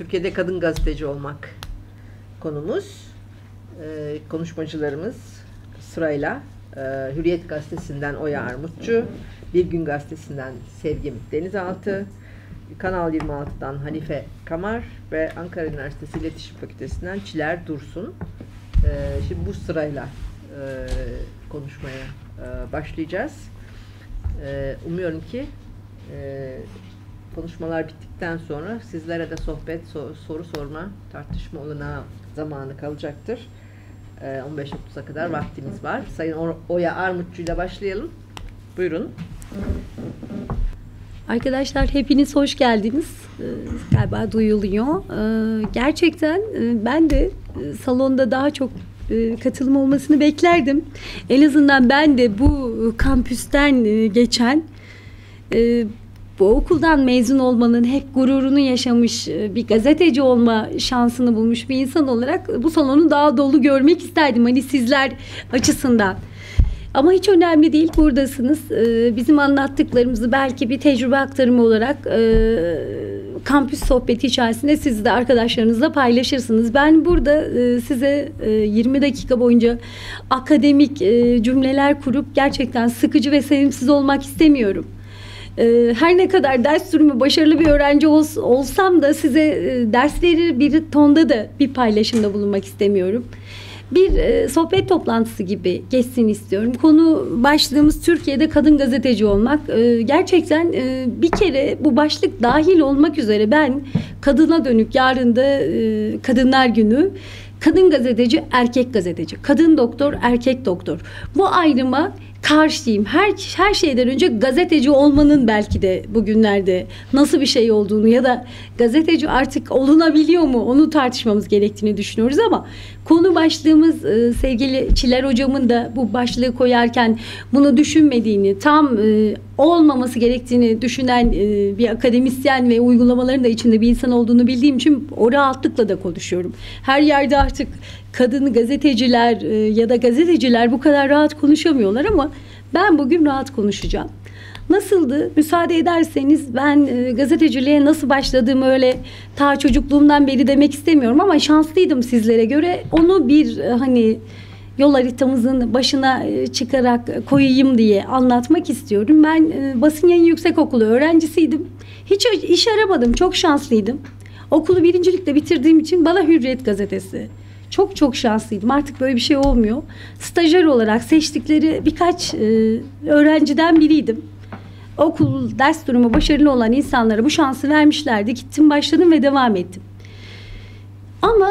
Türkiye'de Kadın Gazeteci Olmak konumuz. Konuşmacılarımız sırayla Hürriyet Gazetesi'nden Oya Armutçu, Bir Gün Gazetesi'nden Sevgim Denizaltı, Kanal 26'dan Hanife Kamar ve Ankara Üniversitesi İletişim Fakültesi'nden Çiler Dursun. Şimdi bu sırayla konuşmaya başlayacağız. Umuyorum ki konuşmalar bittikten sonra sizlere de sohbet, soru sorma, tartışma olanağı zamanı kalacaktır. 15.30'a kadar vaktimiz var. Sayın Oya Armutçu ile başlayalım. Buyurun. Arkadaşlar hepiniz hoş geldiniz. Galiba duyuluyor. Gerçekten ben de salonda daha çok katılım olmasını beklerdim. En azından ben de bu kampüsten geçen, bu okuldan mezun olmanın hep gururunu yaşamış, bir gazeteci olma şansını bulmuş bir insan olarak bu salonu daha dolu görmek isterdim. Hani sizler açısından. Ama hiç önemli değil, buradasınız. Bizim anlattıklarımızı belki bir tecrübe aktarımı olarak kampüs sohbeti içerisinde siz de arkadaşlarınızla paylaşırsınız. Ben burada size 20 dakika boyunca akademik cümleler kurup gerçekten sıkıcı ve sevimsiz olmak istemiyorum. Her ne kadar ders sürümü başarılı bir öğrenci olsam da size dersleri bir tonda da bir paylaşımda bulunmak istemiyorum. Bir sohbet toplantısı gibi geçsin istiyorum. Konu başlığımız Türkiye'de kadın gazeteci olmak. Gerçekten bir kere bu başlık dahil olmak üzere ben kadına dönük, yarın da Kadınlar Günü, kadın gazeteci, erkek gazeteci, kadın doktor, erkek doktor. Bu ayrıma karşıyım. Her şeyden önce gazeteci olmanın belki de bugünlerde nasıl bir şey olduğunu ya da gazeteci artık olunabiliyor mu onu tartışmamız gerektiğini düşünüyoruz ama konu başlığımız sevgili Çiler hocamın da bu başlığı koyarken bunu düşünmediğini, tam olmaması gerektiğini düşünen bir akademisyen ve uygulamaların da içinde bir insan olduğunu bildiğim için o rahatlıkla da konuşuyorum. Her yerde artık kadın gazeteciler ya da gazeteciler bu kadar rahat konuşamıyorlar ama ben bugün rahat konuşacağım. Nasıldı? Müsaade ederseniz ben gazeteciliğe nasıl başladığımı öyle ta çocukluğumdan beri demek istemiyorum ama şanslıydım sizlere göre. Onu bir hani yol haritamızın başına çıkarak koyayım diye anlatmak istiyorum. Ben basın yayın yüksekokulu öğrencisiydim. Hiç iş aramadım. Çok şanslıydım. Okulu birincilikle bitirdiğim için bana Hürriyet Gazetesi. Çok çok şanslıydım. Artık böyle bir şey olmuyor. Stajyer olarak seçtikleri birkaç öğrenciden biriydim. Okul ders durumu başarılı olan insanlara bu şansı vermişlerdi. Gittim, başladım ve devam ettim. Ama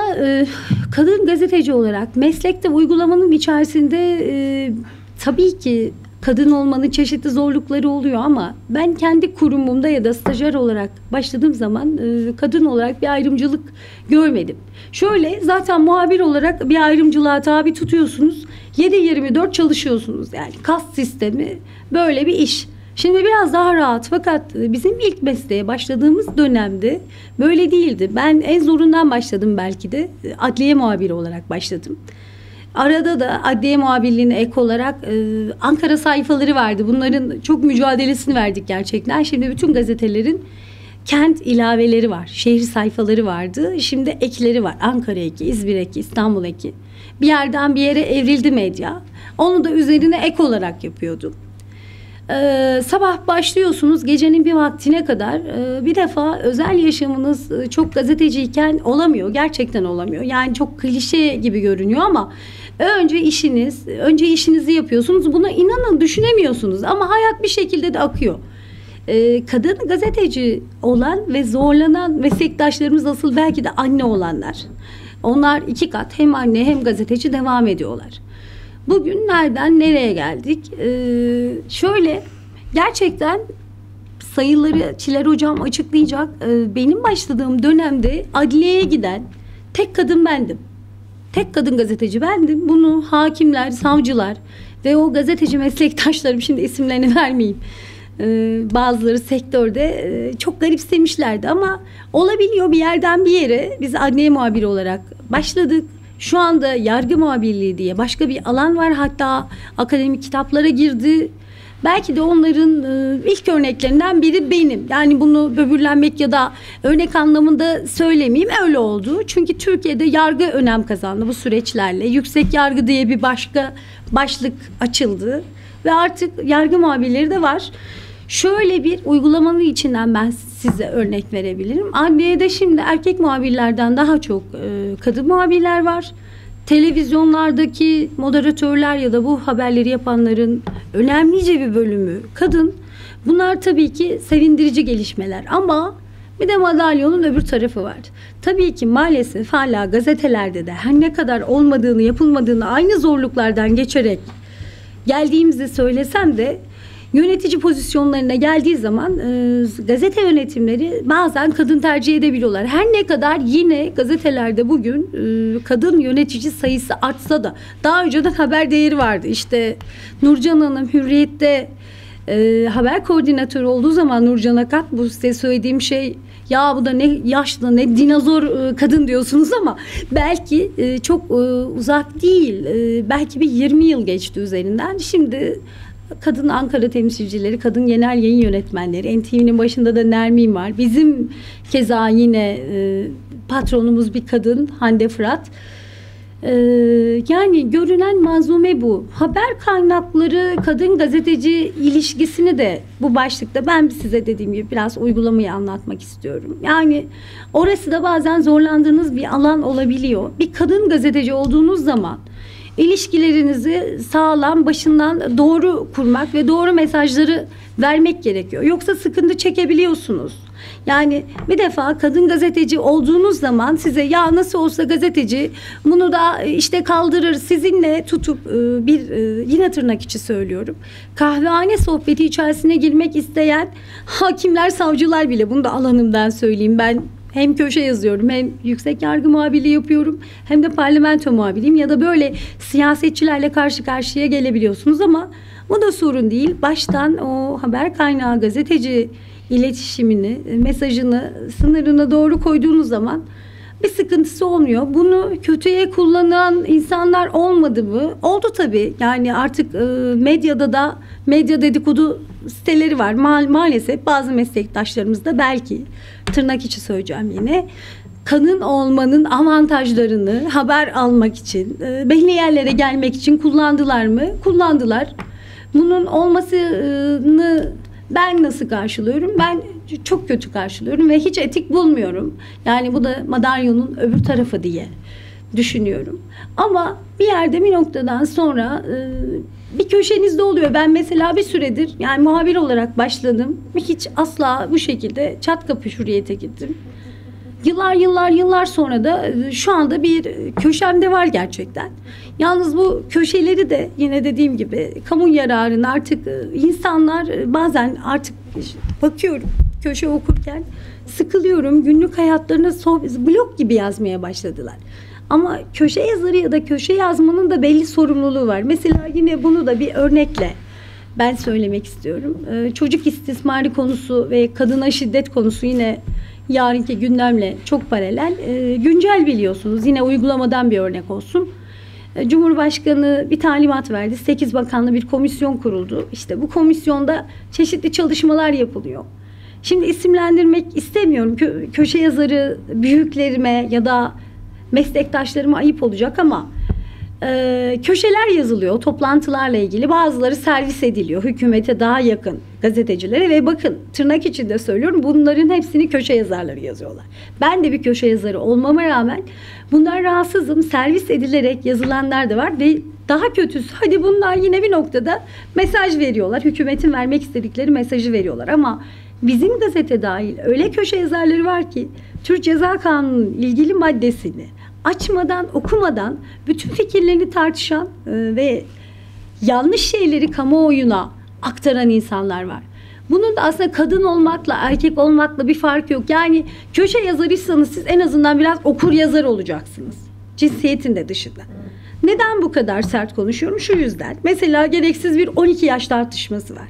kadın gazeteci olarak meslekte uygulamanın içerisinde tabii ki kadın olmanın çeşitli zorlukları oluyor ama ben kendi kurumumda ya da stajyer olarak başladığım zaman kadın olarak bir ayrımcılık görmedim. Şöyle, zaten muhabir olarak bir ayrımcılığa tabi tutuyorsunuz. 7/24 çalışıyorsunuz. Yani kast sistemi böyle bir iş. Şimdi biraz daha rahat fakat bizim ilk mesleğe başladığımız dönemde böyle değildi. Ben en zorundan başladım belki de. Adliye muhabiri olarak başladım. Arada da adliye muhabirliğine ek olarak Ankara sayfaları vardı. Bunların çok mücadelesini verdik gerçekten. Şimdi bütün gazetelerin kent ilaveleri var. Şehir sayfaları vardı. Şimdi ekleri var. Ankara eki, İzmir eki, İstanbul eki. Bir yerden bir yere evrildi medya. Onu da üzerine ek olarak yapıyordum. Sabah başlıyorsunuz gecenin bir vaktine kadar. Bir defa özel yaşamınız çok gazeteciyken olamıyor. Gerçekten olamıyor. Yani çok klişe gibi görünüyor ama önce işinizi yapıyorsunuz. Buna inanın düşünemiyorsunuz ama hayat bir şekilde de akıyor. Kadın gazeteci olan ve zorlanan meslektaşlarımız asıl belki de anne olanlar. Onlar iki kat hem anne hem gazeteci devam ediyorlar. Bugün nereden nereye geldik? Şöyle, gerçekten sayıları Çiler hocam açıklayacak. Benim başladığım dönemde adliyeye giden tek kadın bendim. Tek kadın gazeteci bendim. Bunu hakimler, savcılar ve o gazeteci meslektaşlarım, şimdi isimlerini vermeyeyim. Bazıları sektörde çok garipsemişlerdi ama olabiliyor, bir yerden bir yere biz adliye muhabiri olarak başladık. Şu anda yargı muhabirliği diye başka bir alan var. Hatta akademik kitaplara girdi. Belki de onların ilk örneklerinden biri benim. Yani bunu böbürlenmek ya da örnek anlamında söylemeyeyim, öyle oldu. Çünkü Türkiye'de yargı önem kazandı bu süreçlerle. Yüksek yargı diye bir başka başlık açıldı. Ve artık yargı muhabirleri de var. Şöyle bir uygulamanın içinden ben size örnek verebilirim. Adliyede şimdi erkek muhabirlerden daha çok kadın muhabirler var. Televizyonlardaki moderatörler ya da bu haberleri yapanların önemlice bir bölümü kadın. Bunlar tabii ki sevindirici gelişmeler ama bir de madalyonun öbür tarafı var. Tabii ki maalesef hala gazetelerde de her ne kadar olmadığını, yapılmadığını aynı zorluklardan geçerek geldiğimizi söylesem de yönetici pozisyonlarına geldiği zaman gazete yönetimleri bazen kadın tercih edebiliyorlar. Her ne kadar yine gazetelerde bugün kadın yönetici sayısı artsa da daha önceden haber değeri vardı. İşte Nurcan Hanım Hürriyet'te haber koordinatörü olduğu zaman Nurcan Akat, bu size söylediğim şey, ya bu da ne yaşlı ne dinozor kadın diyorsunuz ama belki çok uzak değil. Belki bir 20 yıl geçti üzerinden. Şimdi kadın Ankara temsilcileri, kadın genel yayın yönetmenleri, NTV'nin başında da Nermin var. Bizim keza yine patronumuz bir kadın, Hande Fırat. Yani görünen malzeme bu. Haber kaynakları, kadın gazeteci ilişkisini de bu başlıkta ben size dediğim gibi biraz uygulamayı anlatmak istiyorum. Yani orası da bazen zorlandığınız bir alan olabiliyor. Bir kadın gazeteci olduğunuz zaman İlişkilerinizi sağlam, başından doğru kurmak ve doğru mesajları vermek gerekiyor. Yoksa sıkıntı çekebiliyorsunuz. Yani bir defa kadın gazeteci olduğunuz zaman size ya nasıl olsa gazeteci, bunu da işte kaldırır, sizinle tutup bir, yine tırnak içi söylüyorum, kahvehane sohbeti içerisine girmek isteyen hakimler, savcılar bile, bunu da alanımdan söyleyeyim, ben hem köşe yazıyorum, hem yüksek yargı muhabirliği yapıyorum, hem de parlamento muhabiriyim ya da böyle siyasetçilerle karşı karşıya gelebiliyorsunuz ama bu da sorun değil. Baştan o haber kaynağı gazeteci iletişimini, mesajını, sınırına doğru koyduğunuz zaman bir sıkıntısı olmuyor. Bunu kötüye kullanan insanlar olmadı mı? Oldu tabii. Yani artık medyada da medya dedikodu siteleri var. Maalesef bazı meslektaşlarımız da belki, tırnak içi söyleyeceğim yine, kadın olmanın avantajlarını haber almak için, belli yerlere gelmek için kullandılar mı? Kullandılar. Bunun olmasını ben nasıl karşılıyorum? Ben çok kötü karşılıyorum ve hiç etik bulmuyorum. Yani bu da madalyonun öbür tarafı diye düşünüyorum. Ama bir yerde, bir noktadan sonra bir köşenizde oluyor. Ben mesela bir süredir, yani muhabir olarak başladım. Hiç asla bu şekilde çat kapı Hürriyet'e gittim. Yıllar sonra da şu anda bir köşemde var gerçekten. Yalnız bu köşeleri de yine dediğim gibi kamu yararına artık insanlar, bazen artık bakıyorum köşe okurken sıkılıyorum. Günlük hayatlarına blog gibi yazmaya başladılar. Ama köşe yazarı ya da köşe yazmanın da belli sorumluluğu var. Mesela yine bunu da bir örnekle ben söylemek istiyorum. Çocuk istismarı konusu ve kadına şiddet konusu yine yarınki gündemle çok paralel. Güncel, biliyorsunuz. Yine uygulamadan bir örnek olsun. Cumhurbaşkanı bir talimat verdi. 8 bakanlı bir komisyon kuruldu. İşte bu komisyonda çeşitli çalışmalar yapılıyor. Şimdi isimlendirmek istemiyorum. Köşe yazarı büyüklerime ya da meslektaşlarıma ayıp olacak ama köşeler yazılıyor toplantılarla ilgili, bazıları servis ediliyor hükümete daha yakın gazetecilere ve bakın tırnak içinde söylüyorum, bunların hepsini köşe yazarları yazıyorlar. Ben de bir köşe yazarı olmama rağmen bunlar rahatsızım, servis edilerek yazılanlar da var ve daha kötüsü, hadi bunlar yine bir noktada mesaj veriyorlar, hükümetin vermek istedikleri mesajı veriyorlar ama bizim gazete dahil öyle köşe yazarları var ki Türk Ceza Kanunu'nun ilgili maddesini açmadan, okumadan bütün fikirlerini tartışan ve yanlış şeyleri kamuoyuna aktaran insanlar var. Bunun da aslında kadın olmakla, erkek olmakla bir fark yok. Yani köşe yazarıysanız siz en azından biraz okur yazar olacaksınız. Cinsiyetin de dışında. Neden bu kadar sert konuşuyorum? Şu yüzden. Mesela gereksiz bir 12 yaş tartışması var.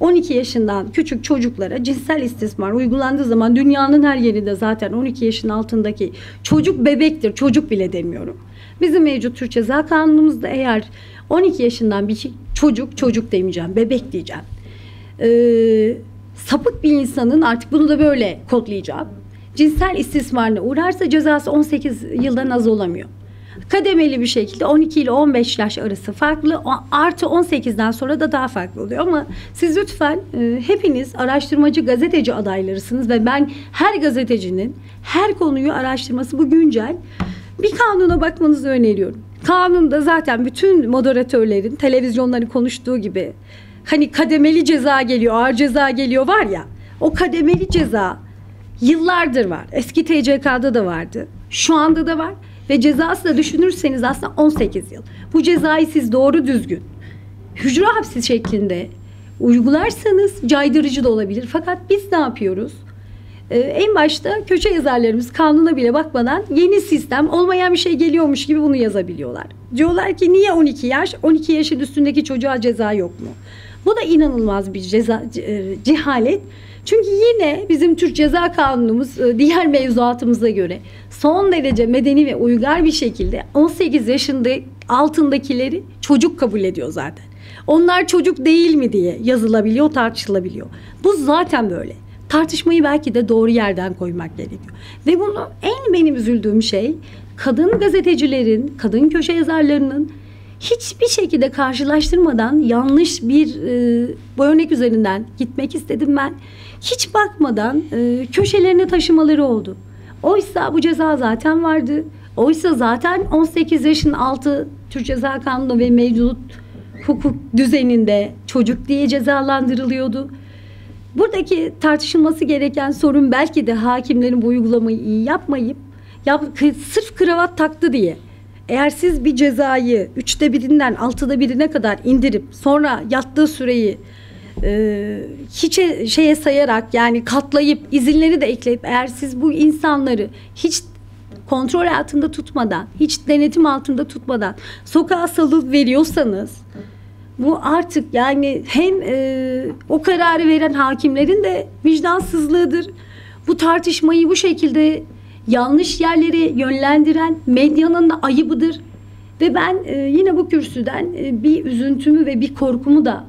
12 yaşından küçük çocuklara cinsel istismar uygulandığı zaman dünyanın her yerinde zaten 12 yaşın altındaki çocuk bebektir, çocuk bile demiyorum. Bizim mevcut Türk Ceza Kanunumuzda eğer 12 yaşından bir çocuk, çocuk demeyeceğim, bebek diyeceğim. Sapık bir insanın, artık bunu da böyle kodlayacağım, cinsel istismarına uğrarsa cezası 18 yıldan az olamıyor. Kademeli bir şekilde 12 ile 15 yaş arası farklı, artı 18'den sonra da daha farklı oluyor. Ama siz lütfen hepiniz araştırmacı gazeteci adaylarısınız ve ben her gazetecinin her konuyu araştırması, bu güncel bir kanuna bakmanızı öneriyorum. Kanunda zaten bütün moderatörlerin, televizyonların konuştuğu gibi hani kademeli ceza geliyor, ağır ceza geliyor var ya, o kademeli ceza yıllardır var. Eski TCK'da da vardı, şu anda da var. Ve cezası da düşünürseniz aslında 18 yıl. Bu cezayı siz doğru düzgün hücre hapsi şeklinde uygularsanız caydırıcı da olabilir. Fakat biz ne yapıyoruz? En başta köşe yazarlarımız kanuna bile bakmadan yeni sistem, olmayan bir şey geliyormuş gibi bunu yazabiliyorlar. Diyorlar ki niye 12 yaş, 12 yaşın üstündeki çocuğa ceza yok mu? Bu da inanılmaz bir cehalet. Çünkü yine bizim Türk Ceza Kanunumuz diğer mevzuatımıza göre son derece medeni ve uygar bir şekilde 18 yaşında altındakileri çocuk kabul ediyor zaten. Onlar çocuk değil mi diye yazılabiliyor, tartışılabiliyor. Bu zaten böyle. Tartışmayı belki de doğru yerden koymak gerekiyor. Ve bunu benim üzüldüğüm şey, kadın gazetecilerin, kadın köşe yazarlarının hiçbir şekilde karşılaştırmadan yanlış bir bu örnek üzerinden gitmek istedim ben. Hiç bakmadan köşelerine taşımaları oldu. Oysa bu ceza zaten vardı. Oysa zaten 18 yaşın altı Türk Ceza Kanunu ve mevcut hukuk düzeninde çocuk diye cezalandırılıyordu. Buradaki tartışılması gereken sorun belki de hakimlerin bu uygulamayı iyi yapmayıp sırf kravat taktı diye. Eğer siz bir cezayı 3'te 1'inden 6'da 1'ine kadar indirip sonra yattığı süreyi hiçe şeye sayarak, yani katlayıp izinleri de ekleyip, eğer siz bu insanları hiç kontrol altında tutmadan, hiç denetim altında tutmadan sokağa salıp veriyorsanız, bu artık yani hem o kararı veren hakimlerin de vicdansızlığıdır. Bu tartışmayı bu şekilde yanlış yerlere yönlendiren medyanın da ayıbıdır. Ve ben yine bu kürsüden bir üzüntümü ve bir korkumu da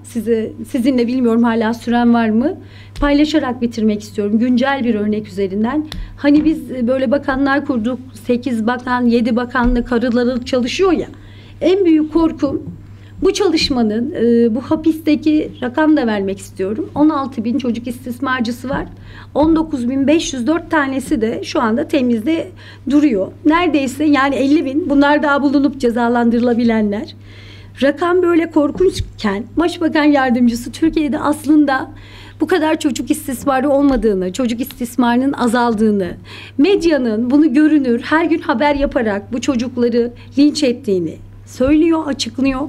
sizinle, bilmiyorum hala süren var mı, paylaşarak bitirmek istiyorum. Güncel bir örnek üzerinden. Hani biz böyle bakanlar kurduk, 8 bakan, 7 bakanla karıları çalışıyor ya. En büyük korkum bu çalışmanın, bu hapisteki rakam da vermek istiyorum. 16.000 çocuk istismarcısı var. 19.504 tanesi de şu anda temizde duruyor. Neredeyse yani 50.000, bunlar daha bulunup cezalandırılabilenler. Rakam böyle korkunçken Başbakan Yardımcısı Türkiye'de aslında bu kadar çocuk istismarı olmadığını, çocuk istismarının azaldığını, medyanın bunu görünür, her gün haber yaparak bu çocukları linç ettiğini söylüyor, açıklıyor.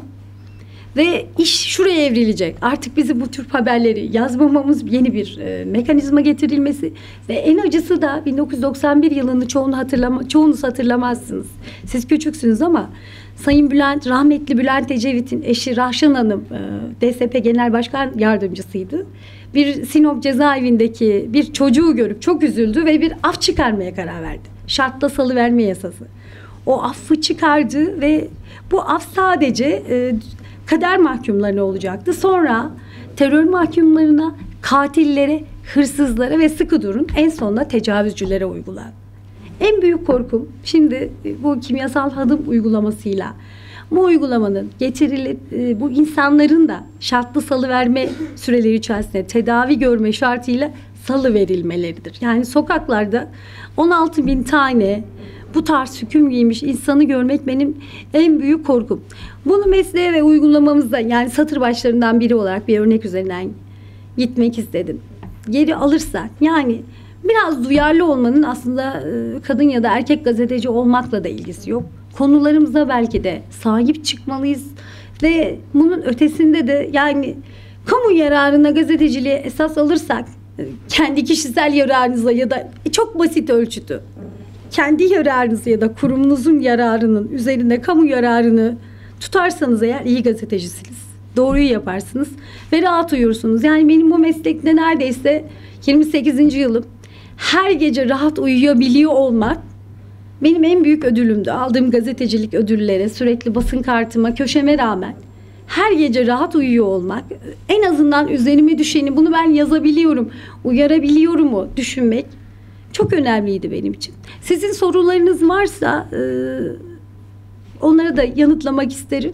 Ve iş şuraya evrilecek. Artık bizi bu tür haberleri yazmamamız, yeni bir mekanizma getirilmesi ve en acısı da 1991 yılını çoğunuz hatırlamazsınız. Siz küçüksünüz ama Sayın Bülent, rahmetli Bülent Ecevit'in eşi Rahşan Hanım DSP Genel Başkan Yardımcısıydı. Bir Sinop Cezaevindeki bir çocuğu görüp çok üzüldü ve bir af çıkarmaya karar verdi. Şartla salıverme yasası. O affı çıkardı ve bu af sadece kader mahkumlarına olacaktı. Sonra terör mahkumlarına, katillere, hırsızlara ve sıkı durun en sonunda tecavüzcülere uygulan. En büyük korkum şimdi bu kimyasal hadım uygulamasıyla, bu uygulamanın getirilip bu insanların da şartlı salıverme süreleri içerisinde tedavi görme şartıyla salıverilmeleridir. Yani sokaklarda 16.000 tane bu tarz hüküm giymiş insanı görmek benim en büyük korkum. Bunu mesleğe ve uygulamamızda, yani satır başlarından biri olarak bir örnek üzerinden gitmek istedim. Geri alırsak, yani biraz duyarlı olmanın aslında kadın ya da erkek gazeteci olmakla da ilgisi yok. Konularımıza belki de sahip çıkmalıyız ve bunun ötesinde de yani kamu yararına gazeteciliği esas alırsak, kendi kişisel yararınıza ya da çok basit ölçütü kendi yararınızı ya da kurumunuzun yararının üzerinde kamu yararını tutarsanız eğer iyi gazetecisiniz. Doğruyu yaparsınız ve rahat uyursunuz. Yani benim bu meslekte neredeyse 28. yılım, her gece rahat uyuyabiliyor olmak Benim en büyük ödülümdü. Aldığım gazetecilik ödüllere, sürekli basın kartıma, köşeme rağmen her gece rahat uyuyor olmak, en azından üzerime düşeni, bunu ben yazabiliyorum, uyarabiliyorum mu düşünmek çok önemliydi benim için. Sizin sorularınız varsa onlara da yanıtlamak isterim.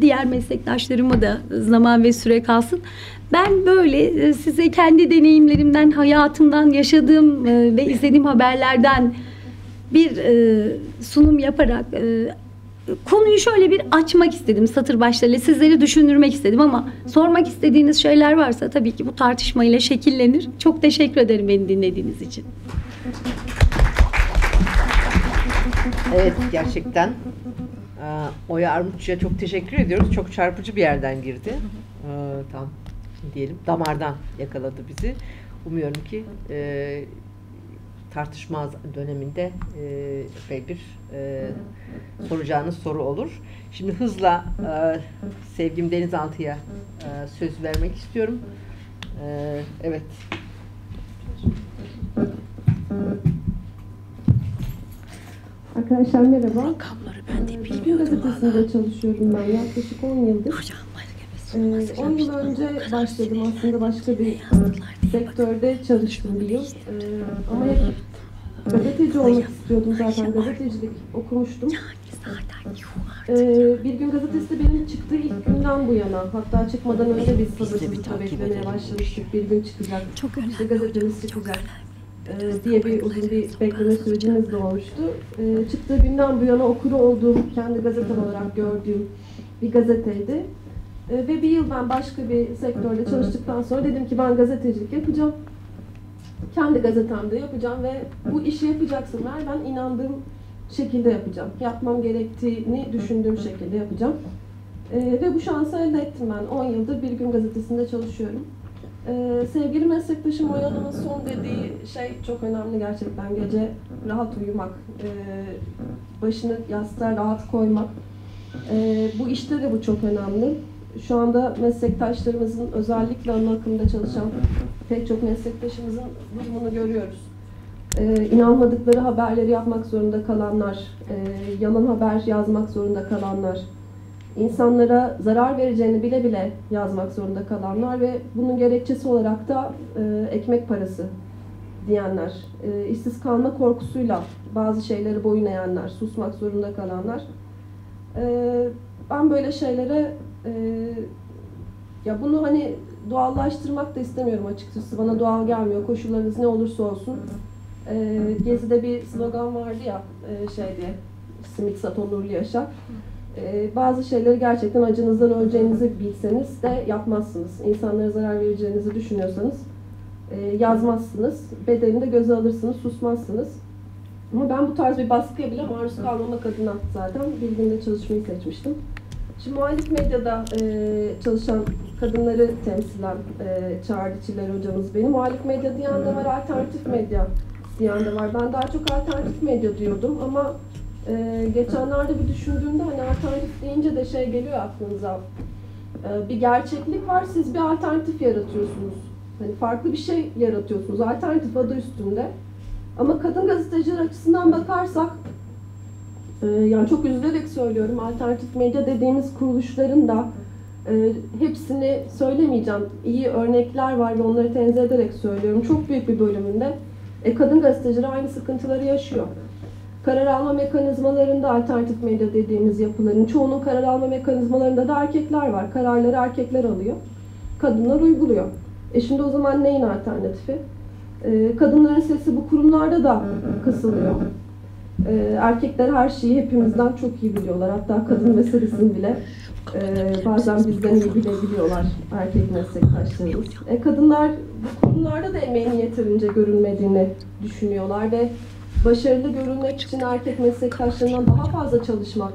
Diğer meslektaşlarıma da zaman ve süre kalsın. Ben böyle size kendi deneyimlerimden, hayatımdan, yaşadığım ve izlediğim haberlerden bir sunum yaparak konuyu şöyle bir açmak istedim, satır başlarıyla sizleri düşündürmek istedim ama sormak istediğiniz şeyler varsa tabii ki bu tartışmayla şekillenir. Çok teşekkür ederim beni dinlediğiniz için. Evet, gerçekten Oya Armutçu'ya çok teşekkür ediyoruz. Çok çarpıcı bir yerden girdi. Tam diyelim damardan yakaladı bizi. Umuyorum ki tartışma döneminde bir soracağınız soru olur. Şimdi hızla Sevgim Denizaltı'ya söz vermek istiyorum. Evet. Arkadaşlar merhaba. Rakamları ben de bilmiyorum. Türk Gazetesi'nde çalışıyorum ben yaklaşık 10 yıldır. 10 yıl önce başladım aslında, başka bir sektörde çalıştım biliyorsun. Ama hep gazeteci olmak istiyordum zaten, gazetecilik okumuştum. Bir gün gazetesi benim çıktığı ilk günden bu yana, hatta çıkmadan önce biz sabırsızlıkla beklemeye başlamıştık. Bir gün çıkacak, işte gazetemiz çıkacak diye bir uzun bir bekleme sürecimiz doğmuştu. Çıktığı günden bu yana okuru olduğum, kendi gazetem olarak gördüğüm bir gazeteydi. Ve bir yıl ben başka bir sektörde çalıştıktan sonra dedim ki ben gazetecilik yapacağım. Kendi gazetemde yapacağım ve bu işi yapacaksam eğer ben inandığım şekilde yapacağım. Yapmam gerektiğini düşündüğüm şekilde yapacağım. Ve bu şansı elde ettim ben. 10 yıldır Bir Gün Gazetesi'nde çalışıyorum. Sevgili meslektaşım Oya Hanım'ın son dediği şey çok önemli gerçekten. Gece rahat uyumak, başını yastığa rahat koymak. Bu işte de bu çok önemli. Şu anda meslektaşlarımızın, özellikle ana akımda çalışan pek çok meslektaşımızın durumunu görüyoruz. İnanmadıkları haberleri yapmak zorunda kalanlar, yalan haber yazmak zorunda kalanlar, insanlara zarar vereceğini bile bile yazmak zorunda kalanlar ve bunun gerekçesi olarak da ekmek parası diyenler, işsiz kalma korkusuyla bazı şeyleri boyun eğenler, susmak zorunda kalanlar. Ben böyle şeylere ya bunu hani doğallaştırmak da istemiyorum açıkçası. Bana doğal gelmiyor. Koşullarınız ne olursa olsun. Gezi'de bir slogan vardı ya, şeydi, simit sat onurlu yaşa. Bazı şeyleri gerçekten acınızdan öleceğinizi bilseniz de yapmazsınız. İnsanlara zarar vereceğinizi düşünüyorsanız yazmazsınız. Bedelini de göze alırsınız, susmazsınız. Ama ben bu tarz bir baskıya bile maruz kalmamak adına zaten bildiğimde çalışmayı seçmiştim. Şimdi muhalif medyada çalışan kadınları temsilen çağırdı Çiler hocamız beni. Muhalif medya diyen de var, alternatif medya diyen de var. Ben daha çok alternatif medya diyordum ama geçenlerde bir düşündüğümde hani alternatif deyince de şey geliyor aklınıza. Bir gerçeklik var, siz bir alternatif yaratıyorsunuz. Hani farklı bir şey yaratıyorsunuz, alternatif adı üstünde. Ama kadın gazeteciler açısından bakarsak, yani çok üzülerek söylüyorum, alternatif medya dediğimiz kuruluşların da hepsini söylemeyeceğim. İyi örnekler var ve onları tenzih ederek söylüyorum. Çok büyük bir bölümünde kadın gazeteciler aynı sıkıntıları yaşıyor. Karar alma mekanizmalarında alternatif medya dediğimiz yapıların çoğunun karar alma mekanizmalarında da erkekler var. Kararları erkekler alıyor, kadınlar uyguluyor. Şimdi o zaman neyin alternatifi? Kadınların sesi bu kurumlarda da kısılıyor. Erkekler her şeyi hepimizden çok iyi biliyorlar. Hatta kadın meselesini bile bazen bizden iyi bilebiliyorlar erkek meslektaşlarımız. Kadınlar bu kurumlarda da emeğin yeterince görünmediğini düşünüyorlar ve başarılı görünmek için erkek meslektaşlarından daha fazla çalışmak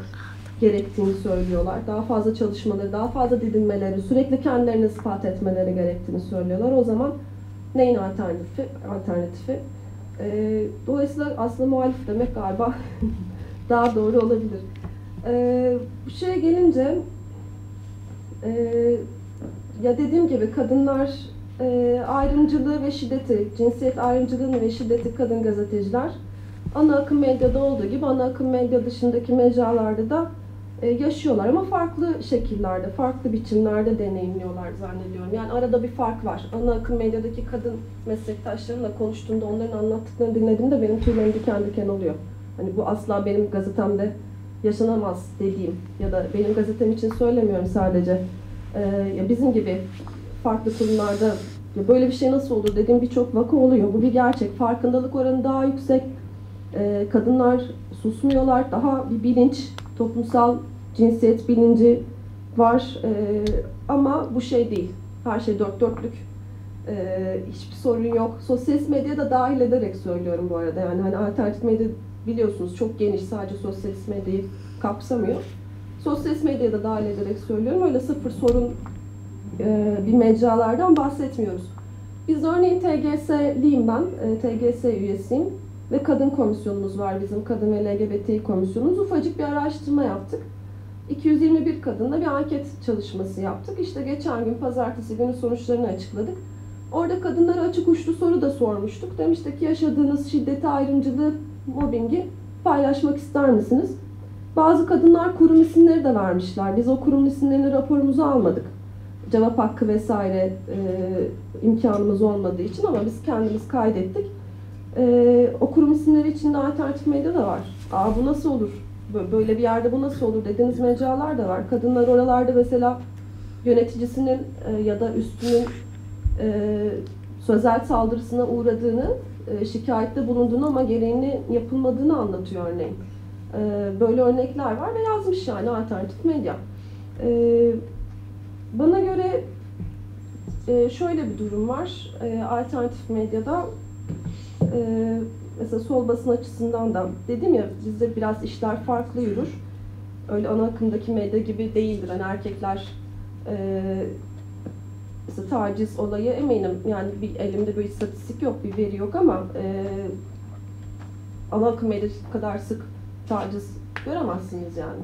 gerektiğini söylüyorlar. Daha fazla çalışmaları, daha fazla didinmeleri, sürekli kendilerini ispat etmeleri gerektiğini söylüyorlar. O zaman neyin alternatifi? Dolayısıyla aslında muhalif demek galiba daha doğru olabilir. Bu şeye gelince, ya dediğim gibi kadınlar ayrımcılığı ve şiddeti, cinsiyet ayrımcılığını ve şiddeti kadın gazeteciler ana akım medyada olduğu gibi ana akım medya dışındaki mecralarda da yaşıyorlar ama farklı şekillerde, farklı biçimlerde deneyimliyorlar zannediyorum. Yani arada bir fark var. Ana akım medyadaki kadın meslektaşlarımla konuştuğumda, onların anlattıklarını dinlediğimde benim tüylerim diken diken oluyor. Hani bu asla benim gazetemde yaşanamaz dediğim ya da benim gazetem için söylemiyorum sadece. Bizim gibi farklı kurumlarda böyle bir şey nasıl olur dediğim birçok vaka oluyor. Bu bir gerçek. Farkındalık oranı daha yüksek. Kadınlar susmuyorlar. Daha bir bilinç, toplumsal cinsiyet bilinci var ama bu şey değil. Her şey dört dörtlük. Hiçbir sorun yok. Sosyalist medyaya da dahil ederek söylüyorum bu arada. Yani hani alternatif medya biliyorsunuz çok geniş. Sadece sosyalist medyayı kapsamıyor. Sosyalist medyaya da dahil ederek söylüyorum. Öyle sıfır sorun bir mecralardan bahsetmiyoruz. Biz örneğin TGS'liyim ben. TGS üyesiyim. Ve kadın komisyonumuz var bizim, kadın ve LGBT komisyonumuz. Ufacık bir araştırma yaptık. 221 kadınla bir anket çalışması yaptık. İşte geçen gün pazartesi günü sonuçlarını açıkladık. Orada kadınlara açık uçlu soru da sormuştuk. Demiştik ki yaşadığınız şiddeti, ayrımcılığı, mobbingi paylaşmak ister misiniz? Bazı kadınlar kurum isimleri de vermişler. Biz o kurum isimlerini raporumuzu almadık. Cevap hakkı vesaire imkanımız olmadığı için ama biz kendimiz kaydettik. O kurum isimleri içinde alternatif medya da var. Aa bu nasıl olur? Böyle bir yerde bu nasıl olur dediğiniz mecralar da var. Kadınlar oralarda mesela yöneticisinin ya da üstünün sözel saldırısına uğradığını, şikayette bulunduğunu ama gereğini yapılmadığını anlatıyor örneğin. Böyle örnekler var ve yazmış yani alternatif medya. Bana göre şöyle bir durum var. Alternatif medyada mesela sol basın açısından da dedim ya, bizde biraz işler farklı yürür. Öyle ana akımdaki medya gibi değildir. Hani erkekler mesela taciz olayı, eminim yani bir elimde bir istatistik yok, bir veri yok ama ana akım medya kadar sık taciz göremezsiniz yani.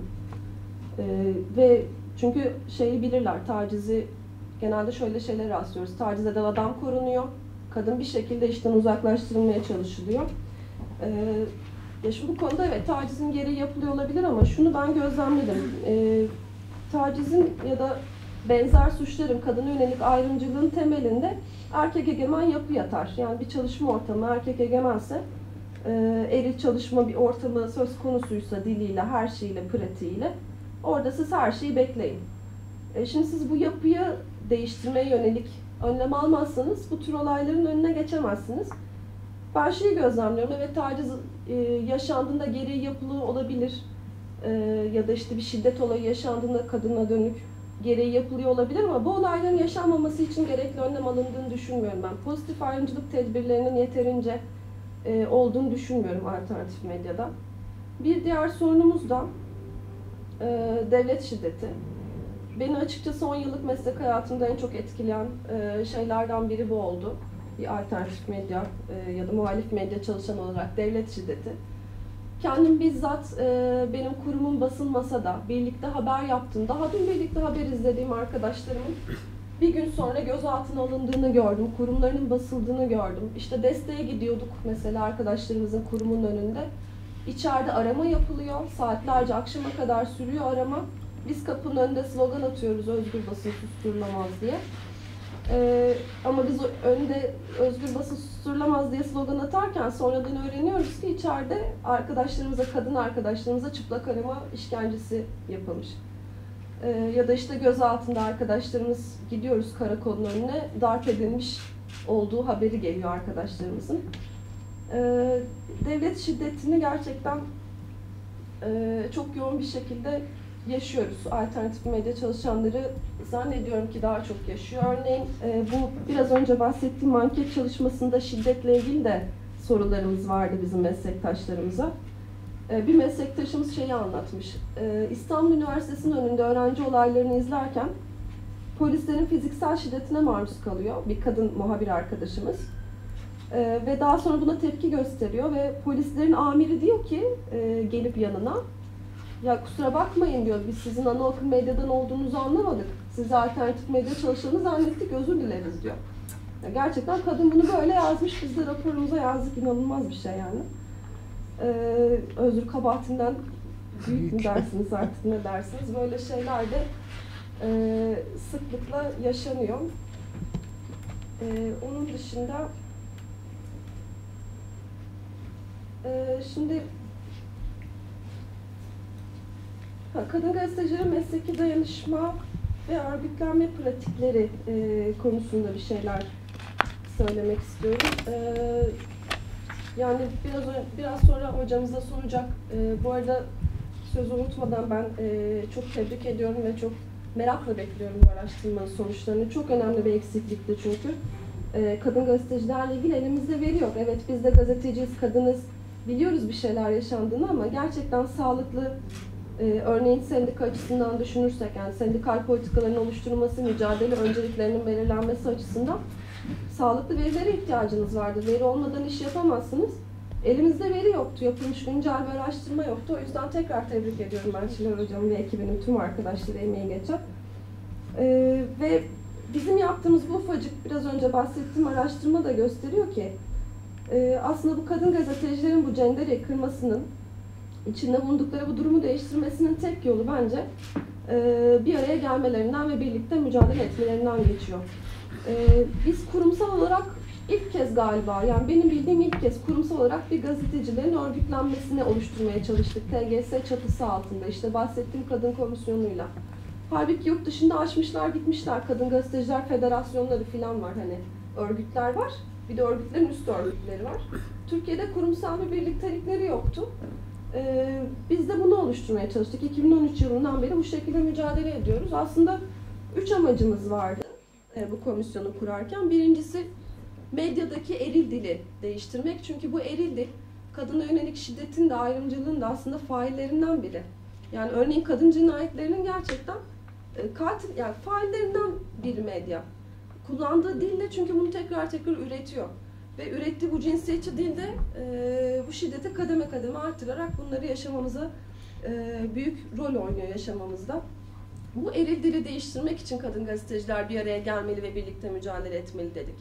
Ve çünkü şeyi bilirler, tacizi genelde şöyle şeyler rastlıyoruz. Taciz eden adam korunuyor. Kadın bir şekilde işten uzaklaştırılmaya çalışılıyor. Ya şimdi bu konuda evet tacizin gereği yapılıyor olabilir ama şunu ben gözlemledim. Tacizin ya da benzer suçların, kadına yönelik ayrımcılığın temelinde erkek egemen yapı yatar. Yani bir çalışma ortamı erkek egemense, eril çalışma bir ortamı söz konusuysa diliyle, her şeyle, pratiğiyle orada siz her şeyi bekleyin. Şimdi siz bu yapıyı değiştirmeye yönelik önlem almazsanız bu tür olayların önüne geçemezsiniz. Ben şeyi gözlemliyorum, evet taciz yaşandığında gereği yapılı olabilir ya da işte bir şiddet olayı yaşandığında kadına dönük gereği yapılıyor olabilir ama bu olayların yaşanmaması için gerekli önlem alındığını düşünmüyorum ben. Pozitif ayrımcılık tedbirlerinin yeterince olduğunu düşünmüyorum alternatif medyada. Bir diğer sorunumuz da devlet şiddeti. Beni açıkçası 10 yıllık meslek hayatımda en çok etkileyen şeylerden biri bu oldu. Bir alternatif medya ya da muhalif medya çalışan olarak devlet şiddeti. Kendim bizzat benim kurumum basılmasa da birlikte haber yaptım. Daha dün birlikte haber izlediğim arkadaşlarımın bir gün sonra gözaltına alındığını gördüm. Kurumlarının basıldığını gördüm. İşte desteğe gidiyorduk mesela arkadaşlarımızın kurumun önünde. İçeride arama yapılıyor. Saatlerce akşama kadar sürüyor arama. Biz kapının önünde slogan atıyoruz, özgür basın susturulamaz diye. Ama biz önde özgür basın susturulamaz diye slogan atarken sonradan öğreniyoruz ki içeride arkadaşlarımıza, kadın arkadaşlarımıza çıplak arama işkencesi yapılmış. Ya da işte gözaltında arkadaşlarımız, gidiyoruz karakolun önüne, darp edilmiş olduğu haberi geliyor arkadaşlarımızın. Devlet şiddetini gerçekten çok yoğun bir şekilde yaşıyoruz. Alternatif medya çalışanları zannediyorum ki daha çok yaşıyor. Örneğin bu biraz önce bahsettiğim anket çalışmasında şiddetle ilgili de sorularımız vardı bizim meslektaşlarımıza. Bir meslektaşımız şeyi anlatmış. İstanbul Üniversitesi'nin önünde öğrenci olaylarını izlerken polislerin fiziksel şiddetine maruz kalıyor bir kadın muhabir arkadaşımız. Ve daha sonra buna tepki gösteriyor ve polislerin amiri diyor ki gelip yanına, ya kusura bakmayın diyor, biz sizin ana akım medyadan olduğunuzu anlamadık. Siz alternatif medya çalışanı zannettik, özür dileriz diyor. Ya gerçekten kadın bunu böyle yazmış, biz de raporumuza yazdık, inanılmaz bir şey yani. özür kabahatinden büyük mü dersiniz artık ne dersiniz, böyle şeyler de sıklıkla yaşanıyor. Onun dışında şimdi kadın gazetecilere mesleki dayanışma ve örgütlenme pratikleri konusunda bir şeyler söylemek istiyorum. Yani biraz sonra hocamıza soracak. Bu arada sözü unutmadan ben çok tebrik ediyorum ve çok merakla bekliyorum bu araştırmanın sonuçlarını. Çok önemli bir eksiklikti çünkü. Kadın gazetecilerle ilgili elimizde veri yok. Evet biz de gazeteciyiz, kadınız, biliyoruz bir şeyler yaşandığını ama gerçekten sağlıklı, örneğin sendika açısından düşünürsek, yani sendikal politikaların oluşturulması, mücadele önceliklerinin belirlenmesi açısından sağlıklı verilere ihtiyacınız vardı. Veri olmadan iş yapamazsınız. Elimizde veri yoktu, yapılmış güncel bir araştırma yoktu. O yüzden tekrar tebrik ediyorum ben Çiler Hocam ve ekibinin tüm arkadaşları emeği geçen. Ve bizim yaptığımız bu ufacık, biraz önce bahsettiğim araştırma da gösteriyor ki aslında bu kadın gazetecilerin bu cendereyi kırmasının, içinde bulundukları bu durumu değiştirmesinin tek yolu bence bir araya gelmelerinden ve birlikte mücadele etmelerinden geçiyor. Biz kurumsal olarak ilk kez galiba, yani benim bildiğim ilk kez kurumsal olarak bir gazetecilerin örgütlenmesini oluşturmaya çalıştık. TGS çatısı altında, işte bahsettiğim kadın komisyonuyla. Halbuki yurt dışında açmışlar gitmişler, kadın gazeteciler federasyonları falan var, hani örgütler var, bir de örgütlerin üst örgütleri var. Türkiye'de kurumsal bir birliktelikleri yoktu. Biz de bunu oluşturmaya çalıştık. 2013 yılından beri bu şekilde mücadele ediyoruz. Aslında 3 amacımız vardı bu komisyonu kurarken. Birincisi medyadaki eril dili değiştirmek. Çünkü bu eril dil kadına yönelik şiddetin de ayrımcılığın da aslında faillerinden biri. Yani örneğin kadın cinayetlerinin gerçekten katil, yani faillerinden biri medya. Kullandığı dille çünkü bunu tekrar tekrar üretiyor. Ve ürettiği bu cinsiyetçi dilde bu şiddeti kademe kademe artırarak bunları yaşamamıza büyük rol oynuyor yaşamamızda. Bu eril dili değiştirmek için kadın gazeteciler bir araya gelmeli ve birlikte mücadele etmeli dedik.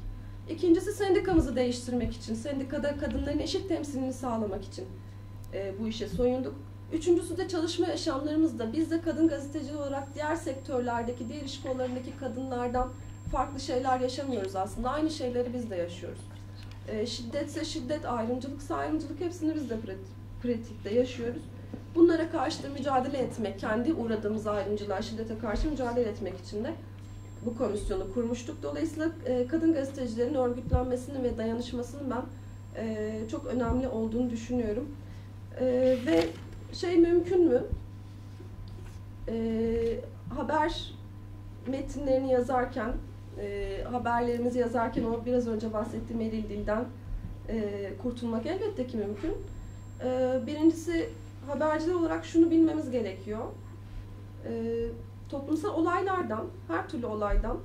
İkincisi sendikamızı değiştirmek için, sendikada kadınların eşit temsilini sağlamak için bu işe soyunduk. Üçüncüsü de çalışma yaşamlarımızda biz de kadın gazeteci olarak diğer sektörlerdeki, diğer iş kollarındaki kadınlardan farklı şeyler yaşamıyoruz aslında. Aynı şeyleri biz de yaşıyoruz. Şiddetse şiddet, ayrımcılıksa ayrımcılık, hepsini biz de pratikte yaşıyoruz. Bunlara karşı da mücadele etmek, kendi uğradığımız ayrımcılığa, şiddete karşı mücadele etmek için de bu komisyonu kurmuştuk. Dolayısıyla kadın gazetecilerin örgütlenmesinin ve dayanışmasının ben çok önemli olduğunu düşünüyorum. Ve şey mümkün mü? Haber metinlerini yazarken, haberlerimizi yazarken o biraz önce bahsettiğim eril dilden kurtulmak elbette ki mümkün. Birincisi haberciler olarak şunu bilmemiz gerekiyor. Toplumsal olaylardan, her türlü olaydan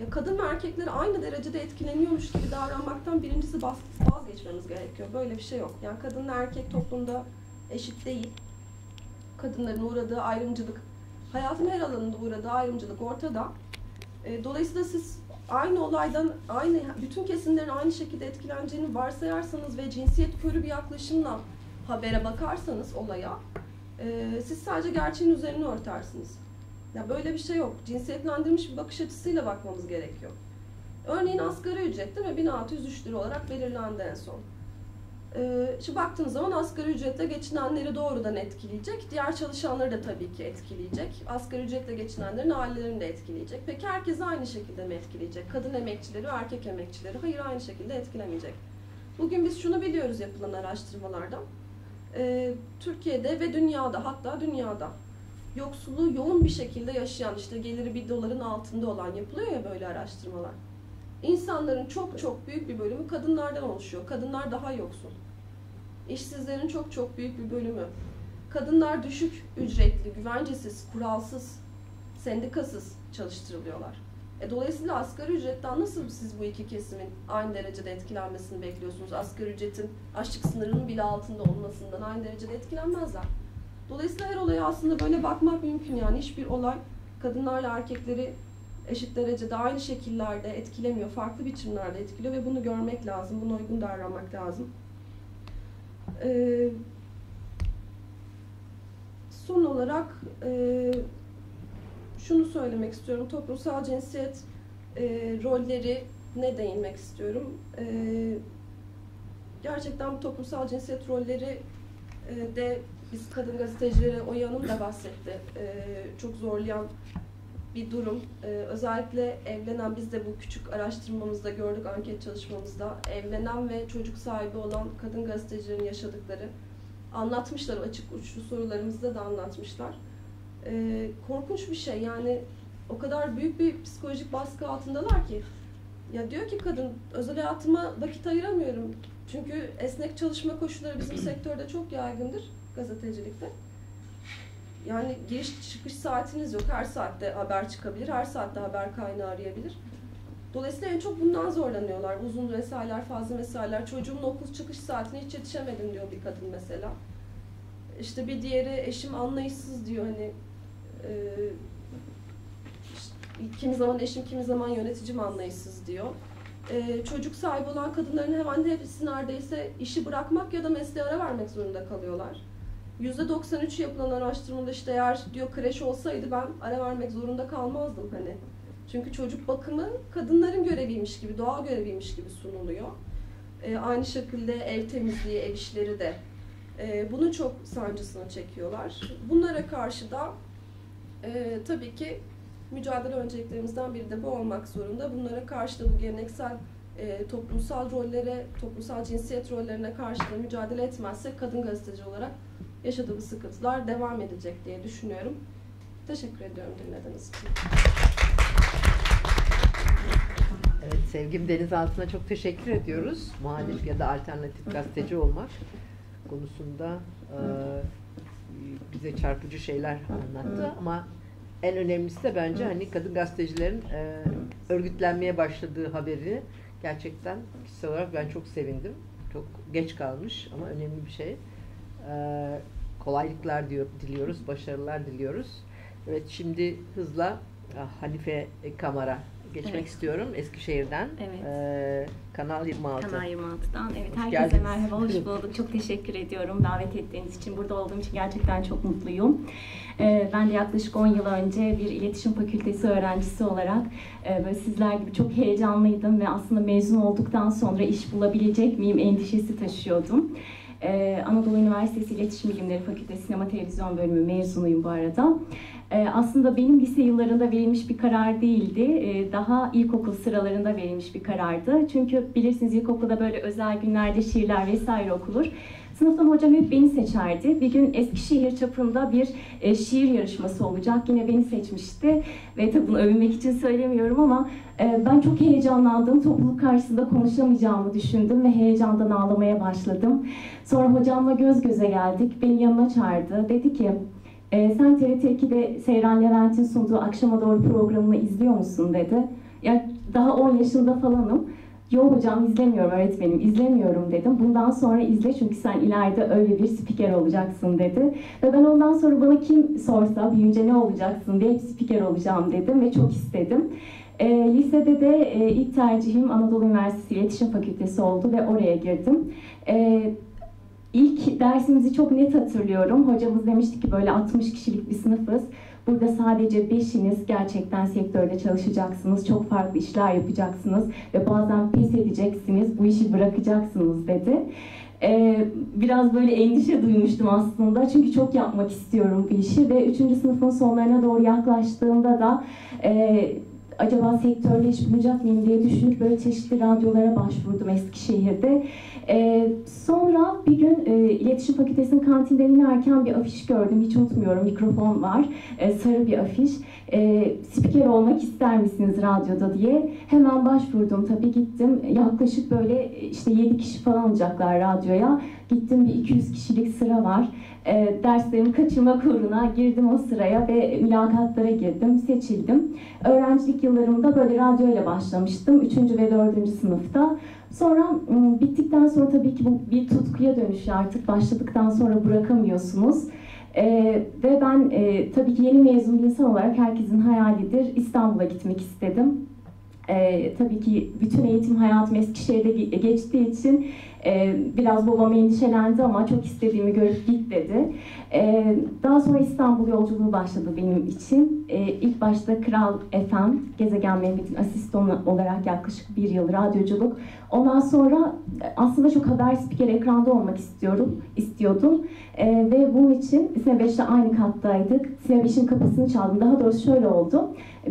ya kadın ve erkekleri aynı derecede etkileniyormuş gibi davranmaktan birincisi vazgeçmemiz gerekiyor. Böyle bir şey yok. Yani kadınla erkek toplumda eşit değil. Kadınların uğradığı ayrımcılık, hayatın her alanında uğradığı ayrımcılık ortada. Dolayısıyla siz aynı olaydan, aynı bütün kesimlerin aynı şekilde etkileneceğini varsayarsanız ve cinsiyet körü bir yaklaşımla habere bakarsanız olaya, siz sadece gerçeğin üzerine örtersiniz. Ya böyle bir şey yok. Cinsiyetlendirilmiş bir bakış açısıyla bakmamız gerekiyor. Örneğin asgari ücret değil mi? 1603 lira olarak belirlendi en son. Şimdi baktığınız zaman asgari ücretle geçinenleri doğrudan etkileyecek, diğer çalışanları da tabii ki etkileyecek, asgari ücretle geçinenlerin ailelerini de etkileyecek. Peki herkesi aynı şekilde mi etkileyecek? Kadın emekçileri, erkek emekçileri? Hayır, aynı şekilde etkilemeyecek. Bugün biz şunu biliyoruz yapılan araştırmalardan, Türkiye'de ve dünyada, hatta dünyada yoksulluğu yoğun bir şekilde yaşayan, işte geliri $1 altında olan, yapılıyor ya böyle araştırmalar. İnsanların çok büyük bir bölümü kadınlardan oluşuyor. Kadınlar daha yoksul. İşsizlerin çok büyük bir bölümü. Kadınlar düşük ücretli, güvencesiz, kuralsız, sendikasız çalıştırılıyorlar. Dolayısıyla asgari ücretten nasıl siz bu iki kesimin aynı derecede etkilenmesini bekliyorsunuz? Asgari ücretin açlık sınırının bile altında olmasından aynı derecede etkilenmezler. Dolayısıyla her olaya aslında böyle bakmak mümkün, yani hiçbir olay kadınlarla erkekleri eşit derecede aynı şekillerde etkilemiyor, farklı biçimlerde etkiliyor ve bunu görmek lazım, buna uygun davranmak lazım. Son olarak şunu söylemek istiyorum. Toplumsal cinsiyet rollerine değinmek istiyorum. Gerçekten bu toplumsal cinsiyet rolleri de biz kadın gazetecilere, Oya Hanım da bahsetti, çok zorlayan bir durum. Özellikle evlenen, biz de bu küçük araştırmamızda gördük, anket çalışmamızda evlenen ve çocuk sahibi olan kadın gazetecilerin yaşadıkları anlatmışlar, açık uçlu sorularımızda da anlatmışlar. Korkunç bir şey yani, o kadar büyük bir psikolojik baskı altındalar ki. Ya diyor ki kadın, özel hayatıma vakit ayıramıyorum. Çünkü esnek çalışma koşulları bizim sektörde çok yaygındır, gazetecilikte. Yani giriş çıkış saatiniz yok. Her saatte haber çıkabilir, her saatte haber kaynağı arayabilir. Dolayısıyla en çok bundan zorlanıyorlar. Uzun mesailer, fazla mesailer. Çocuğumun okul çıkış saatine hiç yetişemedim diyor bir kadın mesela. İşte bir diğeri, eşim anlayışsız diyor, hani kimi zaman eşim, kimi zaman yöneticim anlayışsız diyor. Çocuk sahibi olan kadınların hemen de hepsi neredeyse işi bırakmak ya da mesleğe ara vermek zorunda kalıyorlar. %93 yapılan araştırmada işte eğer diyor kreş olsaydı ben ara vermek zorunda kalmazdım hani. Çünkü çocuk bakımı kadınların göreviymiş gibi, doğal göreviymiş gibi sunuluyor. Aynı şekilde ev temizliği, ev işleri de bunu çok sancısını çekiyorlar. Bunlara karşı da tabii ki mücadele önceliklerimizden biri de bu olmak zorunda. Bunlara karşı da, bu geleneksel toplumsal rollere, toplumsal cinsiyet rollerine karşı da mücadele etmezsek kadın gazeteci olarak yaşadığımız sıkıntılar devam edecek diye düşünüyorum. Teşekkür ediyorum dinlediğiniz için. Evet, Sevgim Denizaltı'na çok teşekkür ediyoruz. Muhalif ya da alternatif gazeteci olmak konusunda bize çarpıcı şeyler anlattı ama en önemlisi de bence hani kadın gazetecilerin örgütlenmeye başladığı haberi gerçekten kişisel olarak ben çok sevindim. Çok geç kalmış ama önemli bir şey. Kolaylıklar diliyoruz, başarılar diliyoruz. Evet, şimdi hızla Hanife Kamar'a geçmek istiyorum Eskişehir'den. Evet. Kanal 26. Kanal 26'dan. Evet, hoş herkese geldiniz. Merhaba, hoş bulduk. Çok teşekkür ediyorum davet ettiğiniz için. Burada olduğum için gerçekten çok mutluyum. Ben de yaklaşık 10 yıl önce bir iletişim fakültesi öğrencisi olarak böyle sizler gibi çok heyecanlıydım ve aslında mezun olduktan sonra iş bulabilecek miyim endişesi taşıyordum. Anadolu Üniversitesi İletişim Bilimleri Fakültesi Sinema Televizyon Bölümü mezunuyum bu arada. Aslında benim lise yıllarında verilmiş bir karar değildi. Daha ilkokul sıralarında verilmiş bir karardı. Çünkü bilirsiniz ilkokulda böyle özel günlerde şiirler vesaire okulur. Sınıftan hocam hep beni seçerdi. Bir gün Eskişehir çapında bir şiir yarışması olacak. Yine beni seçmişti. Ve tabii bunu övünmek için söylemiyorum ama ben çok heyecanlandım. Topluluk karşısında konuşamayacağımı düşündüm ve heyecandan ağlamaya başladım. Sonra hocamla göz göze geldik. Beni yanına çağırdı. Dedi ki, sen TRT 2'de Seyran Levent'in sunduğu Akşama Doğru programını izliyor musun dedi. Ya daha 10 yaşında falanım. Yok hocam izlemiyorum öğretmenim, izlemiyorum dedim. Bundan sonra izle çünkü sen ileride öyle bir spiker olacaksın dedi. Ve ben ondan sonra bana kim sorsa büyüyünce ne olacaksın diye hep spiker olacağım dedim ve çok istedim. Lisede de ilk tercihim Anadolu Üniversitesi İletişim Fakültesi oldu ve oraya girdim. İlk dersimizi çok net hatırlıyorum. Hocamız demişti ki böyle 60 kişilik bir sınıfız. Burada sadece 5'iniz gerçekten sektörde çalışacaksınız, çok farklı işler yapacaksınız ve bazen pes edeceksiniz, bu işi bırakacaksınız dedi. Biraz böyle endişe duymuştum aslında çünkü çok yapmak istiyorum bu işi ve 3. sınıfın sonlarına doğru yaklaştığımda da acaba sektörle iş bulacak mıyım diye düşünüp böyle çeşitli radyolara başvurdum Eskişehir'de. Sonra bir gün İletişim Fakültesi'nin kantinden inerken bir afiş gördüm. Hiç unutmuyorum, mikrofon var. Sarı bir afiş. Spiker olmak ister misiniz radyoda diye. Hemen başvurdum tabii, gittim. Yaklaşık böyle işte 7 kişi falan olacaklar radyoya. Gittim, bir 200 kişilik sıra var. Derslerimi kaçırmak uğruna girdim o sıraya ve mülakatlara girdim, seçildim. Öğrencilik yıllarımda böyle radyoyla başlamıştım. 3. ve 4. sınıfta. Sonra bittikten sonra tabii ki bu bir tutkuya dönüşüyor, artık başladıktan sonra bırakamıyorsunuz. Ve ben tabii ki yeni mezun bir insan olarak herkesin hayalidir, İstanbul'a gitmek istedim. Tabii ki bütün eğitim hayatım Eskişehir'de geçtiği için biraz babam endişelendi ama çok istediğimi görüp git dedi. Daha sonra İstanbul yolculuğu başladı benim için. İlk başta Kral FM, Gezegen Mehmet'in asistanı olarak yaklaşık bir yıl radyoculuk. Ondan sonra aslında çok haber spiker ekranda olmak istiyordum. Ve bunun için Sine 5'te aynı kattaydık. Sine 5'in kapısını çaldım. Daha doğrusu şöyle oldu.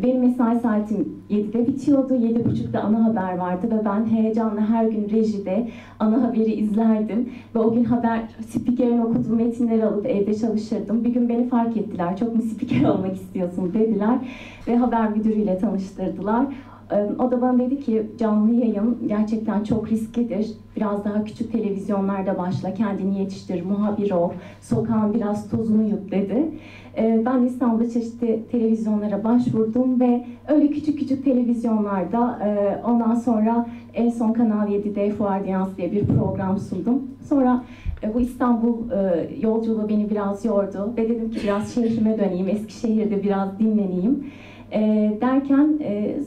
Benim mesai saatim 7'de bitiyordu. 7.30'da ana haber vardı ve ben heyecanla her gün rejide ana haberi izlerdim. Ve o gün haber spikerin okuduğu metinleri alıp evde çalışırdım. Bir gün beni fark ettiler. Çok mu spiker olmak istiyorsun dediler. Ve haber müdürüyle tanıştırdılar. O da bana dedi ki canlı yayın gerçekten çok risklidir. Biraz daha küçük televizyonlarda başla, kendini yetiştir, muhabir ol, sokağın biraz tozunu yut dedi. Ben İstanbul'da çeşitli televizyonlara başvurdum ve öyle küçük küçük televizyonlarda ondan sonra en son Kanal 7'de Fuardiyans diye bir program sundum. Sonra bu İstanbul yolculuğu beni biraz yordu ve dedim ki biraz şehrime döneyim, Eskişehir'de biraz dinleneyim. Derken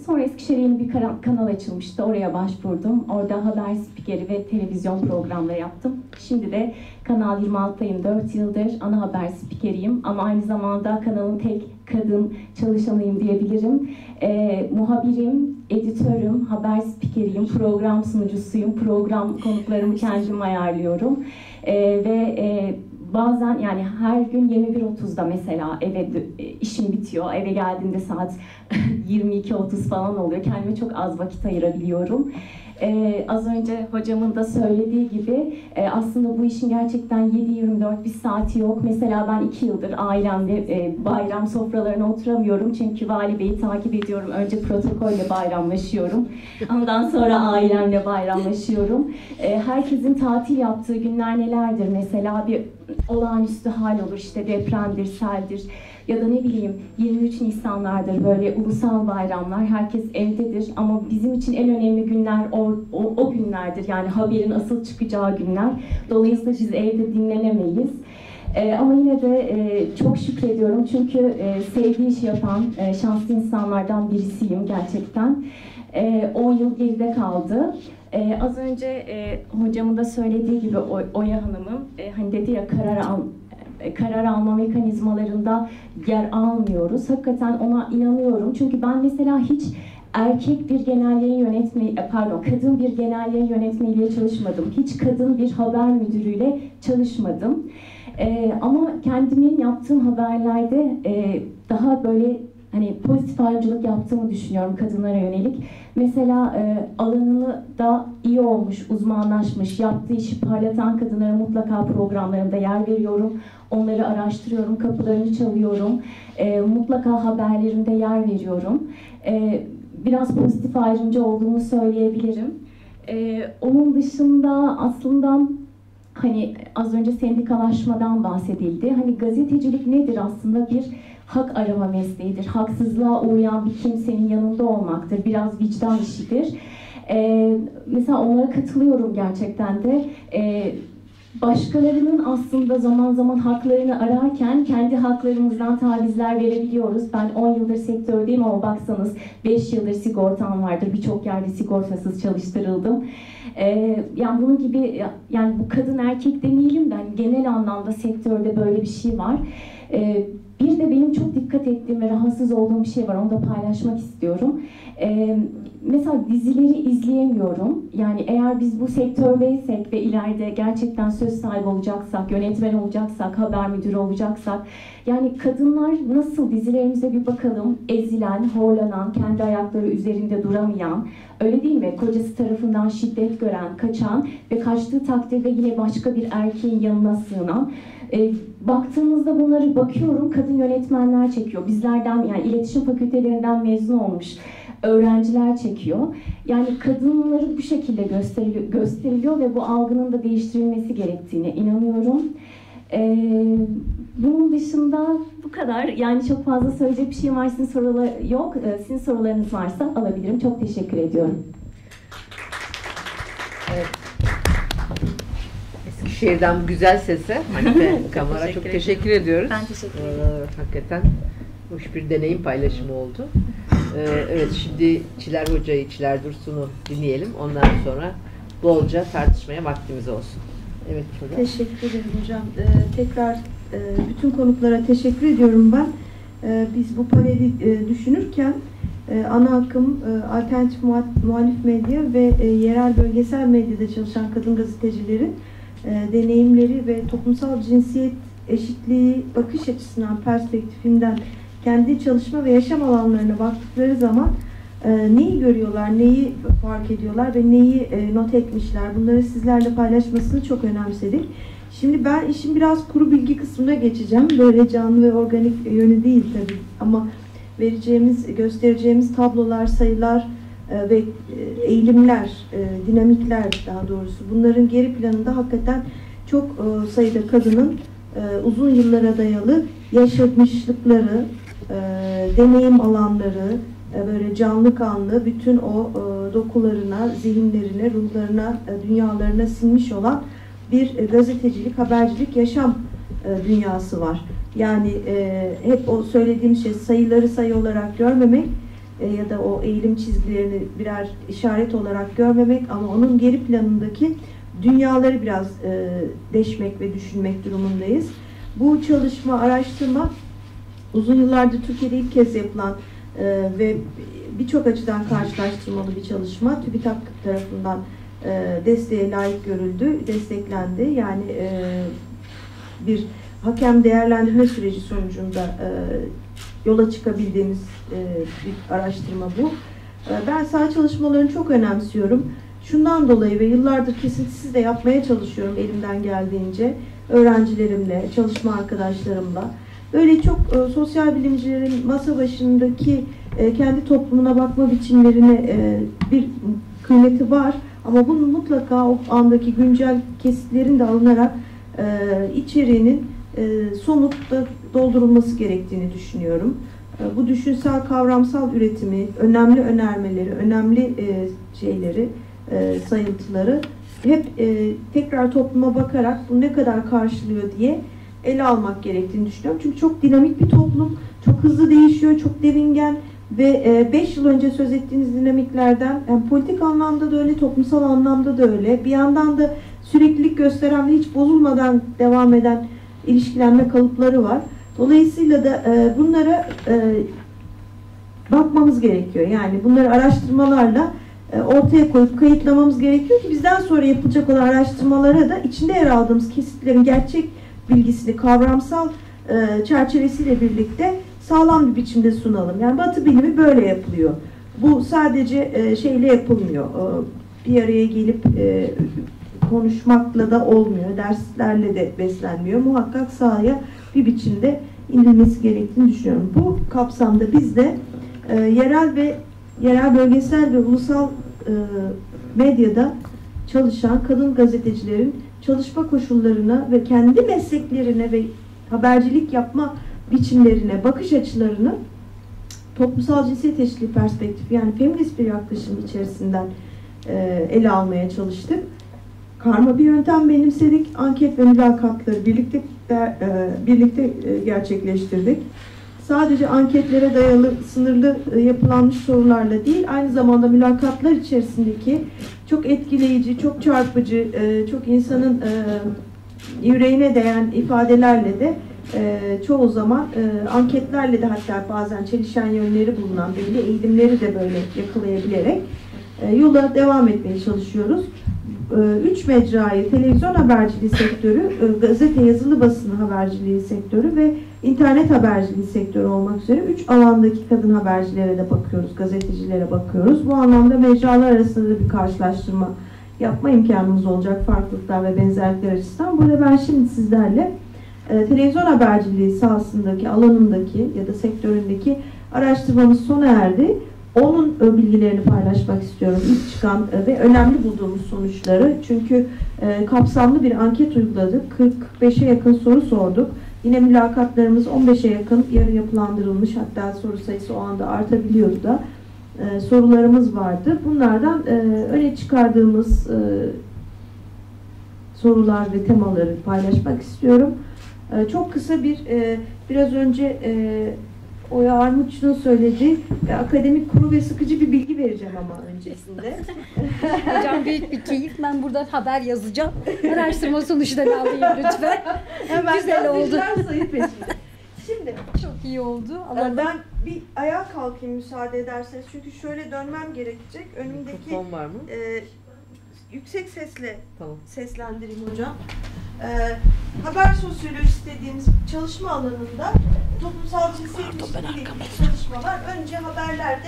sonra Eskişehir'in bir kanal açılmıştı. Oraya başvurdum. Orada haber spikeri ve televizyon programları yaptım. Şimdi de Kanal 26'dayım. 4 yıldır ana haber spikeriyim. Ama aynı zamanda kanalın tek kadın çalışanıyım diyebilirim. Muhabirim, editörüm, haber spikeriyim, program sunucusuyum. Program konuklarımı kendim ayarlıyorum. Bazen yani her gün 21.30'da mesela işim bitiyor. Eve geldiğimde saat 22.30 falan oluyor. Kendime çok az vakit ayırabiliyorum. Az önce hocamın da söylediği gibi aslında bu işin gerçekten 7-24 bir saati yok. Mesela ben 2 yıldır ailemle bayram sofralarına oturamıyorum. Çünkü Vali Bey'i takip ediyorum. Önce protokolle bayramlaşıyorum. Ondan sonra ailemle bayramlaşıyorum. Herkesin tatil yaptığı günler nelerdir? Mesela bir olağanüstü hal olur, işte depremdir, seldir ya da ne bileyim 23 Nisanlardır, böyle ulusal bayramlar, herkes evdedir ama bizim için en önemli günler o günlerdir, yani haberin asıl çıkacağı günler. Dolayısıyla biz evde dinlenemeyiz. Ama yine de çok şükrediyorum çünkü sevdiği işi yapan şanslı insanlardan birisiyim gerçekten. 10 yıl geride kaldı. Az önce hocamın da söylediği gibi Oya Hanım'ın hani dedi ya karar alma mekanizmalarında yer almıyoruz. Hakikaten ona inanıyorum. Çünkü ben mesela hiç erkek bir genel yayın yönetmeni, pardon, kadın bir genel yayın yönetmeniyle çalışmadım. Hiç kadın bir haber müdürüyle çalışmadım. Ama kendimin yaptığım haberlerde daha böyle hani pozitif ayrımcılık yaptığımı düşünüyorum kadınlara yönelik. Mesela alanını da iyi olmuş, uzmanlaşmış, yaptığı işi parlatan kadınlara mutlaka programlarımda yer veriyorum. Onları araştırıyorum, kapılarını çalıyorum. Mutlaka haberlerimde yer veriyorum. Biraz pozitif ayrımcı olduğumu söyleyebilirim. Onun dışında aslında hani az önce sendikalaşmadan bahsedildi. Hani gazetecilik nedir aslında? Bir hak arama mesleğidir. Haksızlığa uğrayan bir kimsenin yanında olmaktır. Biraz vicdan işidir. Mesela onlara katılıyorum gerçekten de. Başkalarının aslında zaman zaman haklarını ararken kendi haklarımızdan tavizler verebiliyoruz. Ben 10 yıldır sektördeyim ama baksanız 5 yıldır sigortam vardır. Birçok yerde sigortasız çalıştırıldım. Yani bunun gibi, yani bu kadın erkek demeyelim de yani genel anlamda sektörde böyle bir şey var. Bir de benim çok dikkat ettiğim ve rahatsız olduğum bir şey var. Onu da paylaşmak istiyorum. Mesela dizileri izleyemiyorum. Yani eğer biz bu sektördeysek ve ileride gerçekten söz sahibi olacaksak, yönetmen olacaksak, haber müdürü olacaksak, yani kadınlar nasıl, dizilerimize bir bakalım, ezilen, horlanan, kendi ayakları üzerinde duramayan, öyle değil mi? Kocası tarafından şiddet gören, kaçan ve kaçtığı takdirde yine başka bir erkeğin yanına sığınan. Baktığımızda bunları bakıyorum, kadın yönetmenler çekiyor. Bizlerden, yani iletişim fakültelerinden mezun olmuş öğrenciler çekiyor. Yani kadınları bu şekilde gösteriliyor ve bu algının da değiştirilmesi gerektiğine inanıyorum. Bunun dışında bu kadar. Yani çok fazla söyleyecek bir şey var. Sizin sorular yok. Sizin sorularınız varsa alabilirim. Çok teşekkür ediyorum. Evet. Eskişehir'den bu güzel sese Hanife Kamar'a çok teşekkür ediyoruz. Ben teşekkür ederim. Hakikaten hoş bir deneyim paylaşımı oldu. Evet, şimdi Çiler Hoca'yı, Çiler Dursun'u dinleyelim. Ondan sonra bolca tartışmaya vaktimiz olsun. Evet, hocam. Teşekkür ederim hocam. Tekrar bütün konuklara teşekkür ediyorum ben. Biz bu paneli düşünürken ana akım, alternatif muhalif medya ve yerel bölgesel medyada çalışan kadın gazetecilerin deneyimleri ve toplumsal cinsiyet eşitliği bakış açısından, perspektifinden kendi çalışma ve yaşam alanlarına baktıkları zaman neyi görüyorlar, neyi fark ediyorlar ve neyi not etmişler, bunları sizlerle paylaşmasını çok önemsedik. Şimdi ben işin biraz kuru bilgi kısmına geçeceğim. Böyle canlı ve organik yönü değil tabii ama vereceğimiz, göstereceğimiz tablolar, sayılar ve eğilimler, dinamikler daha doğrusu, bunların geri planında hakikaten çok sayıda kadının uzun yıllara dayalı yaşamışlıkları, deneyim alanları, böyle canlı kanlı bütün o dokularına, zihinlerine, ruhlarına, dünyalarına sinmiş olan bir gazetecilik, habercilik, yaşam dünyası var. Yani hep o söylediğim şey, sayıları sayı olarak görmemek ya da o eğilim çizgilerini birer işaret olarak görmemek ama onun geri planındaki dünyaları biraz deşmek ve düşünmek durumundayız. Bu çalışma, araştırma uzun yıllardır Türkiye'de ilk kez yapılan ve birçok açıdan karşılaştırmalı bir çalışma. TÜBİTAK tarafından desteğe layık görüldü, desteklendi. Yani bir hakem değerlendirme süreci sonucunda yola çıkabildiğimiz bir araştırma bu. Ben saha çalışmalarını çok önemsiyorum. Şundan dolayı ve yıllardır kesintisiz de yapmaya çalışıyorum elimden geldiğince. Öğrencilerimle, çalışma arkadaşlarımla. Böyle çok sosyal bilimcilerin masa başındaki kendi toplumuna bakma biçimlerine bir kıymeti var. Ama bunun mutlaka o andaki güncel kesitlerin de alınarak içeriğinin somutta doldurulması gerektiğini düşünüyorum. Bu düşünsel, kavramsal üretimi, önemli önermeleri, önemli şeyleri, sayıntıları hep tekrar topluma bakarak bu ne kadar karşılıyor diye ele almak gerektiğini düşünüyorum. Çünkü çok dinamik bir toplum, çok hızlı değişiyor, çok devingen ve 5 yıl önce söz ettiğiniz dinamiklerden, yani politik anlamda da öyle, toplumsal anlamda da öyle, bir yandan da süreklilik gösteren ve hiç bozulmadan devam eden ilişkilenme kalıpları var. Dolayısıyla da bunlara bakmamız gerekiyor. Yani bunları araştırmalarla ortaya koyup kayıtlamamız gerekiyor ki bizden sonra yapılacak olan araştırmalara da içinde yer aldığımız kesitlerin gerçek bilgisini kavramsal çerçevesiyle birlikte sağlam bir biçimde sunalım. Yani Batı bilimi böyle yapılıyor. Bu sadece şeyle yapılmıyor. Bir araya gelip konuşmakla da olmuyor. Derslerle de beslenmiyor. Muhakkak sahaya bir biçimde inilmesi gerektiğini düşünüyorum. Bu kapsamda biz de yerel, bölgesel ve ulusal medyada çalışan kadın gazetecilerin çalışma koşullarına ve kendi mesleklerine ve habercilik yapma biçimlerine, bakış açılarını toplumsal cinsiyet eşitliği perspektifi, yani feminist bir yaklaşım içerisinden ele almaya çalıştık. Karma bir yöntem benimsedik. Anket ve mülakatları birlikte gerçekleştirdik. Sadece anketlere dayalı, sınırlı yapılanmış sorularla değil, aynı zamanda mülakatlar içerisindeki çok etkileyici, çok çarpıcı, çok insanın yüreğine değen ifadelerle de çoğu zaman anketlerle de hatta bazen çelişen yönleri bulunan belli eğilimleri de böyle yakalayabilerek yola devam etmeye çalışıyoruz. 3 mecrayı, televizyon haberciliği sektörü, gazete yazılı basın haberciliği sektörü ve internet haberciliği sektörü olmak üzere 3 alandaki kadın habercilere de bakıyoruz, gazetecilere bakıyoruz. Bu anlamda mecralar arasında da bir karşılaştırma yapma imkanımız olacak farklılıklar ve benzerlikler açısından. Burada ben şimdi sizlerle televizyon haberciliği sahasındaki, alanındaki ya da sektöründeki araştırmamız sona erdi. Onun bilgilerini paylaşmak istiyorum. İlk çıkan ve önemli bulduğumuz sonuçları. Çünkü kapsamlı bir anket uyguladık. 45'e yakın soru sorduk. Yine mülakatlarımız 15'e yakın yarı yapılandırılmış. Hatta soru sayısı o anda artabiliyordu da. Sorularımız vardı. Bunlardan öne çıkardığımız sorular ve temaları paylaşmak istiyorum. Çok kısa biraz önce Oya Armutçu'nun söylediği akademik kuru ve sıkıcı bir bilgi vereceğim ama öncesinde. Hocam büyük bir keyif. Ben buradan haber yazacağım. Araştırma sonuçlarını alayım lütfen. Hemen güzel oldu. Şimdi çok iyi oldu. Ama ben bir ayağa kalkayım müsaade ederseniz. Çünkü şöyle dönmem gerekecek. Önümdeki var mı? Yüksek sesle tamam. Seslendireyim hocam. Haber sosyolojisi dediğimiz çalışma alanında toplumsal cinsiyetçilik çalışmalar önce haberlerde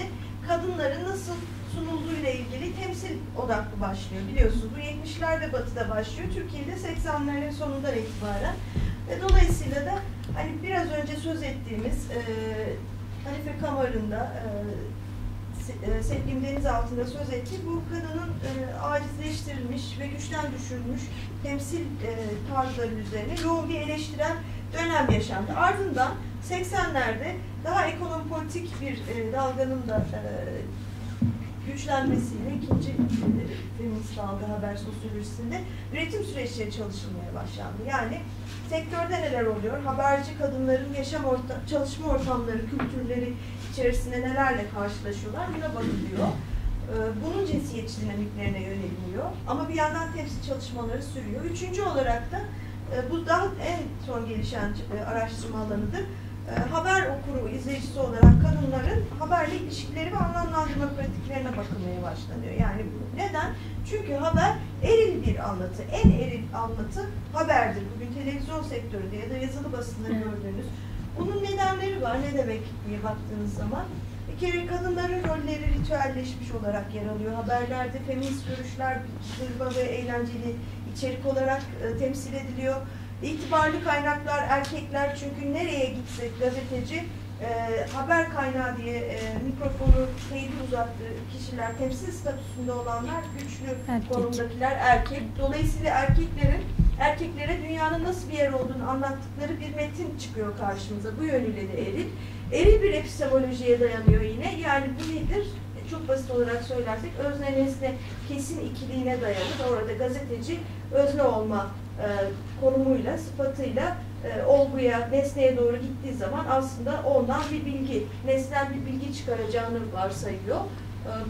kadınların nasıl sunulduğuyla ilgili temsil odaklı başlıyor. Biliyorsunuz bu 70'lerde batıda başlıyor. Türkiye'de 80'lerin sonundan itibaren. Dolayısıyla da hani biraz önce söz ettiğimiz Hanife Kamar'ın da Sevgim Denizaltı'nda söz ettiği bu kadının acizleştirilmiş ve güçten düşürülmüş temsil tarzları üzerine yoğun bir eleştiren dönem yaşandı. Ardından 80'lerde daha ekonomik-politik bir dalganın da güçlenmesiyle ikinci feminist dalga haber sosyolojisinde üretim süreçleri çalışılmaya başlandı. Yani sektörde neler oluyor, haberci kadınların çalışma ortamları, kültürleri içerisinde nelerle karşılaşıyorlar buna bakılıyor. Bunun cinsiyetçi dinamiklerine yöneliliyor ama bir yandan temsil çalışmaları sürüyor. Üçüncü olarak da bu daha en son gelişen araştırma alanıdır. Haber okuru, izleyicisi olarak kadınların haberle ilişkileri ve anlamlandırma pratiklerine bakılmaya başlanıyor. Yani neden? Çünkü haber eril bir anlatı. En eril anlatı haberdir. Bugün televizyon sektöründe ya da yazılı basında gördüğünüz. Bunun nedenleri var. Ne demek diye baktığınız zaman. Bir kere kadınların rolleri ritüelleşmiş olarak yer alıyor. Haberlerde feminist görüşler, zırva ve eğlenceli içerik olarak temsil ediliyor. İtibarlı kaynaklar erkekler çünkü nereye gitsek gazeteci haber kaynağı diye mikrofonu teyidi uzattığı kişiler, temsil statüsünde olanlar güçlü konumdakiler erkek. Dolayısıyla erkeklere dünyanın nasıl bir yer olduğunu anlattıkları bir metin çıkıyor karşımıza. Bu yönüyle de eril. Eril bir epistemolojiye dayanıyor yine. Yani bu nedir? Çok basit olarak söylersek özne nesne kesin ikiliğine dayanır. Orada gazeteci özne olma konumuyla, sıfatıyla olguya, nesneye doğru gittiği zaman aslında ondan bir bilgi, nesnel bir bilgi çıkaracağını varsayıyor.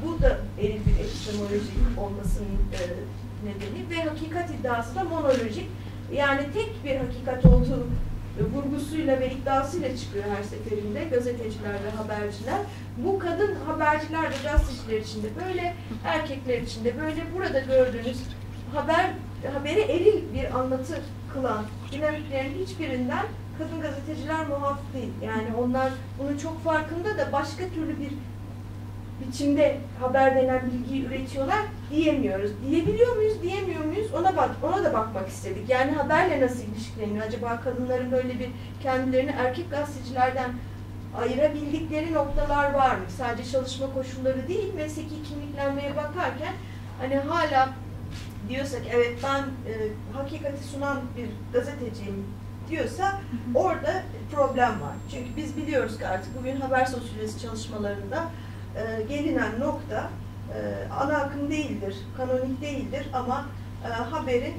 Bu da eril bir epistemoloji olmasının nedeni ve hakikat iddiası da monolojik. Yani tek bir hakikat olduğu vurgusuyla ve iddiasıyla çıkıyor her seferinde gazeteciler ve haberciler. Bu kadın haberciler ve gazeteciler için de böyle, erkekler için de böyle. Burada gördüğünüz haberi eril bir anlatı kılan dinamiklerin hiçbirinden kadın gazeteciler muaf değil. Yani onlar bunun çok farkında da başka türlü bir biçimde haber denen bilgiyi üretiyorlar diyemiyoruz. Diyebiliyor muyuz, diyemiyor muyuz? Ona da bakmak istedik. Yani haberle nasıl ilişkileniyor? Acaba kadınların böyle bir kendilerini erkek gazetecilerden ayırabildikleri noktalar var mı? Sadece çalışma koşulları değil, mesleki kimliklenmeye bakarken hani hala diyorsak evet ben hakikati sunan bir gazeteciyim diyorsa orada problem var. Çünkü biz biliyoruz ki artık bugün haber sosyolojisi çalışmalarında gelinen nokta ana akım değildir, kanonik değildir ama haberin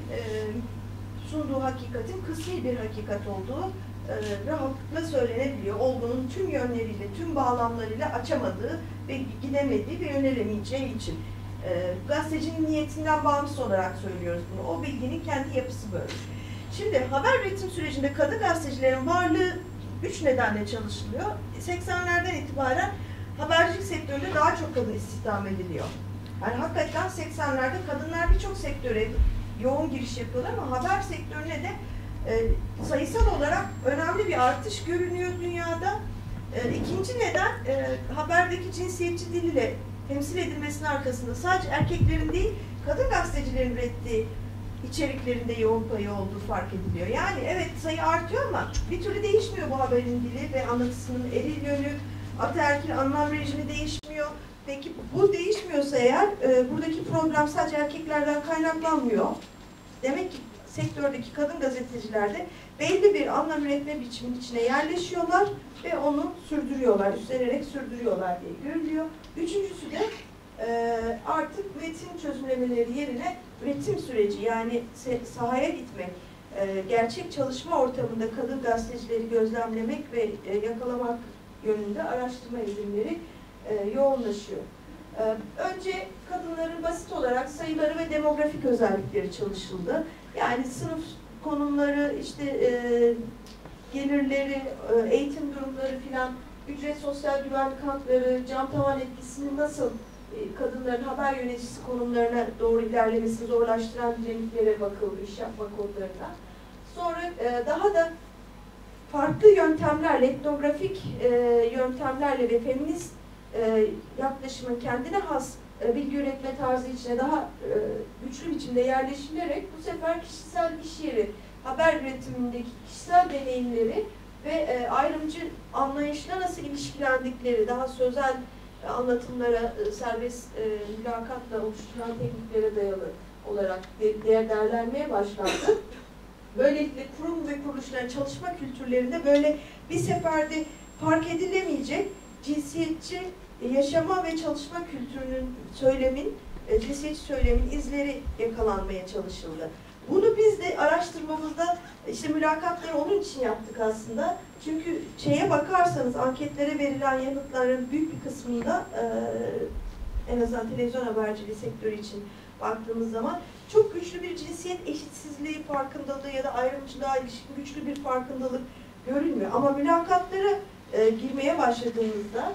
sunduğu hakikatin kısmi bir hakikat olduğu rahatlıkla söylenebiliyor. Olgunun tüm yönleriyle, tüm bağlamlarıyla açamadığı ve gidemediği ve yönelemeyeceği için. Gazetecinin niyetinden bağımsız olarak söylüyoruz bunu. O bilginin kendi yapısı böyle. Şimdi haber üretim sürecinde kadın gazetecilerin varlığı 3 nedenle çalışılıyor. 80'lerden itibaren habercilik sektöründe daha çok kadın istihdam ediliyor. Yani hakikaten 80'lerde kadınlar birçok sektöre yoğun giriş yapıyorlar ama haber sektörüne de sayısal olarak önemli bir artış görünüyor dünyada. İkinci neden haberdeki cinsiyetçi diliyle temsil edilmesinin arkasında sadece erkeklerin değil, kadın gazetecilerin ürettiği içeriklerinde yoğun payı olduğu fark ediliyor. Yani evet sayı artıyor ama bir türlü değişmiyor bu haberin dili ve anlatısının eril yönü, ataerkil anlam rejimi değişmiyor. Peki bu değişmiyorsa eğer, buradaki problem sadece erkeklerden kaynaklanmıyor. Demek ki sektördeki kadın gazeteciler de belli bir anlam üretme biçiminin içine yerleşiyorlar ve onu sürdürüyorlar, üstlenerek sürdürüyorlar diye görülüyor. Üçüncüsü de artık üretim çözümlemeleri yerine üretim süreci yani sahaya gitmek, gerçek çalışma ortamında kadın gazetecileri gözlemlemek ve yakalamak yönünde araştırma eğilimleri yoğunlaşıyor. Önce kadınların basit olarak sayıları ve demografik özellikleri çalışıldı. Yani sınıf konumları, işte gelirleri, eğitim durumları filan, ücret, sosyal güvenlik hakları, cam tavan etkisinin nasıl kadınların haber yöneticisi konumlarına doğru ilerlemesini zorlaştıran dinamiklere bakıldı iş yapma kodlarına. Sonra daha da farklı yöntemlerle, etnografik yöntemlerle ve feminist yaklaşımın kendine has bilgi üretme tarzı içine daha güçlü biçimde yerleşilerek bu sefer kişisel iş yeri, haber üretimindeki kişisel deneyimleri ve ayrımcı anlayışla nasıl ilişkilendikleri, daha sözel anlatımlara, serbest mülakatla oluşturulan tekniklere dayalı olarak değerlendirmeye başlandı. Böylelikle kurum ve kuruluşların çalışma kültürlerinde böyle bir seferde fark edilemeyecek cinsiyetçi yaşama ve çalışma kültürünün cinsiyetçi söylemin izleri yakalanmaya çalışıldı. Bunu biz de araştırmamızda işte mülakatları onun için yaptık aslında. Çünkü şeye bakarsanız anketlere verilen yanıtların büyük bir kısmında en azından televizyon haberciliği sektörü için baktığımız zaman çok güçlü bir cinsiyet eşitsizliği farkındalığı ya da ayrımcılığa ilişkin güçlü bir farkındalık görünmüyor. Ama mülakatlara girmeye başladığımızda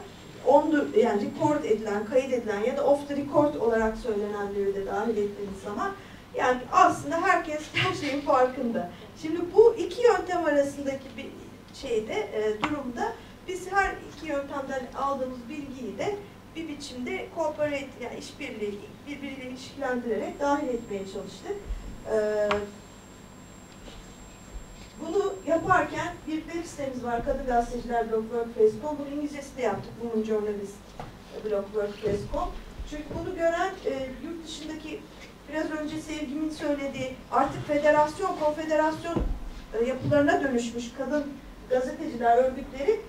yani record edilen, kayıt edilen ya da off the record olarak söylenenleri de dahil ettiğimiz zaman yani aslında herkes her şeyin farkında. Şimdi bu iki yöntem arasındaki bir durumda biz her iki yöntemden aldığımız bilgiyi de bir biçimde kooperatif, yani işbirliği, birbiriyle ilişkilendirerek dahil etmeye çalıştık. Bunu yaparken bir web sitemiz var, Kadın Gazeteciler blog WordPress.com. Bunu İngilizcesi de yaptık, bunun Journalist blog WordPress.com. Çünkü bunu gören yurt dışındaki, biraz önce Sevgim'in söylediği, artık federasyon, konfederasyon yapılarına dönüşmüş kadın gazeteciler örgütleri,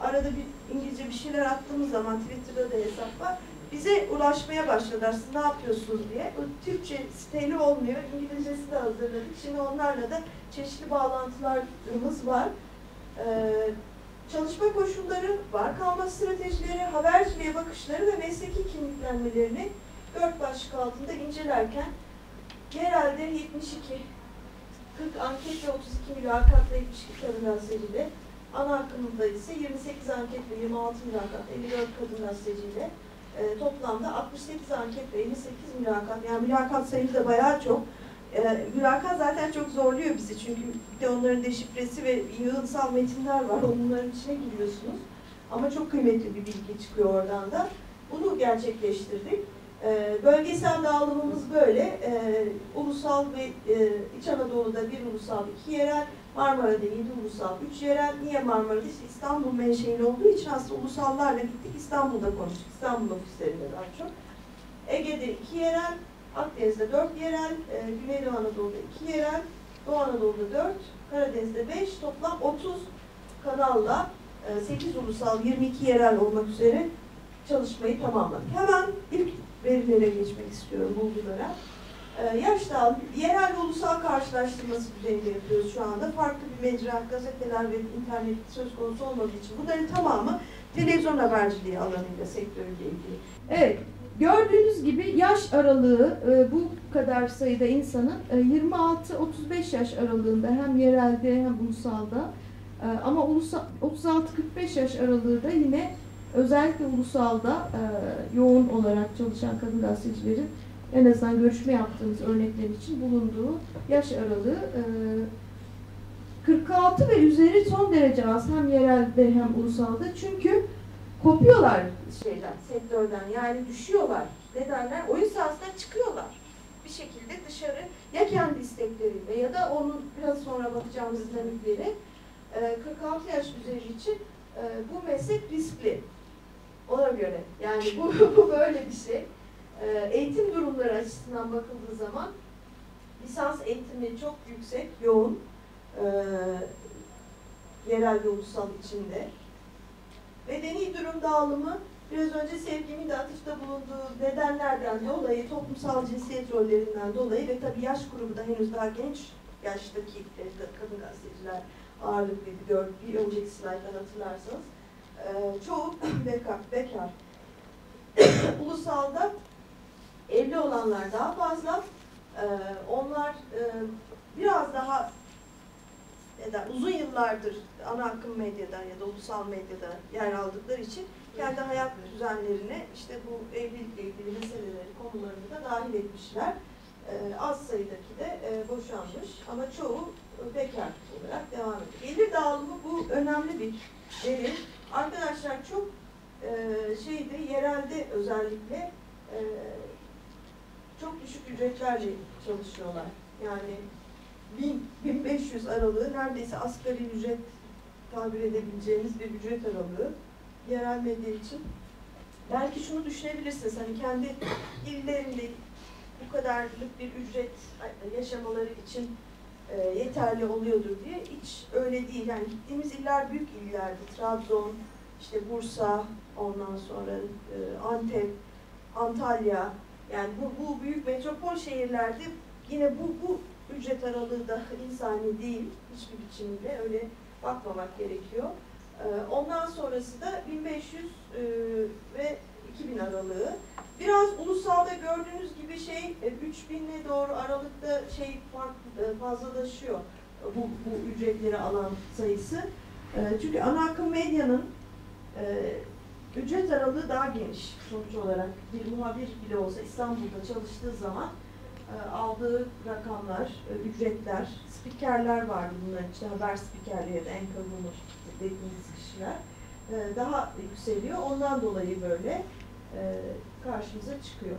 arada bir İngilizce bir şeyler attığımız zaman, Twitter'da da hesap var, bize ulaşmaya başladılar, siz ne yapıyorsunuz diye. O Türkçe siteli olmuyor, İngilizcesi de hazırladık. Şimdi onlarla da çeşitli bağlantılarımız var. Çalışma koşulları var, kalma stratejileri, haberciliğe bakışları ve mesleki kimliklenmelerini 4 başlık altında incelerken genelde 40 anket ve 32 mülakatla 72 kadın gazeteciyle, ana akımında ise 28 anket ve 26 mülakat, 54 kadın gazeteciyle toplamda 68 anket ve 58 mülakat. Yani mülakat sayısı da bayağı çok. Mülakat zaten çok zorluyor bizi çünkü bir de onların deşifresi ve yığınsal metinler var. Onların içine giriyorsunuz. Ama çok kıymetli bir bilgi çıkıyor oradan da. Bunu gerçekleştirdik. Bölgesel dağılımımız böyle. Ulusal ve İç Anadolu'da bir ulusal, 2 yerel, Marmara'da 7 ulusal, 3 yerel. Niye Marmara'da? İşte İstanbul menşeili olduğu için aslında ulusallarla gittik, İstanbul'da konuştuk. İstanbul ofislerinde daha çok. Ege'de 2 yerel, Akdeniz'de 4 yerel, Güneydoğu Anadolu'da 2 yerel, Doğu Anadolu'da 4, Karadeniz'de 5, toplam 30 kanalla 8 ulusal, 22 yerel olmak üzere çalışmayı tamamladık. Hemen ilk verilere geçmek istiyorum, bulgulara. Yaş dağılımı, yerel ve ulusal karşılaştırması düzeyinde yapıyoruz şu anda. Farklı bir mecra, gazeteler ve internet söz konusu olmadığı için bunların tamamı televizyon haberciliği alanında, sektörüyle ilgili. Evet, gördüğünüz gibi yaş aralığı bu kadar sayıda insanın 26-35 yaş aralığında hem yerelde hem ulusalda, ama 36-45 yaş aralığı da yine özellikle ulusalda yoğun olarak çalışan kadın gazetecilerin en azından görüşme yaptığımız örnekler için bulunduğu yaş aralığı 46 ve üzeri son derece az hem yerelde hem ulusalda, çünkü kopuyorlar sektörden, yani düşüyorlar. Nedenler oysa aslında çıkıyorlar bir şekilde dışarı, ya kendi istekleriyle ya da onun biraz sonra bakacağımız dinamikleri. 46 yaş üzeri için bu meslek riskli, ona göre. Yani bu böyle bir şey. Eğitim durumları açısından bakıldığı zaman lisans eğitimi çok yüksek, yoğun, yerel ve ulusal içinde. Bedeni durum dağılımı, biraz önce Sevgim'in de atıfta bulunduğu nedenlerden dolayı, toplumsal cinsiyet rollerinden dolayı ve tabii yaş grubu da henüz daha genç yaştaki kadın gazeteciler ağırlıklıydı. Bir önceki slayttan hatırlarsanız. Çoğu bekar. Ulusalda evli olanlar daha fazla. Onlar biraz daha uzun yıllardır ana akım medyadan ya da ulusal medyada yer aldıkları için kendi hayat düzenlerine işte bu evlilikle ilgili meseleleri, konularını da dahil etmişler. Az sayıdaki de boşanmış ama çoğu bekar olarak devam ediyor. Gelir dağılımı bu önemli bir veri. Arkadaşlar çok yerelde özellikle çok düşük ücretlerle çalışıyorlar. Yani 1000-1500 aralığı neredeyse asgari ücret tabir edebileceğimiz bir ücret aralığı yerel medya için. Belki şunu düşünebilirsiniz, hani kendi illerinde bu kadarlık bir ücret yaşamaları için yeterli oluyordur diye, hiç öyle değil. Yani gittiğimiz iller büyük illerdi. Trabzon, işte Bursa, ondan sonra Antep, Antalya. Yani bu büyük metropol şehirlerde yine bu ücret aralığı da insani değil hiçbir biçimde, öyle bakmamak gerekiyor. Ondan sonrası da 1500 ve 2000 aralığı. Biraz ulusalda gördüğünüz gibi 3000'e doğru aralıkta fazlalaşıyor bu ücretleri alan sayısı. Çünkü ana akım medyanın ücret aralığı daha geniş sonuç olarak. Bir muhabir bile olsa İstanbul'da çalıştığı zaman aldığı rakamlar, ücretler, spikerler vardı bunların içinde, haber spikerleri ya da anchor'lar dediğimiz kişiler daha yükseliyor. Ondan dolayı böyle karşımıza çıkıyor.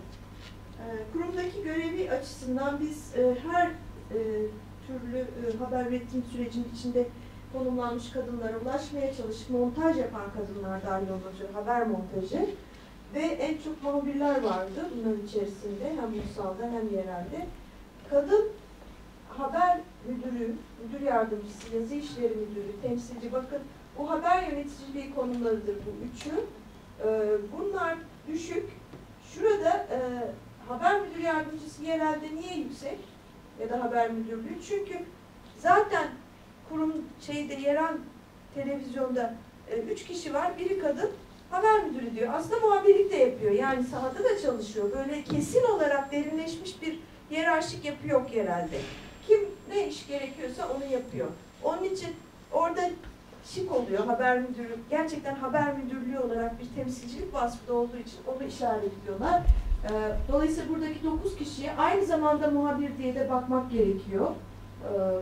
Kurumdaki görevi açısından biz her türlü haber üretim sürecinin içinde konumlanmış kadınlara ulaşmaya çalışıp montaj yapan kadınlar dahil olacak, haber montajı ve en çok muhabirler vardı bunların içerisinde, hem ulusalda hem yerelde. Kadın haber müdürü, müdür yardımcısı, yazı işleri müdürü, temsilci, bakın bu haber yöneticiliği konumlarıdır bu üçü. Bunlar düşük. Şurada haber müdür yardımcısı yerelde niye yüksek ya da haber müdürlüğü? Çünkü zaten kurum yerel televizyonda 3 kişi var, biri kadın, haber müdürü diyor. Aslında muhabirlik de yapıyor. Yani sahada da çalışıyor. Böyle kesin olarak derinleşmiş bir hiyerarşik yapı yok yerelde. Kim ne iş gerekiyorsa onu yapıyor. Onun için orada şık oluyor haber müdürü. Gerçekten haber müdürlüğü olarak bir temsilcilik vasfı da olduğu için onu işaretliyorlar. Dolayısıyla buradaki 9 kişiye aynı zamanda muhabir diye de bakmak gerekiyor.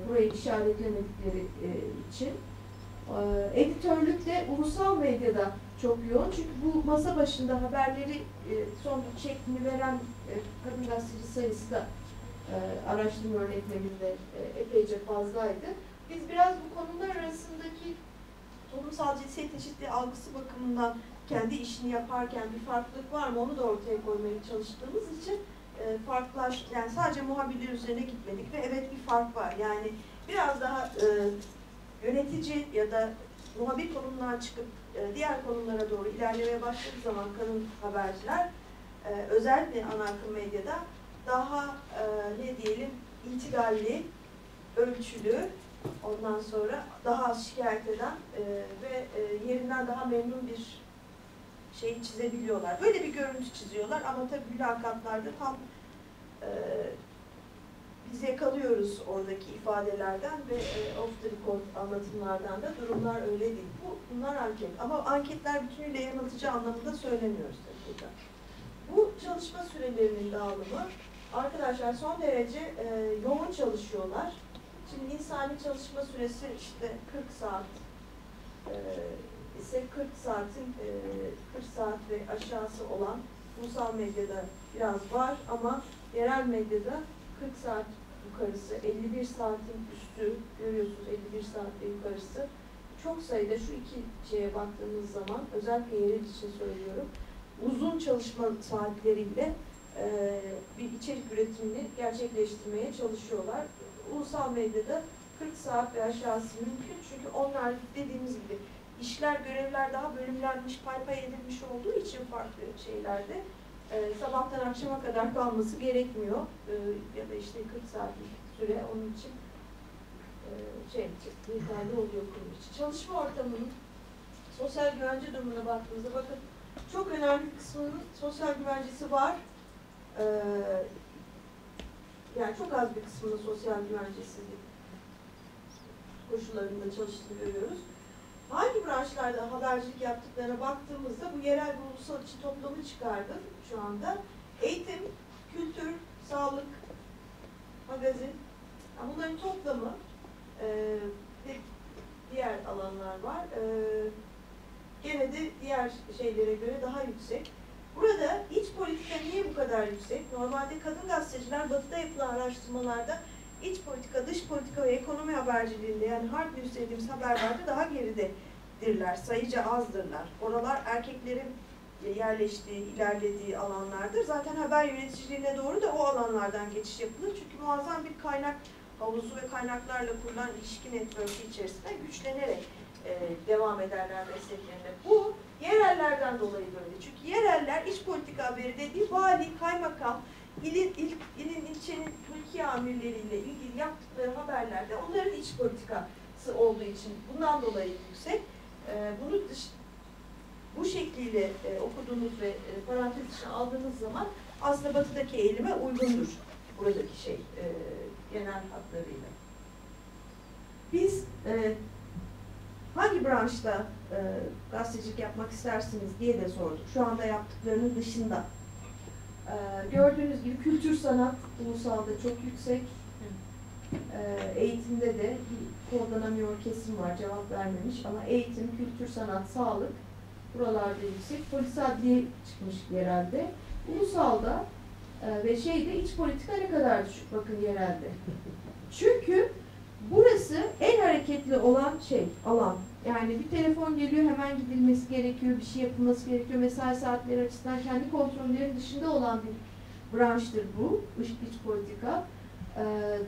Burayı işaretlemedikleri için. Editörlük de ulusal medyada çok yoğun. Çünkü bu masa başında haberleri son şeklini veren kadın gazeteci sayısı da araştırma örneklerinde epeyce fazlaydı. Biz biraz bu konular arasındaki toplumsal cinsiyet eşitliği algısı bakımından kendi işini yaparken bir farklılık var mı onu da ortaya koymaya çalıştığımız için yani sadece muhabirler üzerine gitmedik ve evet bir fark var. Yani biraz daha yönetici ya da muhabir konumundan çıkıp diğer konulara doğru ilerlemeye başladığı zaman kadın haberciler özellikle ana akım medyada daha itidalli, ölçülü, ondan sonra daha az şikayet eden ve yerinden daha memnun bir çizebiliyorlar. Böyle bir görüntü çiziyorlar ama tabii mülakatlarda tam biz yakalıyoruz oradaki ifadelerden ve off the record anlatımlardan da durumlar öyle değil. Bunlar anket. Ama anketler bütünüyle yanıltıcı anlamında söylemiyoruz tabii burada. Bu çalışma sürelerinin dağılımı arkadaşlar son derece yoğun çalışıyorlar. Şimdi insani çalışma süresi işte 40 saat ise 40 saat ve aşağısı olan ulusal medyada biraz var ama yerel medyada 40 saat yukarısı, 51 saatin üstü, görüyorsunuz 51 saatte yukarısı. Çok sayıda şu iki şeye baktığımız zaman, özellikle yerel için söylüyorum, uzun çalışma saatleriyle bir içerik üretimini gerçekleştirmeye çalışıyorlar. Ulusal medyada 40 saat ve aşağısı mümkün çünkü onlar dediğimiz gibi İşler, görevler daha bölümlenmiş, paypay edilmiş olduğu için farklı şeylerde sabahtan akşama kadar kalması gerekmiyor. Ya da işte 40 saatlik süre onun için yeterli oluyor kurum için. Çalışma ortamının sosyal güvence durumuna baktığımızda bakın çok önemli bir kısmının sosyal güvencesi var. Yani çok az bir kısmının sosyal güvencesizlik koşullarında çalıştığını görüyoruz. Hangi branşlarda habercilik yaptıklarına baktığımızda bu yerel ve ulusal için toplamı çıkardım şu anda. Eğitim, kültür, sağlık, magazin, yani bunların toplamı ve diğer alanlar var. Gene de diğer şeylere göre daha yüksek. Burada iç politika niye bu kadar yüksek? Normalde kadın gazeteciler batıda yapılan araştırmalarda iç politika, dış politika ve ekonomi haberciliğinde yani hard news dediğimiz haberlerde daha geridedirler, sayıca azdırlar. Oralar erkeklerin yerleştiği, ilerlediği alanlardır. Zaten haber yöneticiliğine doğru da o alanlardan geçiş yapılır. Çünkü muazzam bir kaynak havuzu ve kaynaklarla kurulan ilişki network'ü içerisinde güçlenerek devam ederler mesleklerine. Bu yerellerden dolayı böyle. Çünkü yereller iç politika haberi dediği vali, kaymakam, ilin ilçenin mülki amirleriyle ilgili yaptıkları haberlerde onların iç politikası olduğu için bundan dolayı yüksek. Bunu bu şekliyle okuduğunuz ve parantez içine aldığınız zaman aslında batıdaki eğilime uygundur buradaki şey genel hatlarıyla. Biz hangi branşta gazetecilik yapmak istersiniz diye de sorduk. Şu anda yaptıklarının dışında. Gördüğünüz gibi kültür sanat ulusalda çok yüksek. Eğitimde de bir kodlanamıyor kesim var, cevap vermemiş ama eğitim, kültür, sanat, sağlık buralarda yüksek. Polis adliye çıkmış yerelde. Ulusalda ve şeyde iç politika ne kadar düşük bakın yerelde. Çünkü burası en hareketli olan şey, alan. Yani bir telefon geliyor, hemen gidilmesi gerekiyor, bir şey yapılması gerekiyor. Mesai saatleri açısından kendi kontrollerin dışında olan bir branştır bu, iç politika.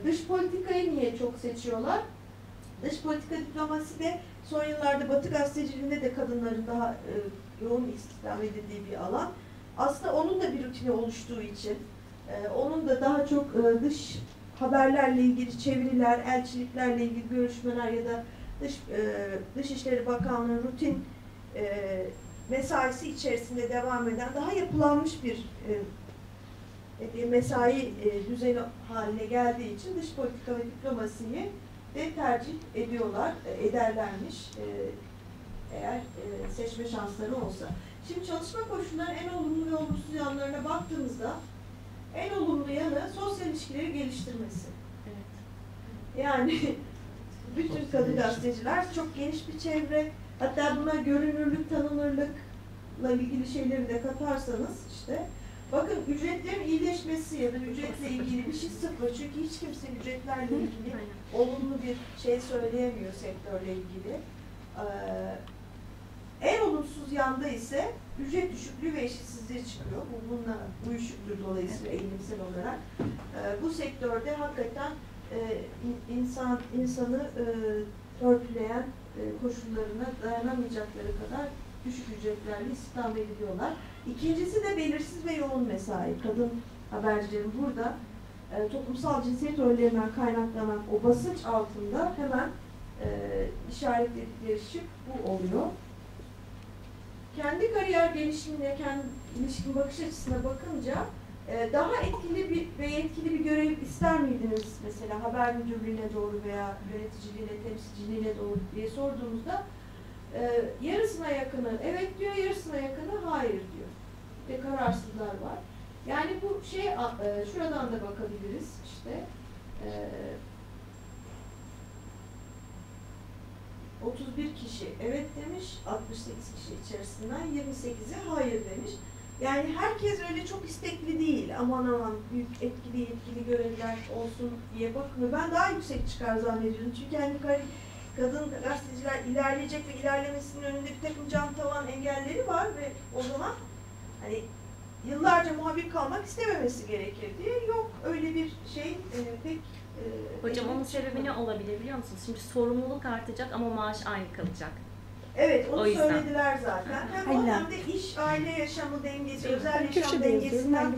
Dış politikayı niye çok seçiyorlar? Dış politika diplomasi de son yıllarda Batı gazeteciliğinde de kadınların daha yoğun istihdam edildiği bir alan. Aslında onun da bir rutini oluştuğu için, onun da daha çok dış haberlerle ilgili çeviriler, elçiliklerle ilgili görüşmeler ya da Dışişleri Bakanlığı rutin mesaisi içerisinde devam eden daha yapılanmış bir mesai düzeni haline geldiği için dış politika ve diplomasiyi de tercih ediyorlar, ederlermiş eğer seçme şansları olsa. Şimdi çalışma koşulları en olumlu ve olumsuz yanlarına baktığımızda en olumlu yanı sosyal ilişkileri geliştirmesi. Evet. Yani bütün kadın gazeteciler çok geniş bir çevre, hatta buna görünürlük, tanınırlıkla ilgili şeyleri de katarsanız işte bakın ücretlerin iyileşmesi ya da ücretle ilgili bir şey sıfır çünkü hiç kimse ücretlerle ilgili olumlu bir şey söyleyemiyor sektörle ilgili. En olumsuz yanda ise ücret düşüklüğü ve eşitsizliği çıkıyor. Bununla uyuşuktur dolayısıyla eğilimsel olarak. Bu sektörde hakikaten insanı törpüleyen koşullarına dayanamayacakları kadar düşük ücretlerle istihdam ediliyorlar. İkincisi de belirsiz ve yoğun mesai. Kadın habercilerin burada toplumsal cinsiyet rollerinden kaynaklanan o basınç altında hemen işaretledikleri şık bu oluyor. Kendi kariyer gelişimine, kendi ilişkin bakış açısına bakınca daha etkili ve yetkili bir görev ister miydiniz mesela haber müdürlüğüne doğru veya yöneticiliğine, temsilciliğine doğru diye sorduğumuzda yarısına yakını evet diyor, yarısına yakını hayır diyor. Ve kararsızlar var. Yani bu şey şuradan da bakabiliriz işte 31 kişi evet demiş, 68 kişi içerisinden 28'i hayır demiş. Yani herkes öyle çok istekli değil. Aman aman büyük etkili yetkili görevler olsun diye bakmıyor. Ben daha yüksek çıkar zannediyorum. Çünkü hani kadın gazeteciler ilerleyecek ve ilerlemesinin önünde bir takım cam tavan engelleri var ve o zaman hani yıllarca muhabir kalmak istememesi gerekir diye yok öyle bir şey pek. Hocam onun sebebi ne olabilir biliyor musunuz? Şimdi sorumluluk artacak ama maaş aynı kalacak. Evet, onu söylediler zaten. Hem o hem de iş, aile yaşamı dengesi, özel yaşam dengesinden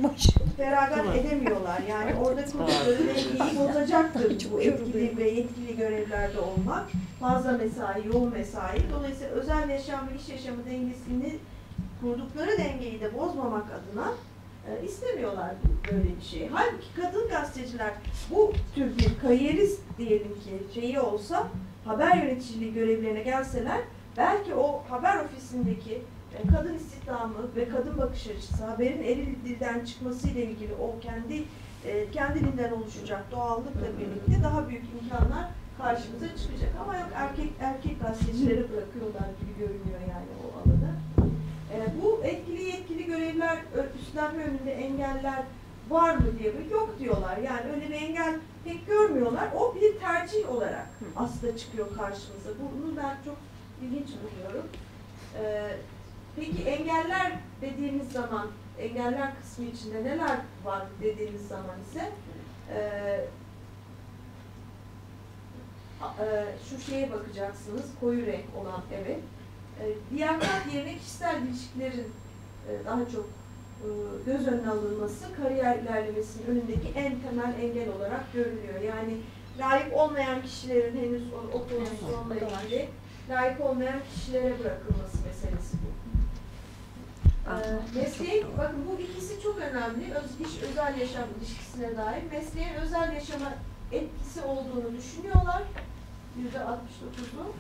feragat edemiyorlar. Yani oradaki dengeyi bozacaktır bu etkili ve yetkili görevlerde olmak. Fazla mesai, yoğun mesai. Dolayısıyla özel yaşam ve iş yaşamı dengesini, kurdukları dengeyi de bozmamak adına istemiyorlar böyle bir şey. Halbuki kadın gazeteciler bu tür bir kariyerist diyelim ki şeyi olsa, haber yöneticiliği görevlerine gelseler, belki o haber ofisindeki kadın istihdamı ve kadın bakış açısı, haberin eril dilden çıkması ile ilgili o kendiliğinden oluşacak doğallıkla birlikte daha büyük imkanlar karşımıza çıkacak. Ama yok, erkek gazetecilere bırakıyorlar gibi görünüyor yani o alana. Bu etkili görevler üstlenme önünde engeller var mı diye mi? Yok diyorlar. Yani öyle bir engel pek görmüyorlar. O bir tercih olarak aslında çıkıyor karşımıza. Bunu ben çok ilginç buluyorum. Peki engeller dediğimiz zaman, engeller kısmı içinde neler var dediğimiz zaman ise şu şeye bakacaksınız, koyu renk olan evet. Liyakat yerine kişisel ilişkilerin daha çok göz önüne alınması kariyer ilerlemesinin önündeki en temel engel olarak görülüyor. Yani layık olmayan kişilerin henüz o pozisyonla ilgili layık olmayan kişilere bırakılması meselesi bu. Mesleğe, bakın bu ikisi çok önemli. İş özel yaşam ilişkisine dair mesleğin özel yaşama etkisi olduğunu düşünüyorlar. %69'u.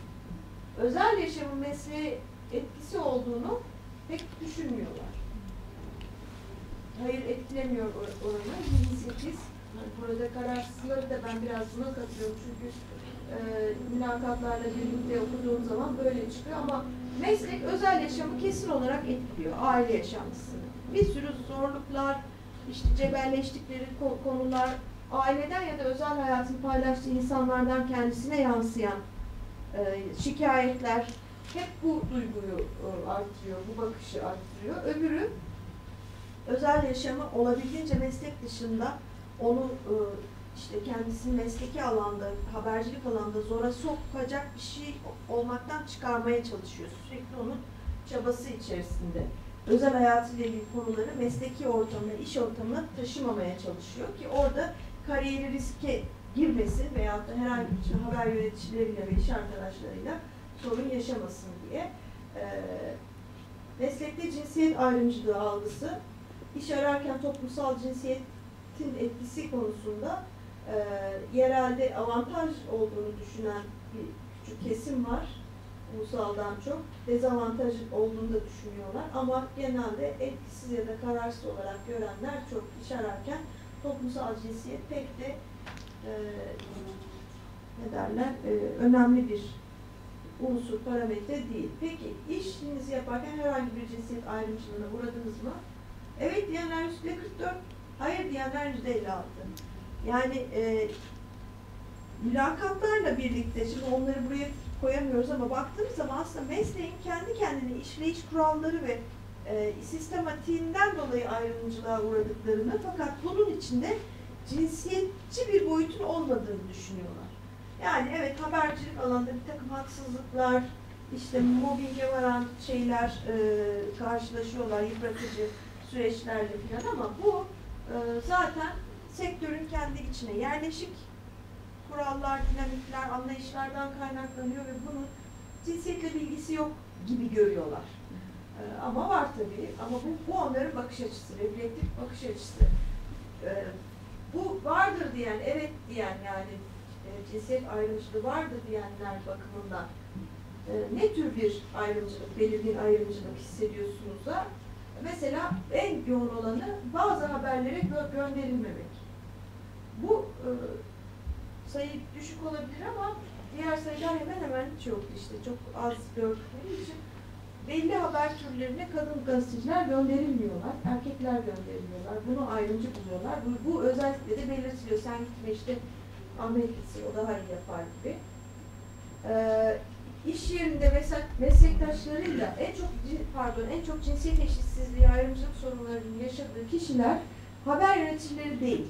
Özel yaşamın mesleğe etkisi olduğunu pek düşünmüyorlar. Hayır, etkilemiyor oranı. 28. Burada kararsızları da ben biraz buna katıyorum çünkü mülakatlarla birlikte okuduğum zaman böyle çıkıyor ama meslek özel yaşamı kesin olarak etkiliyor, aile yaşantısını. Bir sürü zorluklar, işte cebelleştikleri konular, aileden ya da özel hayatını paylaştığı insanlardan kendisine yansıyan şikayetler hep bu duyguyu artırıyor, bu bakışı artırıyor. Öbürü özel yaşamı olabildiğince meslek dışında onu işte kendisini mesleki alanda, habercilik alanda zora sokacak bir şey olmaktan çıkarmaya çalışıyor. Sürekli onun çabası içerisinde. Özel hayatıyla ilgili konuları mesleki ortamına, iş ortamına taşımamaya çalışıyor ki orada kariyeri riske girmesin veyahut da herhangi bir haber yöneticileriyle ve iş arkadaşlarıyla sorun yaşamasın diye. Meslekte cinsiyet ayrımcılığı algısı, iş ararken toplumsal cinsiyetin etkisi konusunda yerelde avantaj olduğunu düşünen bir küçük kesim var, ulusaldan çok. Dezavantaj olduğunu da düşünüyorlar ama genelde etkisiz ya da kararsız olarak görenler çok. İş ararken toplumsal cinsiyet pek de ne derler, önemli bir unsur, parametre değil. Peki, işinizi yaparken herhangi bir cinsiyet ayrımcılığına uğradınız mmı? Evet diyenler %44, hayır diyenler %56. Yani mülakatlarla birlikte, şimdi onları buraya koyamıyoruz ama baktığımız zaman aslında mesleğin kendi kendine işleyiş kuralları ve sistematiğinden dolayı ayrımcılığa uğradıklarını, fakat bunun içinde cinsiyetçi bir boyutun olmadığını düşünüyorlar. Yani evet, habercilik alanında bir takım haksızlıklar, işte mobbinge varan şeyler karşılaşıyorlar, yıpratıcı süreçlerle falan ama bu zaten sektörün kendi içine yerleşik kurallar, dinamikler, anlayışlardan kaynaklanıyor ve bunun cinsiyetle bilgisi yok gibi görüyorlar. Ama var tabii, ama bu onların bakış açısı, reflektif bakış açısı. Bu vardır diyen, evet diyen, yani cinsiyet ayrımcılığı vardır diyenler bakımından ne tür bir ayrımcılık, belirgin ayrımcılık hissediyorsunuz da mesela en yoğun olanı bazı haberlere gönderilmemek. Bu sayı düşük olabilir ama diğer sayılar hemen hemen hiç yoktu, işte çok az gördükleri için. Belli haber türlerine kadın gazeteciler gönderilmiyorlar, erkekler gönderiliyorlar. Bunu ayrımcı buluyorlar. Bu özellikle de belirtiliyor. Sen gitme işte Ahmet gitsin, o daha iyi yapar gibi. İş yerinde meslektaşlarıyla en çok cinsiyet eşitsizliği, ayrımcılık sorunlarının yaşadığı kişiler haber yöneticileri değil.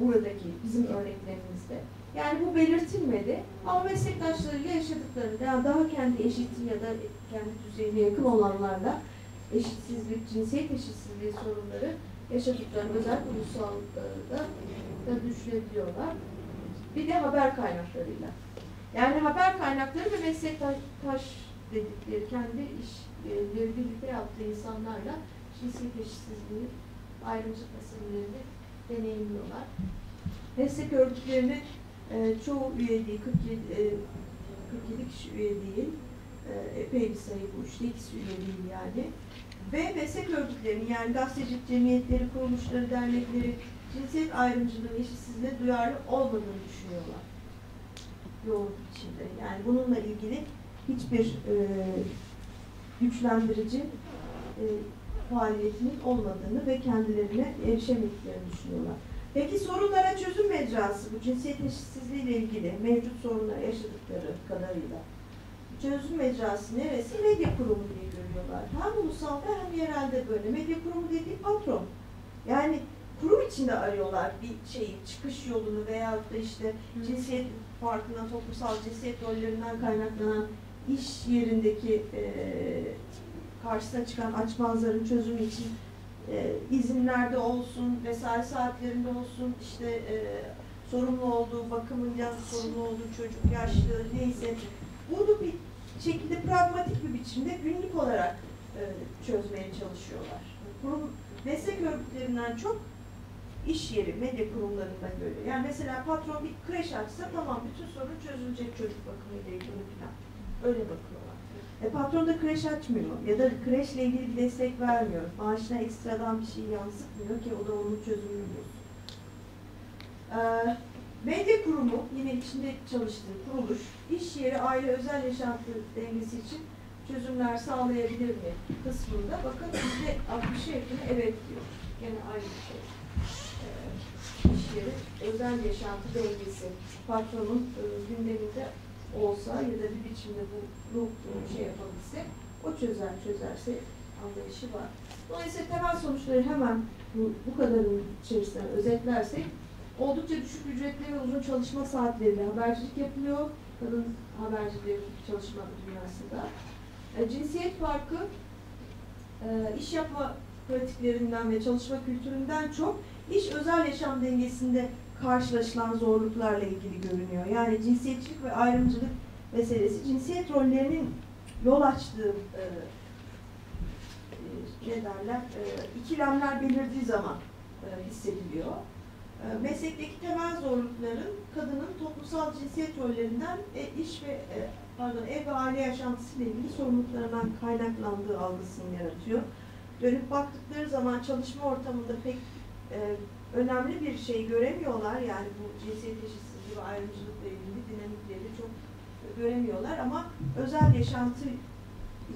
buradaki bizim örneklerimizde. Yani bu belirtilmedi ama meslektaşlarıyla yaşadıklarında yani daha kendi eşiti ya da kendi düzeyine yakın olanlarla eşitsizlik, cinsiyet eşitsizliği sorunları yaşadıklarını özel kurumsallıklarında da düşünebiliyorlar. Bir de haber kaynaklarıyla. Yani haber kaynakları ve meslektaş dedikleri kendi işleri birlikte yaptığı insanlarla cinsiyet eşitsizliği, ayrımcılık meselelerini deneyimliyorlar. Meslek örgütlerinin çoğu üye değil, 47 kişi üye değil, epey bir sayı bu, 3'te 2'si üye değil yani. Ve meslek örgütlerinin yani gazetecilik cemiyetleri, kuruluşları, dernekleri cinsiyet ayrımcılığı ve eşitsizliğe duyarlı olmadığını düşünüyorlar. Yoğun içinde. Yani bununla ilgili hiçbir güçlendirici faaliyetinin olmadığını ve kendilerine erişemediklerini düşünüyorlar. Peki sorunlara çözüm mecrası bu cinsiyet eşitsizliği ile ilgili mevcut sorunları yaşadıkları kadarıyla çözüm mecrası neresi? Medya kurumu diye görüyorlar. Hem ulusal hem yerelde böyle. Medya kurumu dediği patron. Yani kurum içinde arıyorlar bir şeyi, çıkış yolunu veyahut da işte cinsiyet farkından, toplumsal cinsiyet rollerinden kaynaklanan iş yerindeki karşısına çıkan açmazların çözümü için izinlerde olsun, mesai saatlerinde olsun, işte sorumlu olduğu, bakımından sorumlu olduğu çocuk, yaşlı neyse bunu bir şekilde pragmatik bir biçimde günlük olarak çözmeye çalışıyorlar. Kurum, meslek örgütlerinden çok iş yeri, medya kurumlarından görüyor. Yani mesela patron bir kreş açsa tamam bütün sorun çözülecek çocuk bakımıyla ilgili falan. Öyle bakıyorlar. Patron da kreş açmıyor ya da kreşle ilgili bir destek vermiyor. Maaşına ekstradan bir şey yansıtmıyor ki o da onun çözümünü bulsun. Medya kurumu yine içinde çalıştığı kuruluş, iş yeri, aile, özel yaşantı dengesi için çözümler sağlayabilir mi kısmında bakın %60'a yakını evet diyor. Gene aynı şey. İş yeri, özel yaşantı dengesi patronun gündeminde olsa ya da bir biçimde bu şey yapabilse o çözerse anlayışı var. Dolayısıyla temel sonuçları hemen bu kadarın içerisinden özetlersek oldukça düşük ücretli ve uzun çalışma saatleriyle habercilik yapılıyor. Kadın habercileri çalışma dünyasında. Cinsiyet farkı iş yapma pratiklerinden ve çalışma kültüründen çok iş özel yaşam dengesinde karşılaşılan zorluklarla ilgili görünüyor. Yani cinsiyetçilik ve ayrımcılık meselesi cinsiyet rollerinin yol açtığı ikilemler belirdiği zaman hissediliyor. Meslekteki temel zorlukların kadının toplumsal cinsiyet rollerinden ev ve aile yaşantısıyla ilgili sorumluluklarından kaynaklandığı algısını yaratıyor. Dönüp baktıkları zaman çalışma ortamında pek önemli bir şey göremiyorlar. Yani bu cinsiyet eşitsizliği ve ayrımcılıkla ilgili dinamikleri çok göremiyorlar ama özel yaşantı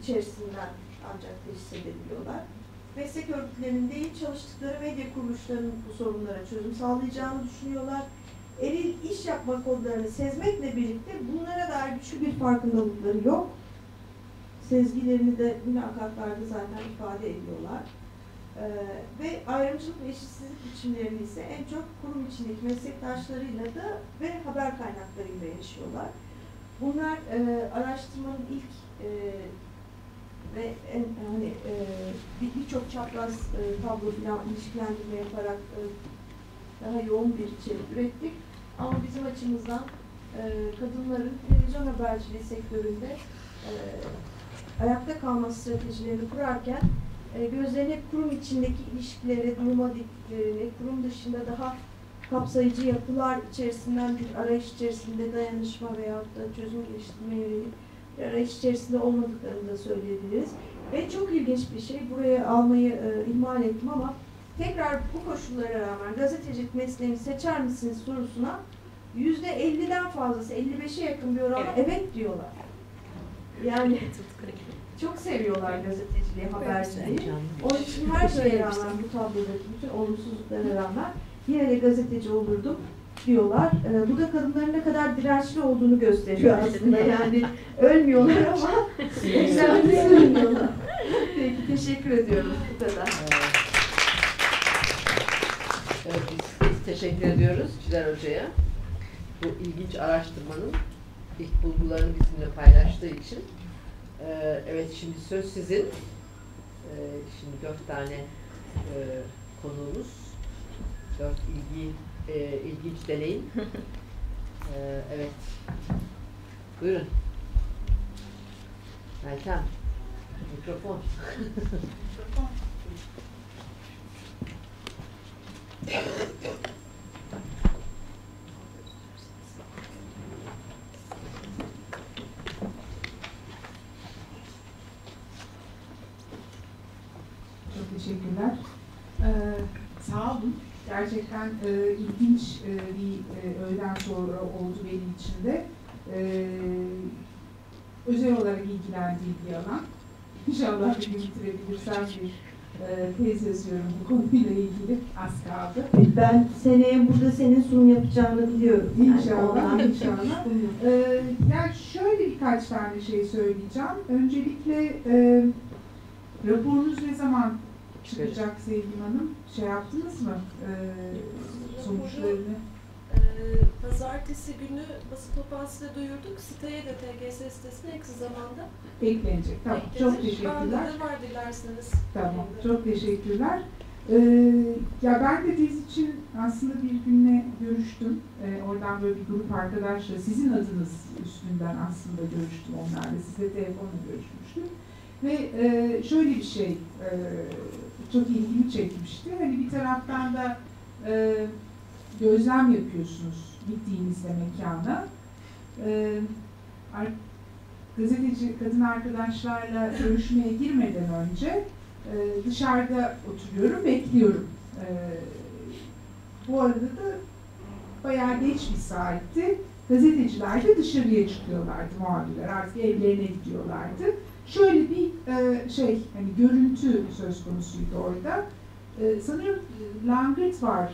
içerisinden ancak teşhis edebiliyorlar. Meslek örgütlerinin değil, çalıştıkları medya kuruluşlarının bu sorunlara çözüm sağlayacağını düşünüyorlar. Eril iş yapma kodlarını sezmekle birlikte bunlara dair güçlü bir farkındalıkları yok. Sezgilerini de mülakatlarda zaten ifade ediyorlar. Ve ayrımcılık ve eşitsizlik biçimlerini ise en çok kurum içindeki meslektaşlarıyla da ve haber kaynaklarıyla yaşıyorlar. Bunlar araştırmanın ilk ve hani birçok çapraz tablo filan ilişkilendirme yaparak daha yoğun bir içerik ürettik. Ama bizim açımızdan kadınların televizyon haberciliği sektöründe ayakta kalma stratejilerini kurarken gözlerini kurum içindeki ilişkileri, duruma diktiklerini, kurum dışında daha kapsayıcı yapılar içerisinden bir arayış içerisinde dayanışma veyahut da çözüm geliştirme yönelik bir arayış içerisinde olmadıklarını da söyleyebiliriz. Ve çok ilginç bir şey, buraya almayı ihmal ettim ama tekrar bu koşullara rağmen gazetecilik mesleğini seçer misiniz sorusuna %50'den fazlası, 55'e yakın bir oranla evet diyorlar. Yani çok seviyorlar gazeteciliği, haberciliği. Onun için her şeye rağmen, bu tablodaki bütün olumsuzluklara rağmen yine de gazeteci olurdum diyorlar. Bu da kadınların ne kadar dirençli olduğunu gösteriyor aslında. Yani ölmüyorlar ama eşlenmesi ölmüyorlar. Peki, teşekkür ediyorum. Bu kadar. Evet, biz teşekkür ediyoruz Çiler Hoca'ya. Bu ilginç araştırmanın ilk bulgularını bizimle paylaştığı için. Evet, şimdi söz sizin. Şimdi 4 tane konuğumuz. 4 ilginç deneyim. Evet. Buyurun. Meltem. Mikrofon. Mikrofon. Çok teşekkürler. Sağ olun. Gerçekten ilginç bir öğleden sonra oldu benim için de. Özel olarak ilgilendiğim bir alan. İnşallah bir gün bitirebilirsem bir tez yazıyorum bu konuyla ilgili. Az kaldı. Ben seneye burada senin sunum yapacağını biliyorum. İnşallah. Yani inşallah. Yani şöyle birkaç tane şey söyleyeceğim. Öncelikle raporunuz ne zaman çıkacak Sevgim Hanım? Şey yaptınız mı? Sonuçlarını? Pazartesi günü basın toplantısıyla duyurduk. Siteye de TGS sitesine en kısa zamanda eklenecek. Tamam, çok teşekkürler. Tamam, çok teşekkürler. Ya ben de tez için aslında bir günle görüştüm. Oradan böyle bir grup arkadaşla sizin adınız üstünden aslında görüştüm onlarla. Size telefonla görüşmüştüm. Ve şöyle bir şey çok ilgimi çekmişti. Hani bir taraftan da gözlem yapıyorsunuz gittiğinizde mekana. Gazeteci kadın arkadaşlarla görüşmeye girmeden önce dışarıda oturuyorum, bekliyorum. Bu arada da bayağı geç bir saatti. Gazeteciler de dışarıya çıkıyorlardı, muhabirler artık evlerine gidiyorlardı. Şöyle bir hani görüntü söz konusuydu orada. Sanırım langırt var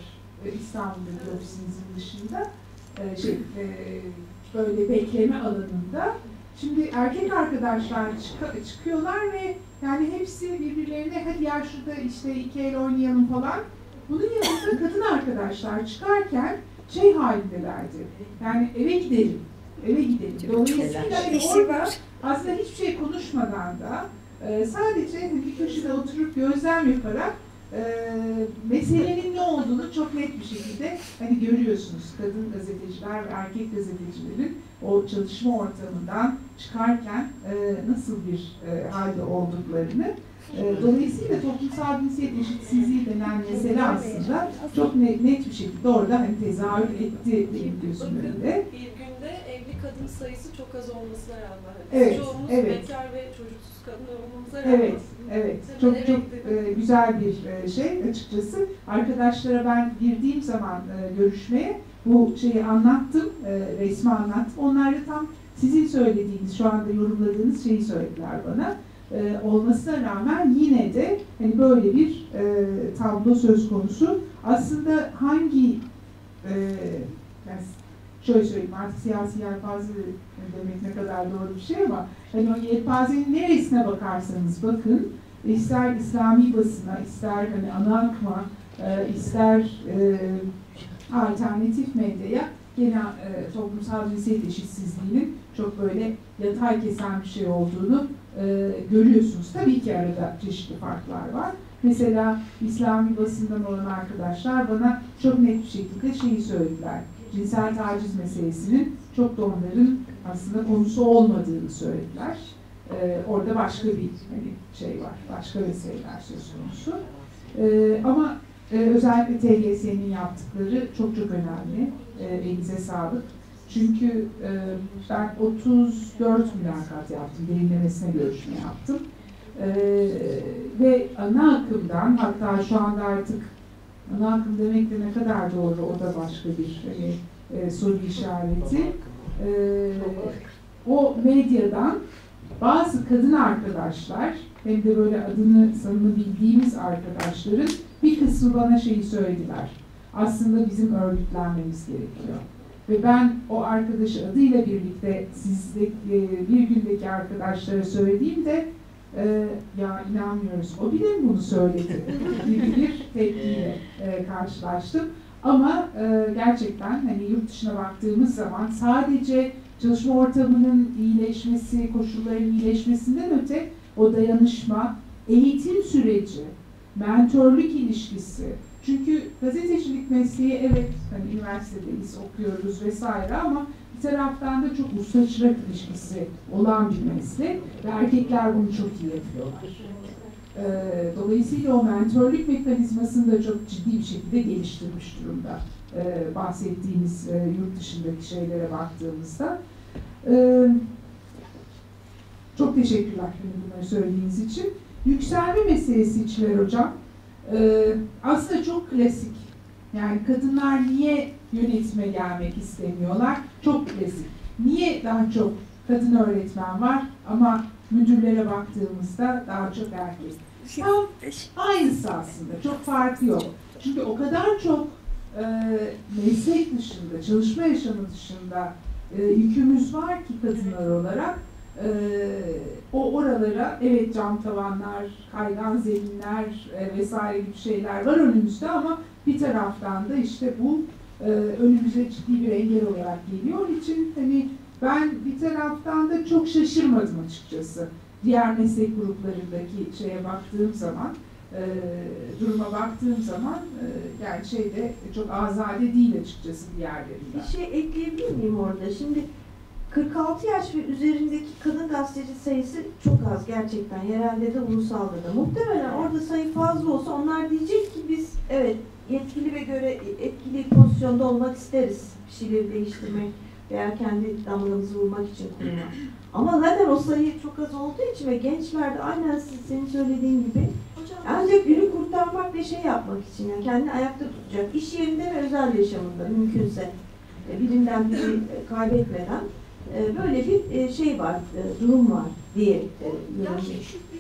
İstanbul'da ofisinizin dışında, böyle bekleme alanında. Şimdi erkek arkadaşlar çıkıyorlar ve yani hepsi birbirlerine hadi ya şurada işte iki el oynayalım falan. Bunun yanında kadın arkadaşlar çıkarken şey halindelerdi. Yani eve gidelim, eve gidelim. Dolayısıyla orada aslında hiçbir şey konuşmadan da sadece bir köşede oturup gözlem yaparak meselenin ne olduğunu çok net bir şekilde hani görüyorsunuz. Kadın gazeteciler ve erkek gazetecilerin o çalışma ortamından çıkarken nasıl bir halde olduklarını. Dolayısıyla toplumsal cinsiyet eşitsizliği denen mesele aslında çok net bir şekilde orada hani tezahür etti diyorsun önünde. Bir günde evli kadın sayısı çok az olmasına rağmen. Evet, çoğumuz bekar ve çocuksuz kadın olmamıza rağmen. Evet. Evet, çok güzel bir şey açıkçası. Arkadaşlara ben girdiğim zaman görüşmeye bu şeyi anlattım, resmi anlattım. Onlar da tam sizin söylediğiniz, şu anda yorumladığınız şeyi söylediler bana. Olmasına rağmen yine de hani böyle bir tablo söz konusu. Aslında hangi, yani şöyle söyleyeyim, artık siyasi yelpaze demek ne kadar doğru bir şey ama hani o yelpazenin neresine bakarsanız bakın, ister İslami basına, ister hani ana akma, ister alternatif medyaya genel toplumsal cinsiyet eşitsizliğinin çok böyle yatay kesen bir şey olduğunu görüyorsunuz. Tabii ki arada çeşitli farklar var. Mesela İslami basından olan arkadaşlar bana çok net bir şekilde şeyi söylediler. Cinsel taciz meselesinin çok da onların aslında konusu olmadığını söylediler. Orada başka bir hani şey var, başka meseleler söz konusu. Ama özellikle TGS'nin yaptıkları çok önemli. Elinize sağlık. Çünkü ben 34 mülakat yaptım, derinlemesine görüşme yaptım. Ve ana akımdan, hatta şu anda artık ana akım demek de ne kadar doğru, o da başka bir hani, soru işareti. O medyadan bazı kadın arkadaşlar, hem de böyle adını sanını bildiğimiz arkadaşların bir kısmı bana şeyi söylediler. Aslında bizim örgütlenmemiz gerekiyor. Ve ben o arkadaşı adıyla birlikte sizdeki bir gündeki arkadaşlara söylediğimde ya inanmıyoruz, o bile mi bunu söyledi gibi bir tepkiyle karşılaştım. Ama gerçekten hani yurt dışına baktığımız zaman sadece çalışma ortamının iyileşmesi, koşulların iyileşmesinden öte o dayanışma, eğitim süreci, mentörlük ilişkisi. Çünkü gazetecilik mesleği evet hani üniversitedeyiz, okuyoruz vesaire ama bir taraftan da çok usta-çırak ilişkisi olan bir meslek ve erkekler bunu çok iyi yapıyorlar. Dolayısıyla o mentörlük mekanizmasını da çok ciddi bir şekilde geliştirmiş durumda. Bahsettiğimiz yurt dışındaki şeylere baktığımızda. Çok teşekkürler bunları söylediğiniz için. Yükselme meselesi Çiler Hocam. Aslında çok klasik. Yani kadınlar niye yönetime gelmek istemiyorlar? Çok klasik. Niye daha çok kadın öğretmen var ama müdürlere baktığımızda daha çok erkek? Tam aynısı aslında. Çok farkı yok. Çünkü o kadar çok meslek dışında, çalışma yaşamı dışında yükümüz var ki kadınlar olarak o oralara evet cam tavanlar, kaygan zeminler vesaire gibi şeyler var önümüzde ama bir taraftan da işte bu önümüze ciddi bir engel olarak geliyor. Onun için hani ben bir taraftan da çok şaşırmadım açıkçası. Diğer meslek gruplarındaki şeye baktığım zaman, duruma baktığım zaman yani şeyde çok azade değil açıkçası diğerlerinden. Bir şey ekleyebilir miyim orada? Şimdi 46 yaş ve üzerindeki kadın gazeteci sayısı çok az gerçekten. Yerelde de ulusalda da. Muhtemelen orada sayı fazla olsa onlar diyecek ki biz evet yetkili ve etkili pozisyonda olmak isteriz. Bir şeyleri değiştirmek veya kendi damlamızı vurmak için kurmak. Ama zaten o sayı çok az olduğu için ve gençlerde aynen senin söylediğin gibi ancak günü kurtarmak ve şey yapmak için yani kendini ayakta tutacak. İş yerinde ve özel yaşamında mümkünse birinden biri kaybetmeden böyle bir şey var, durum var diye yorumluyorum. Çok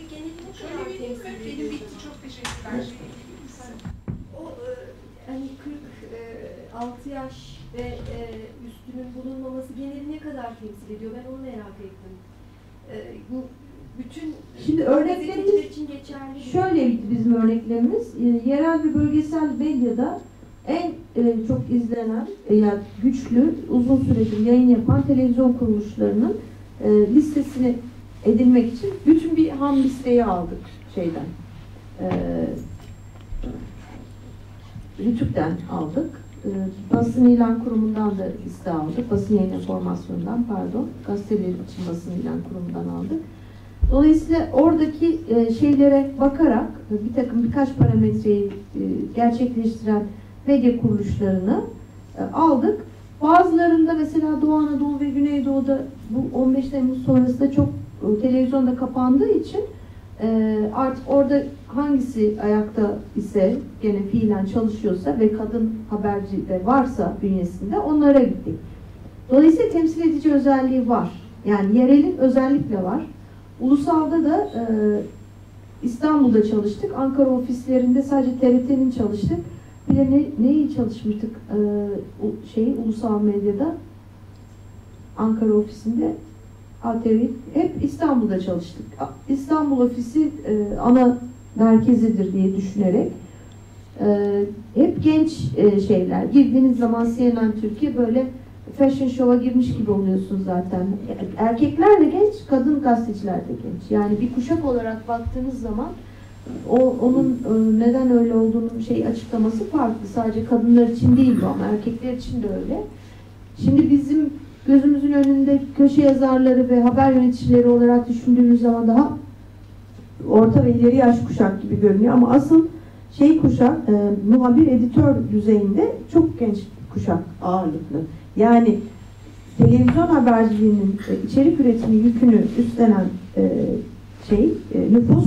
teşekkürler. 46 yaş ve üstünün bulunmaması geneli ne kadar temsil ediyor? Ben onu merak ettim. Bu bütün şimdi örneklerimiz için geçerli. Şöyle bizim örneklerimiz yerel ve bölgesel medyada en çok izlenen yani güçlü uzun süredir yayın yapan televizyon kuruluşlarının listesini edinmek için bütün bir ham listeyi aldık şeyden. Rütük'ten aldık. Basın ilan kurumundan da liste aldık. Basın yayın enformasyonundan pardon. Gazeteler için basın ilan kurumundan aldık. Dolayısıyla oradaki şeylere bakarak birkaç parametreyi gerçekleştiren medya kuruluşlarını aldık. Bazılarında mesela Doğu Anadolu ve Güneydoğu'da bu 15 Temmuz sonrası da çok televizyonda kapandığı için artık orada hangisi ayakta ise gene fiilen çalışıyorsa ve kadın haberci de varsa bünyesinde onlara gittik. Dolayısıyla temsil edici özelliği var. Yani yerelin özellikle var. Ulusalda da İstanbul'da çalıştık. Ankara ofislerinde sadece TRT'nin çalıştık. Bir de neyi çalışmıştık ulusal medyada? Ankara ofisinde ATV. Hep İstanbul'da çalıştık. İstanbul ofisi ana merkezidir diye düşünerek hep genç şeyler. Girdiğiniz zaman CNN Türkiye böyle fashion show'a girmiş gibi oluyorsun zaten. Erkekler de genç, kadın gazeteciler de genç. Yani bir kuşak olarak baktığınız zaman onun neden öyle olduğunun açıklaması farklı. Sadece kadınlar için değil bu ama erkekler için de öyle. Şimdi bizim gözümüzün önünde köşe yazarları ve haber yöneticileri olarak düşündüğümüz zaman daha orta ve ileri yaş kuşak gibi görünüyor ama asıl kuşak muhabir editör düzeyinde çok genç kuşak ağırlıklı. Yani televizyon haberciliğinin içerik üretimi yükünü üstlenen nüfus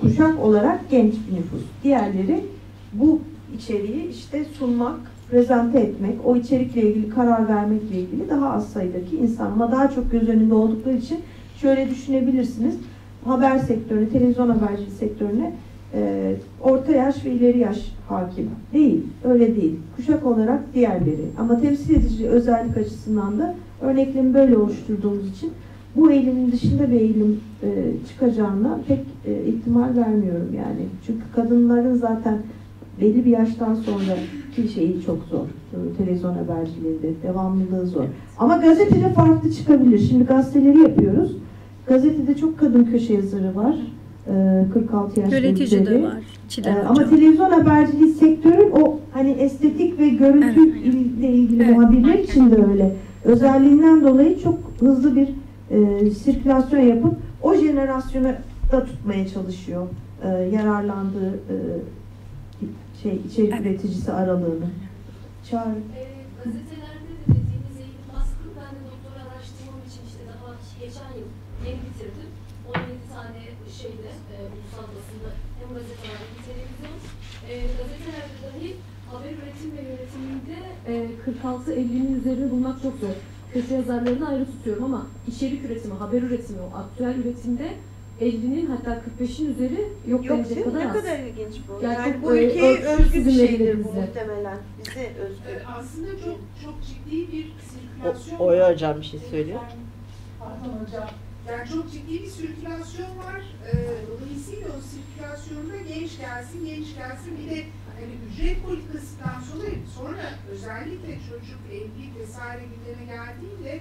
kuşak olarak genç bir nüfus. Diğerleri bu içeriği sunmak, prezente etmek, o içerikle ilgili karar vermekle ilgili daha az sayıdaki insan ama daha çok göz önünde oldukları için şöyle düşünebilirsiniz. Haber sektörüne, televizyon haberciliği sektörüne orta yaş ve ileri yaş hakim. Değil, öyle değil. Kuşak olarak diğerleri. Ama temsil edici özellik açısından da örneklemi böyle oluşturduğumuz için bu eğilimin dışında bir eğilim çıkacağına pek ihtimal vermiyorum yani. Çünkü kadınların zaten belli bir yaştan sonraki şeyi çok zor. Televizyon haberciliğinde devamlılığı zor. Ama gazetede farklı çıkabilir. Şimdi gazeteleri yapıyoruz. Gazetede çok kadın köşe yazarı var. 46 yaş yönetici de var. Ama televizyon haberciliği sektörün o hani estetik ve görüntü ile ilgili muhabirler için de öyle. Özelliğinden dolayı çok hızlı bir sirkülasyon yapıp o jenerasyonu da tutmaya çalışıyor. Yararlandığı içerik üreticisi aralığını. Çağrı. Gazetelerde de dediğiniz yayın baskın. Ben de doktora araştırmam için işte daha geçen yıl yeni bitirdim. 17 tane şeyde ulusal basında hem gazetelerde bir televizyon. Gazetelerde dahi haber üretim ve yönetiminde 46-50'nin üzerine bulmak çok zor. Köşe yazarlarını ayrı tutuyorum ama içerik üretimi, haber üretimi, o aktüel üretimde 50'nin hatta 45'in üzeri yok denecek kadar az. Ne kadar ilginç bu. Yani bu ülkeye özgü bir şeydir bu muhtemelen. Bize özgü. Aslında çok çok ciddi bir sirkülasyon var. Oya hocam bir şey söylüyor. Pardon hocam. Yani çok ciddi bir sirkülasyon var. Dolayısıyla o sirkülasyonda genç gelsin, genç gelsin. Bir de hani ücret politikasından sonra özellikle çocuk, evlilik vesaire gündeme geldiğinde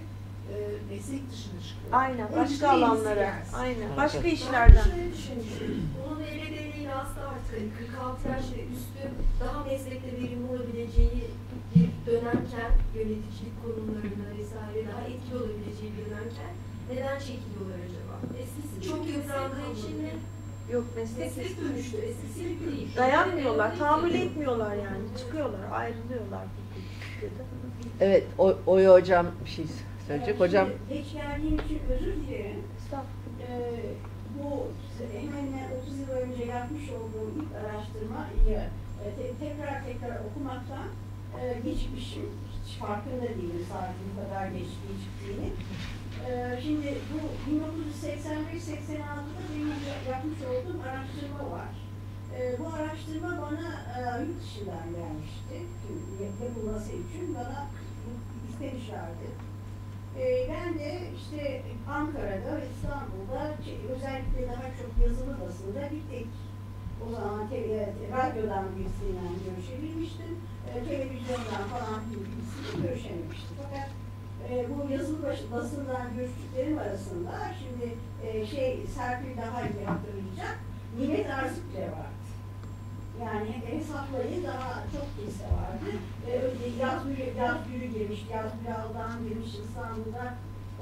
meslek dışına çıkıyor. Aynen, başka alanlara. Aynen, başka işlerden. Ben şöyle düşünmüştüm. Onun ele değdiğini aslında artık 46 yaş ve üstü daha meslekte verimli olabileceği bir dönemken, yöneticilik konumlarına vesaire daha etkili olabileceği bir dönemken neden çekiliyorlar acaba? Eskisi çok yıprandığı için mi? Yok, meslek dönüştü. Eskisi değil. Dayanmıyorlar, tahammül etmiyorlar yani. Çıkıyorlar, ayrılıyorlar. Evet, Oya hocam bir şey söyleyecek. Hocam. Geç geldiğim için özür dilerim. Bu hemen 30 yıl önce yapmış olduğum ilk araştırmayı tekrar okumaktan geçmişim. Hiç farkında değilim saatin kadar geçtiği çıktığını. Şimdi bu 1985-86'da benim yapmış olduğum araştırma var. Bu araştırma bana yurt dışından gelmişti. Yapılması için bana istemişlerdi. Ben de işte Ankara'da ve İstanbul'da özellikle daha çok yazılı basında bir tek o zaman radyodan birisiyle görüşebilmiştim. Televizyondan falan birisiyle görüşememiştim. Fakat bu yazılı basından görüştüklerim arasında şimdi Serpil daha iyi yaptıracak Nimet Arzıkçı vardı. Yani hesaplayı daha çok kese vardı. Yaz yürü girmişti, Yaz Yürü Aldan girmiş İstanbul'da.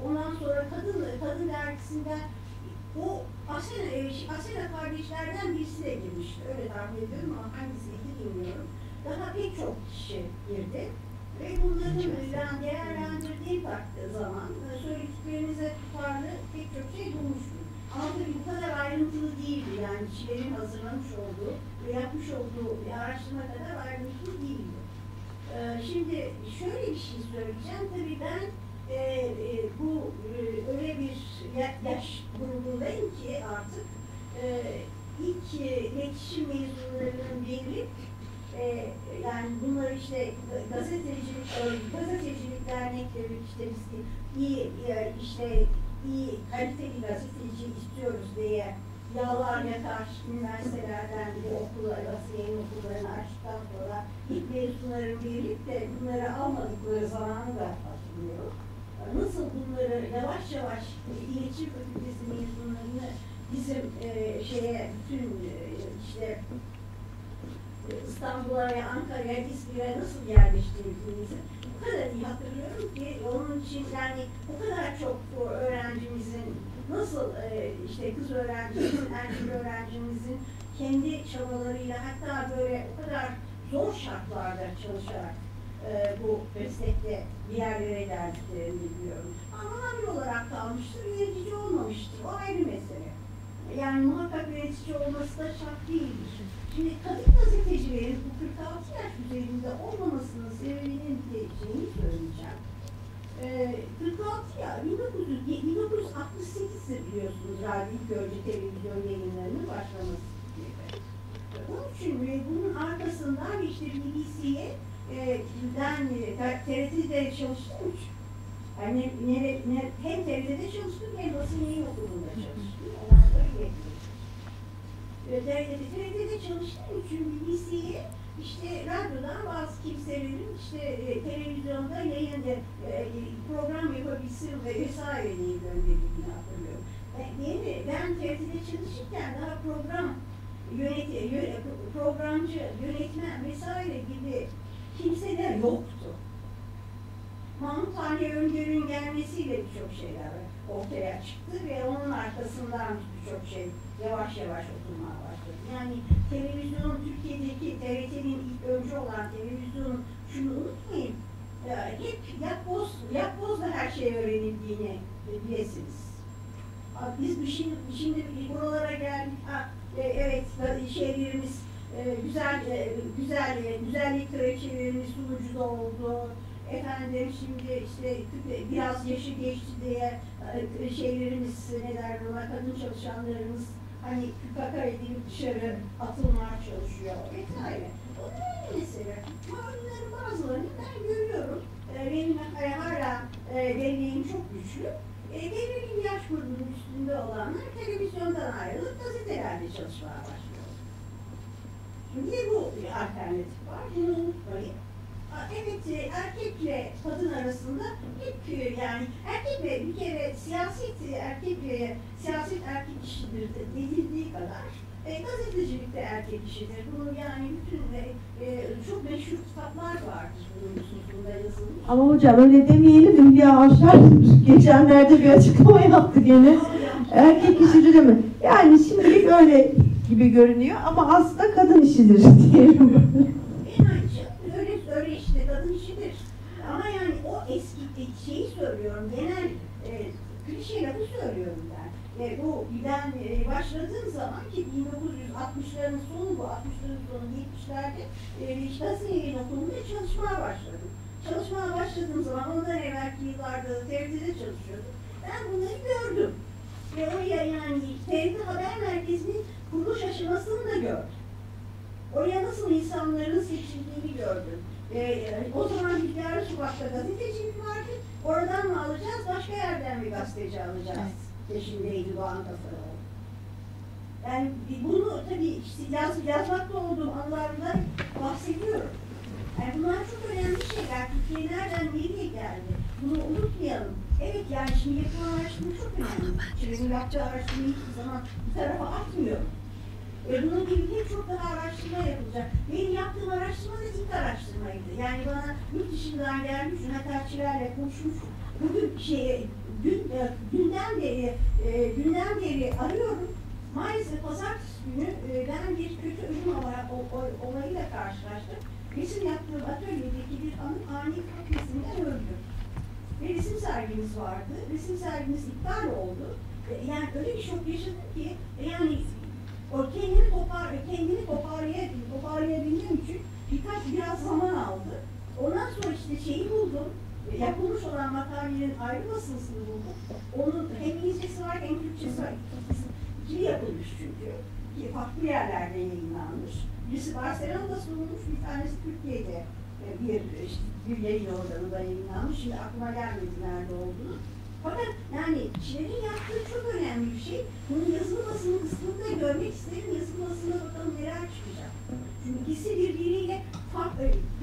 Ondan sonra Kadın dergisinde o Asena kardeşlerden birisi de girmişti. Öyle tahmin ediyorum ama hangisiydi bilmiyorum. Daha pek çok kişi girdi. Ve bunların değerlendirdiği zaman söylediklerinize tutarlı pek çok şey bulmuştum. Ama tabii bu kadar ayrıntılı değildi. Yani kişilerin hazırlamış olduğu ve yapmış olduğu bir araştırma kadar ayrıntılı değildi. Şimdi şöyle bir şey söyleyeceğim. Tabii ben bu öyle bir yaş grubundayım ki artık ilk iletişim mezunlarının biri yani bunlar işte gazetecilik dernekleri işte biz iyi kaliteli gazeteci istiyoruz diye yalvar yakar üniversitelerden de okullara, yayın okullarına açtıktan sonra ilk mezunların verip de bunları almadıkları zamanı da hatırlıyor. Nasıl bunları yavaş yavaş iletişim fakültesi mezunlarını bizim bütün işte İstanbul'a ve Ankara'ya, İzmir'e nasıl yerleştirdiğimizi o kadar iyi hatırlıyorum ki onun için yani o kadar çok bu öğrencimizin nasıl işte kız öğrencimizin, erkek öğrencimizin kendi çabalarıyla hatta böyle o kadar zor şartlarda çalışarak bu meslekte bir yerlere geldiklerini biliyorum. Ama bir olarak kalmıştır, yönetici olmamıştır. O ayrı mesele. Yani muhakkak yönetici olması da şart değildir. Şimdi kadın gazetecilerin bu 46 yaş üzerinde olmamasının sebebinin diyeceğini söyleyeceğim. 46 yaş, 1968'i biliyorsunuz radyo görücü televizyon yayınlarının başlaması gibi. Bunun için bunun arkasından işte BBC'ye TRT'de çalıştım. Yani hem TRT'de çalıştım hem basın yayın okulunda çalıştım. Ondan sonra TRT'de çalıştığım için BBC'ye İşte radyodan bazı kimselerin işte televizyonda yayında program yapabilsin ve vesaireliği gönderildiğini hatırlıyorum. Ben TRT'de çalışırken daha programcı, yönetmen vesaire gibi kimseler yoktu. Mahmut Ali Öngör'ün gelmesiyle birçok şeyler ortaya çıktı ve onun arkasından birçok şey yavaş yavaş oturmaya başladı. Yani televizyonun, Türkiye'deki TRT'nin ilk öncü olan televizyonun, şunu unutmayın, hep yapbozla her şey öğrenildiğini bilesiniz. Biz şimdi buralara geldik, evet şeylerimiz, güzellik kraliçelerimiz sunucu da oldu. Efendim şimdi işte biraz yaşı geçti diye şeylerimiz, ne derler ona, kadın çalışanlarımız hani kaka edilip dışarı atılmaya çalışıyor vesaire. Onlar da mesela, onların bazılarını ben görüyorum. Benim hala deneyim çok güçlü. Devrimin yaş grubunun üstünde olanlar televizyondan ayrılıp gazetelerde çalışmaya başlıyor. Şimdi bu alternatif var, bunu unutmayın. Evet, erkekle kadın arasında hep, yani erkekle bir kere siyaset erkek işidir denildiği kadar gazetecilik de erkek işidir. Bunu yani bütün çok meşhur kitaplar vardır bunun hususunda yazılmış. Ama hocam öyle demeyelim, Hülya Avşar geçenlerde bir açıklama yaptı gene. Erkek işidir mi? Yani şimdilik öyle gibi görünüyor ama aslında kadın işidir diyelim. Şeyi söylüyorum, genel klişe lafı söylüyorum ben. Ben başladığım zaman ki 1960'ların sonu, bu 60'ların sonu 70'lerde gazete yayın okulunda çalışmaya başladım. Çalışmaya başladığım zaman, ondan evvelki yıllarda da TRT'de çalışıyordum. Ben bunları gördüm. Ve oraya, yani TRT Haber Merkezi'nin kuruluş aşamasını da gördüm. Oraya nasıl insanların seçildiğini gördüm. O zaman Hülyarı Şubat'ta gazetecilik vardı, oradan mı alacağız, başka yerden mi gazeteci alacağız peşindeydi bu Ankara'da. Yani bunu tabii yazmakta olduğum anlarımda bahsediyorum. Yani bunlar çok önemli şeyler, Türkiye nereden nereye geldi, bunu unutmayalım. Evet, yani şimdi yapılan araştırma çok önemli. Şimdi yaptığı araştırmayı hiçbir zaman bir tarafa atmıyorum. Bunun gibi pek çok daha araştırma yapılacak. Benim yaptığım araştırma da ilk araştırmaydı. Yani bana yurt dışından gelmiş, Çiler'le konuşmuş, bugün günden beri arıyorum. Maalesef pazartesi günü ben bir kötü ölüm olayıyla karşılaştım. Resim yaptığım atölyedeki bir anı ani katlesinden öldü. Ve resim sergimiz vardı. Resim sergimiz iptal oldu. Yani öyle bir şok yaşadım ki, yani o kendini toparlayabilmem için biraz zaman aldı. Ondan sonra işte şeyi buldum, yapılmış olan makalelerin ayrı basınsını buldum. Onun hem İngilizcesi var hem Türkçesi var. İkili yapılmış çünkü. Farklı yerlerde yayınlanmış. Birisi Barcelona'da sunulmuş, bir tanesi Türkiye'de bir yayın organında yayınlanmış. Şimdi aklıma gelmedi nerede olduğunu. Fakat yani Çiler'in yaptığı çok önemli bir şey. Bunun yazılmasının kısmını da görmek isterim. Yazılmasına bakalım neler çıkacak. Çünkü ikisi birbiriyle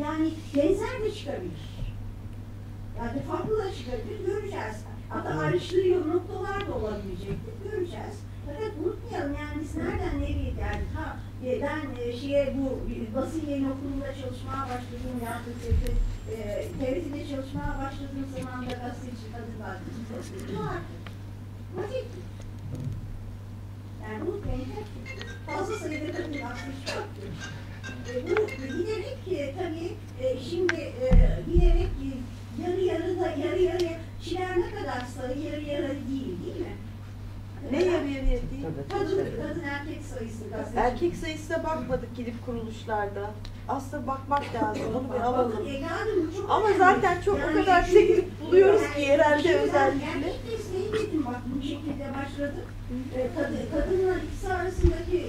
yani benzer de çıkabilir. Yani farklı da çıkabilir. Göreceğiz. Hatta ayrıştırıyor noktalar da olabilecektir. Göreceğiz. Fakat unutmayalım, yani biz nereden nereye geldik? Ha, ben bu basın yayın okulunda çalışmaya başladım, TRT'de çalışmaya başladığım zaman da gazeteci kadın gazeteci vardı. Matikti. Yani unutmayın, fazla sayıda kadın gazeteci yoktu. Bu giderek tabii şimdi giderek yarı yarıya Çiler ne kadarsa yarı yarı değil mi? Ne yarıya değil? Kadın erkek sayısı gazeteci. Erkek sayısına bakmadık gidip kuruluşlarda. Aslında bakmak lazım, onu bir alalım. Ama zaten çok yani o kadar şey gidip buluyoruz ki yerelde özellikle. Erkek mesleği dedim, bak bu şekilde başladık. Kadınlar ikisi arasındaki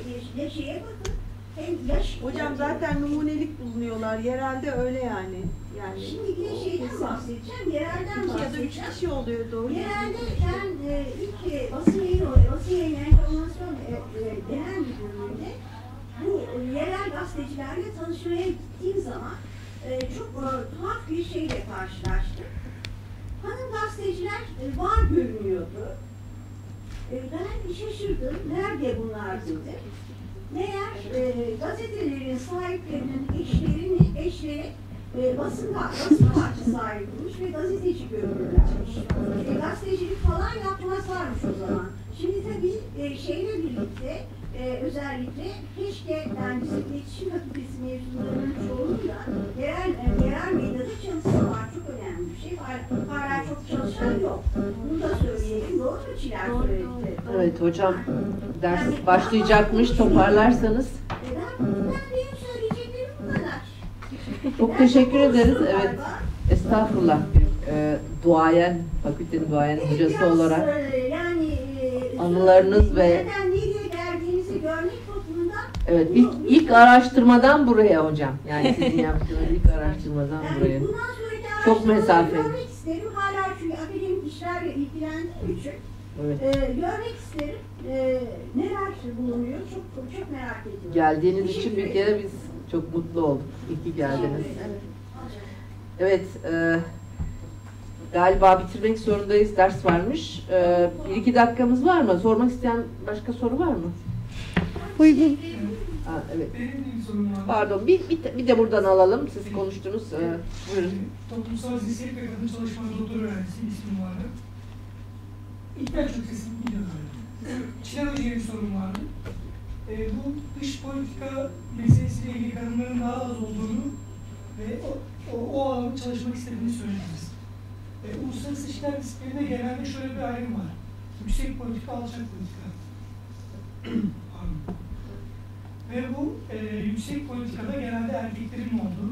şeye bakın. Hem yaş. Hocam zaten numunelik bulunuyorlar, yerelde öyle yani. Şimdi bir şeyden bahsedeceğim, yerelden bahsedeceğim. 2 ya da 3 kişi oluyor, doğru. Yerelde ben ilk basın yayın konvansiyonu genel müdürlüğünde bu yerel gazetecilerle tanışmaya gittiğim zaman çok tuhaf bir şeyle karşılaştım. Hanım gazeteciler var görünüyordu. Ben şaşırdım, nerede bunlar dedi. Meğer gazetelerin sahiplerinin eşleri basın parçası sahipmiş ve gazeteci görürlermiş. Gazetecilik falan yapmazlarmış o zaman. Şimdi tabii şeyle birlikte özellikle keşke kendisi iletişim fakültesi mezunlarının çoğunluğunda yerel medyada çalışsalar, çok önemli bir şey. Hala çok çalışan yok. Bunu da söyleyelim. Doğru mu Çiler? Evet hocam. Ders yani, başlayacakmış. Toparlarsanız. Ben benim söyleyeceklerim bu kadar. Çok teşekkür ederiz. Evet. Estağfurullah. Duayen, fakültenin duayen hocası olarak. Yani, anılarınız ve evet, ilk araştırmadan buraya hocam. Yani sizin yaptığınız ilk araştırmadan buraya. Çok mesafeli. Görmek isterim. Hala çünkü akademik işlerle ilgilendiğim için. Evet. Görmek isterim. Neler bulunuyor? Çok merak ediyorum. Geldiğiniz için bir kere biz çok mutlu olduk. İyi ki geldiniz. Evet. Galiba bitirmek zorundayız. Ders varmış. 1-2 dakikamız var mı? Sormak isteyen başka soru var mı? Uygun. Ha, evet. Pardon, bir de buradan alalım. Siz konuştunuz. Buyurun. Toplumsal cinsiyet ve kadın çalışmaları doktora öğrencisiyim, ismim vardı. İlkler çok sesini biliyorum. Çiler Hoca'ya bir sorun vardı. Bu dış politika meselesiyle ilgili kadınların daha az olduğunu ve o alanı çalışmak istediğini söylediniz. Uluslararası işler disiplininde genelde şöyle bir ayrım var. Yüksek politika, alçak politika. Ve bu yüksek politikada genelde erkeklerin olduğu,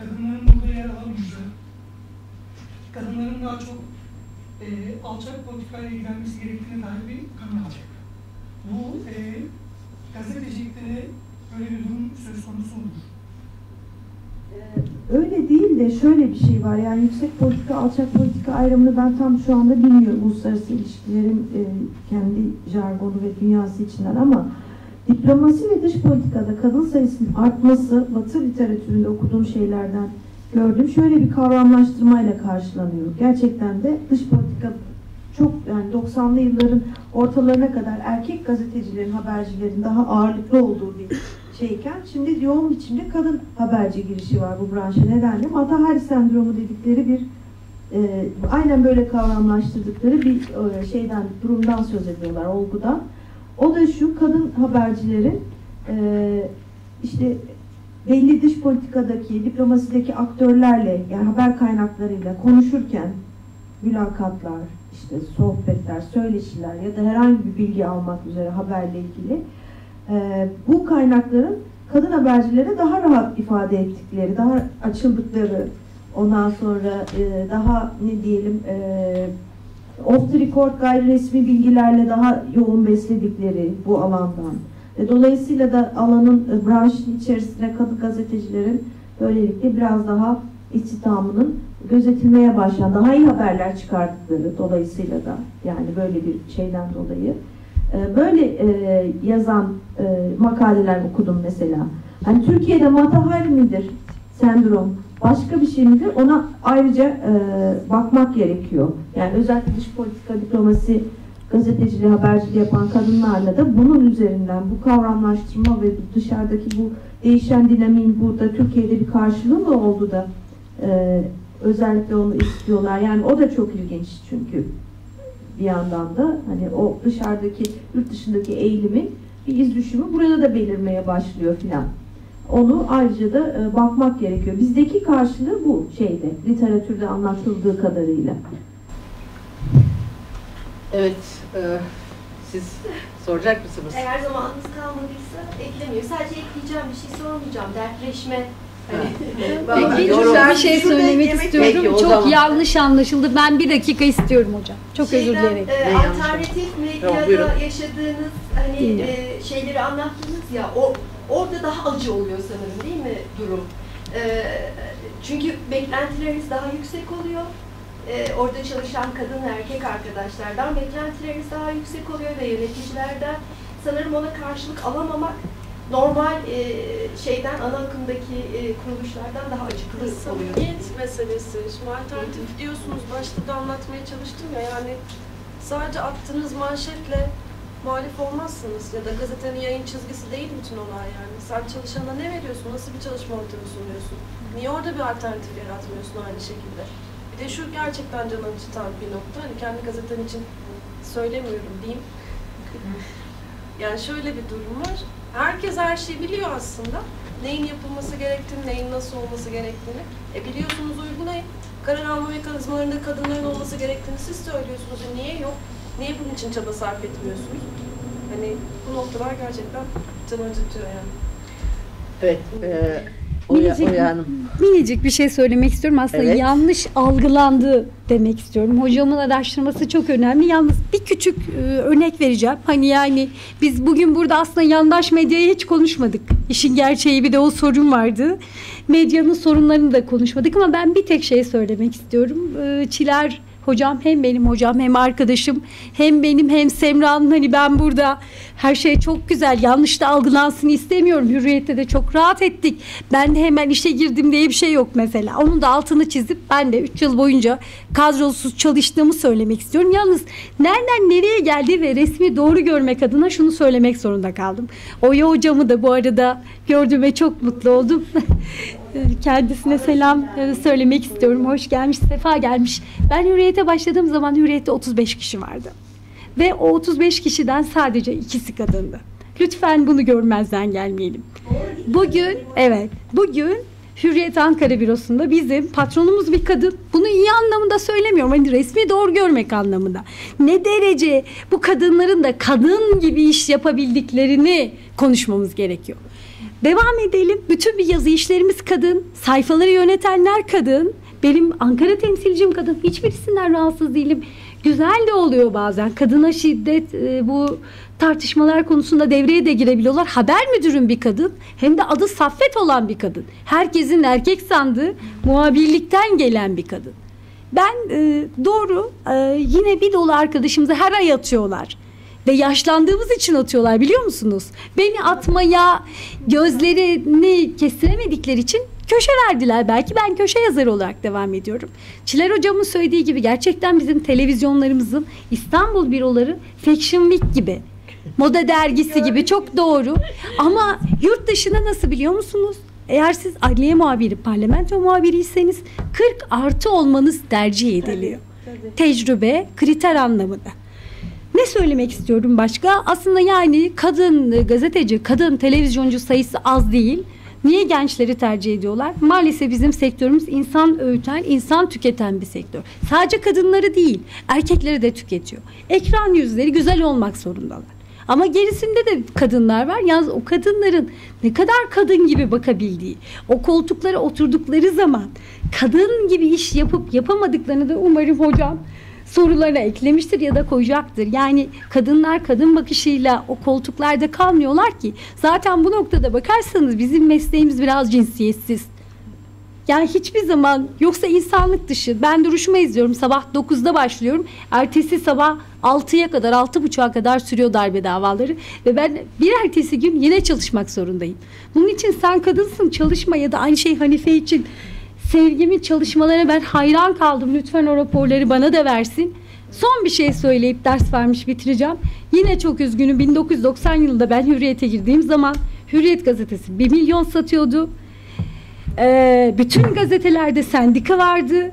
kadınların burada yer alamayacağı, kadınların daha çok alçak politikayla ilgilenmesi gerektiğine dair bir kanı alacak. Bu gazetecilikte böyle bir durum söz konusu olur. Öyle değil de şöyle bir şey var, yani yüksek politika, alçak politika ayrımını ben tam şu anda bilmiyorum uluslararası ilişkilerin kendi jargonu ve dünyası içinden, ama diplomasi ve dış politikada kadın sayısının artması Batı literatüründe okuduğum şeylerden gördüğüm şöyle bir kavramlaştırmayla karşılanıyor. Gerçekten de dış politika çok, yani 90'lı yılların ortalarına kadar erkek gazetecilerin, habercilerin daha ağırlıklı olduğu bir şeyken, şimdi yoğun biçimde kadın haberci girişi var bu branşa. Nedenle Matahari sendromu dedikleri bir aynen böyle kavramlaştırdıkları bir şeyden, durumdan söz ediyorlar, olgudan. O da şu, kadın habercilerin işte belli dış politikadaki, diplomasideki aktörlerle, yani haber kaynaklarıyla konuşurken mülakatlar, işte sohbetler, söyleşiler ya da herhangi bir bilgi almak üzere haberle ilgili bu kaynakların kadın habercilere daha rahat ifade ettikleri, daha açıldıkları, ondan sonra daha ne diyelim off the record, gayri resmi bilgilerle daha yoğun besledikleri bu alandan. Dolayısıyla da alanın, branşın içerisine kadın gazetecilerin böylelikle biraz daha istihdamının gözetilmeye başlayan, daha iyi haberler çıkardıkları, dolayısıyla da yani böyle bir şeyden dolayı böyle yazan makaleler okudum mesela. Hani Türkiye'de Matahari midir sendrom, başka bir şey midir, ona ayrıca bakmak gerekiyor. Yani özellikle dış politika, diplomasi, gazeteciliği, haberciliği yapan kadınlarla da bunun üzerinden bu kavramlaştırma ve dışarıdaki bu değişen dinamiğin burada Türkiye'de bir karşılığı mı oldu da özellikle onu istiyorlar. Yani o da çok ilginç çünkü. Bir yandan da hani o dışarıdaki, yurt dışındaki eğilimin bir iz düşümü burada da belirmeye başlıyor filan. Onu ayrıca da bakmak gerekiyor. Bizdeki karşılığı bu şeyde, literatürde anlatıldığı kadarıyla. Evet, siz soracak mısınız? Eğer zamanımız kalmadıysa eklemiyor. Sadece ekleyeceğim bir şey sormayacağım. Dertleşme. Peki, bir şey söylemek istiyorum. Peki, çok yanlış anlaşıldı. Ben 1 dakika istiyorum hocam. Çok özür dilerim. Alternatif medyada yaşadığınız hani şeyleri anlattınız ya, orada daha acı oluyor sanırım, değil mi durum? Çünkü beklentileriniz daha yüksek oluyor. Orada çalışan kadın ve erkek arkadaşlardan beklentileriniz daha yüksek oluyor ve yöneticilerden sanırım ona karşılık alamamak normal şeyden, ana akımdaki kuruluşlardan daha açıklık oluyor. Samimiyet meselesi. Şimdi alternatif diyorsunuz, başta da anlatmaya çalıştım ya, yani sadece attığınız manşetle muhalif olmazsınız ya da gazetenin yayın çizgisi değil bütün olay yani. Sen çalışana ne veriyorsun, nasıl bir çalışma ortamı sunuyorsun? Niye orada bir alternatif yaratmıyorsun aynı şekilde? Bir de şu gerçekten canımı çıtan bir nokta, hani kendi gazetem için söylemiyorum diyeyim. Yani şöyle bir durum var, herkes her şeyi biliyor aslında. Neyin yapılması gerektiğini, neyin nasıl olması gerektiğini. Biliyorsunuz, uygulayın. Karar alma mekanizmalarında kadınların olması gerektiğini siz söylüyorsunuz. Niye yok? Niye bunun için çaba sarf etmiyorsunuz? Hani bu noktalar gerçekten canı acıtıyor yani. Evet. Minicik bir şey söylemek istiyorum. Aslında evet, yanlış algılandı demek istiyorum. Hocamın araştırması çok önemli. Yalnız bir küçük örnek vereceğim. Hani yani biz bugün burada aslında yandaş medyayı hiç konuşmadık. İşin gerçeği bir de o sorun vardı. Medyanın sorunlarını da konuşmadık ama ben bir tek şey söylemek istiyorum. Çiler hocam, hem benim hocam hem arkadaşım, hem benim hem Semra'nın, hani ben burada her şey çok güzel, yanlış da algılansın istemiyorum. Hürriyet'te de çok rahat ettik. Ben de hemen işe girdim diye bir şey yok mesela. Onun da altını çizip ben de 3 yıl boyunca kadrosuz çalıştığımı söylemek istiyorum. Yalnız nereden nereye geldi ve resmi doğru görmek adına şunu söylemek zorunda kaldım. Oya hocamı da bu arada gördüğüme çok mutlu oldum. Kendisine selam söylemek istiyorum. Hoş gelmiş, sefa gelmiş. Ben Hürriyet'e başladığım zaman Hürriyet'te 35 kişi vardı. Ve o 35 kişiden sadece ikisi kadındı. Lütfen bunu görmezden gelmeyelim. Bugün, evet, bugün Hürriyet Ankara Bürosu'nda bizim patronumuz bir kadın. Bunu iyi anlamında söylemiyorum. Hani resmi doğru görmek anlamında. Ne derece bu kadınların da kadın gibi iş yapabildiklerini konuşmamız gerekiyor. Devam edelim. Bütün bir yazı işlerimiz kadın. Sayfaları yönetenler kadın. Benim Ankara temsilcim kadın. Hiçbirisinden rahatsız değilim. Güzel de oluyor bazen. Kadına şiddet, bu tartışmalar konusunda devreye de girebiliyorlar. Haber müdürüm bir kadın. Hem de adı Saffet olan bir kadın. Herkesin erkek sandığı muhabirlikten gelen bir kadın. Ben doğru, yine bir dolu arkadaşımıza her ay atıyorlar. Ve yaşlandığımız için atıyorlar, biliyor musunuz? Beni atmaya gözlerini kestiremedikleri için köşe verdiler. Belki ben köşe yazarı olarak devam ediyorum. Çiler hocamın söylediği gibi gerçekten bizim televizyonlarımızın İstanbul büroları Fashion Week gibi, moda dergisi gibi, çok doğru. Ama yurt dışına nasıl biliyor musunuz? Eğer siz adliye muhabiri, parlamento muhabiriyseniz 40+ olmanız tercih ediliyor. Tabii. Tecrübe, kriter anlamında. Ne söylemek istiyorum başka? Aslında yani kadın gazeteci, kadın televizyoncu sayısı az değil. Niye gençleri tercih ediyorlar? Maalesef bizim sektörümüz insan öğüten, insan tüketen bir sektör. Sadece kadınları değil, erkekleri de tüketiyor. Ekran yüzleri güzel olmak zorundalar. Ama gerisinde de kadınlar var. Yalnız o kadınların ne kadar kadın gibi bakabildiği, o koltuklara oturdukları zaman kadın gibi iş yapıp yapamadıklarını da umarım hocam sorularına eklemiştir ya da koyacaktır. Yani kadınlar kadın bakışıyla o koltuklarda kalmıyorlar ki. Zaten bu noktada bakarsanız bizim mesleğimiz biraz cinsiyetsiz. Yani hiçbir zaman, yoksa insanlık dışı. Ben duruşma izliyorum. Sabah 9'da başlıyorum. Ertesi sabah 6'ya kadar, 6.30'a kadar sürüyor darbe davaları. Ve ben bir ertesi gün yine çalışmak zorundayım. Bunun için sen kadınsın, çalışma. Ya da aynı şey Hanife için. Sevgimin çalışmalarına ben hayran kaldım. Lütfen o raporları bana da versin. Son bir şey söyleyip ders vermiş bitireceğim. Yine çok üzgünüm. 1990 yılında ben Hürriyet'e girdiğim zaman Hürriyet Gazetesi 1 milyon satıyordu. Bütün gazetelerde sendika vardı.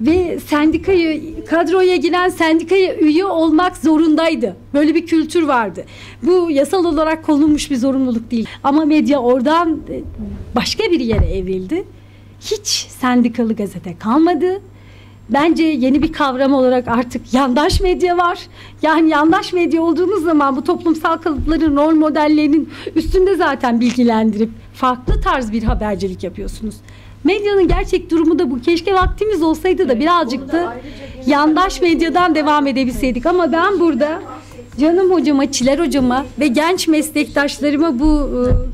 Ve sendikayı, kadroya giren sendikaya üye olmak zorundaydı. Böyle bir kültür vardı. Bu yasal olarak konulmuş bir zorunluluk değil. Ama medya oradan başka bir yere evrildi. Hiç sendikalı gazete kalmadı. Bence yeni bir kavram olarak artık yandaş medya var. Yani yandaş medya olduğunuz zaman bu toplumsal kalıpların, rol modellerinin üstünde zaten bilgilendirip farklı tarz bir habercilik yapıyorsunuz. Medyanın gerçek durumu da bu. Keşke vaktimiz olsaydı da birazcık da yandaş medyadan devam edebilseydik. Ama ben burada canım hocama, Çiler hocama ve genç meslektaşlarıma bu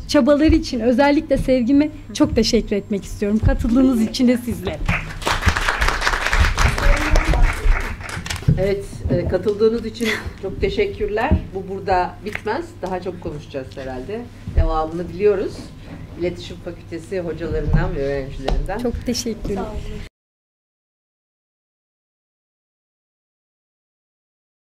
çabaları için özellikle sevgimi çok teşekkür etmek istiyorum. Katıldığınız için de sizlere. Evet, katıldığınız için çok teşekkürler. Bu burada bitmez. Daha çok konuşacağız herhalde. Devamını biliyoruz. İletişim Fakültesi hocalarından ve öğrencilerinden. Çok teşekkürler.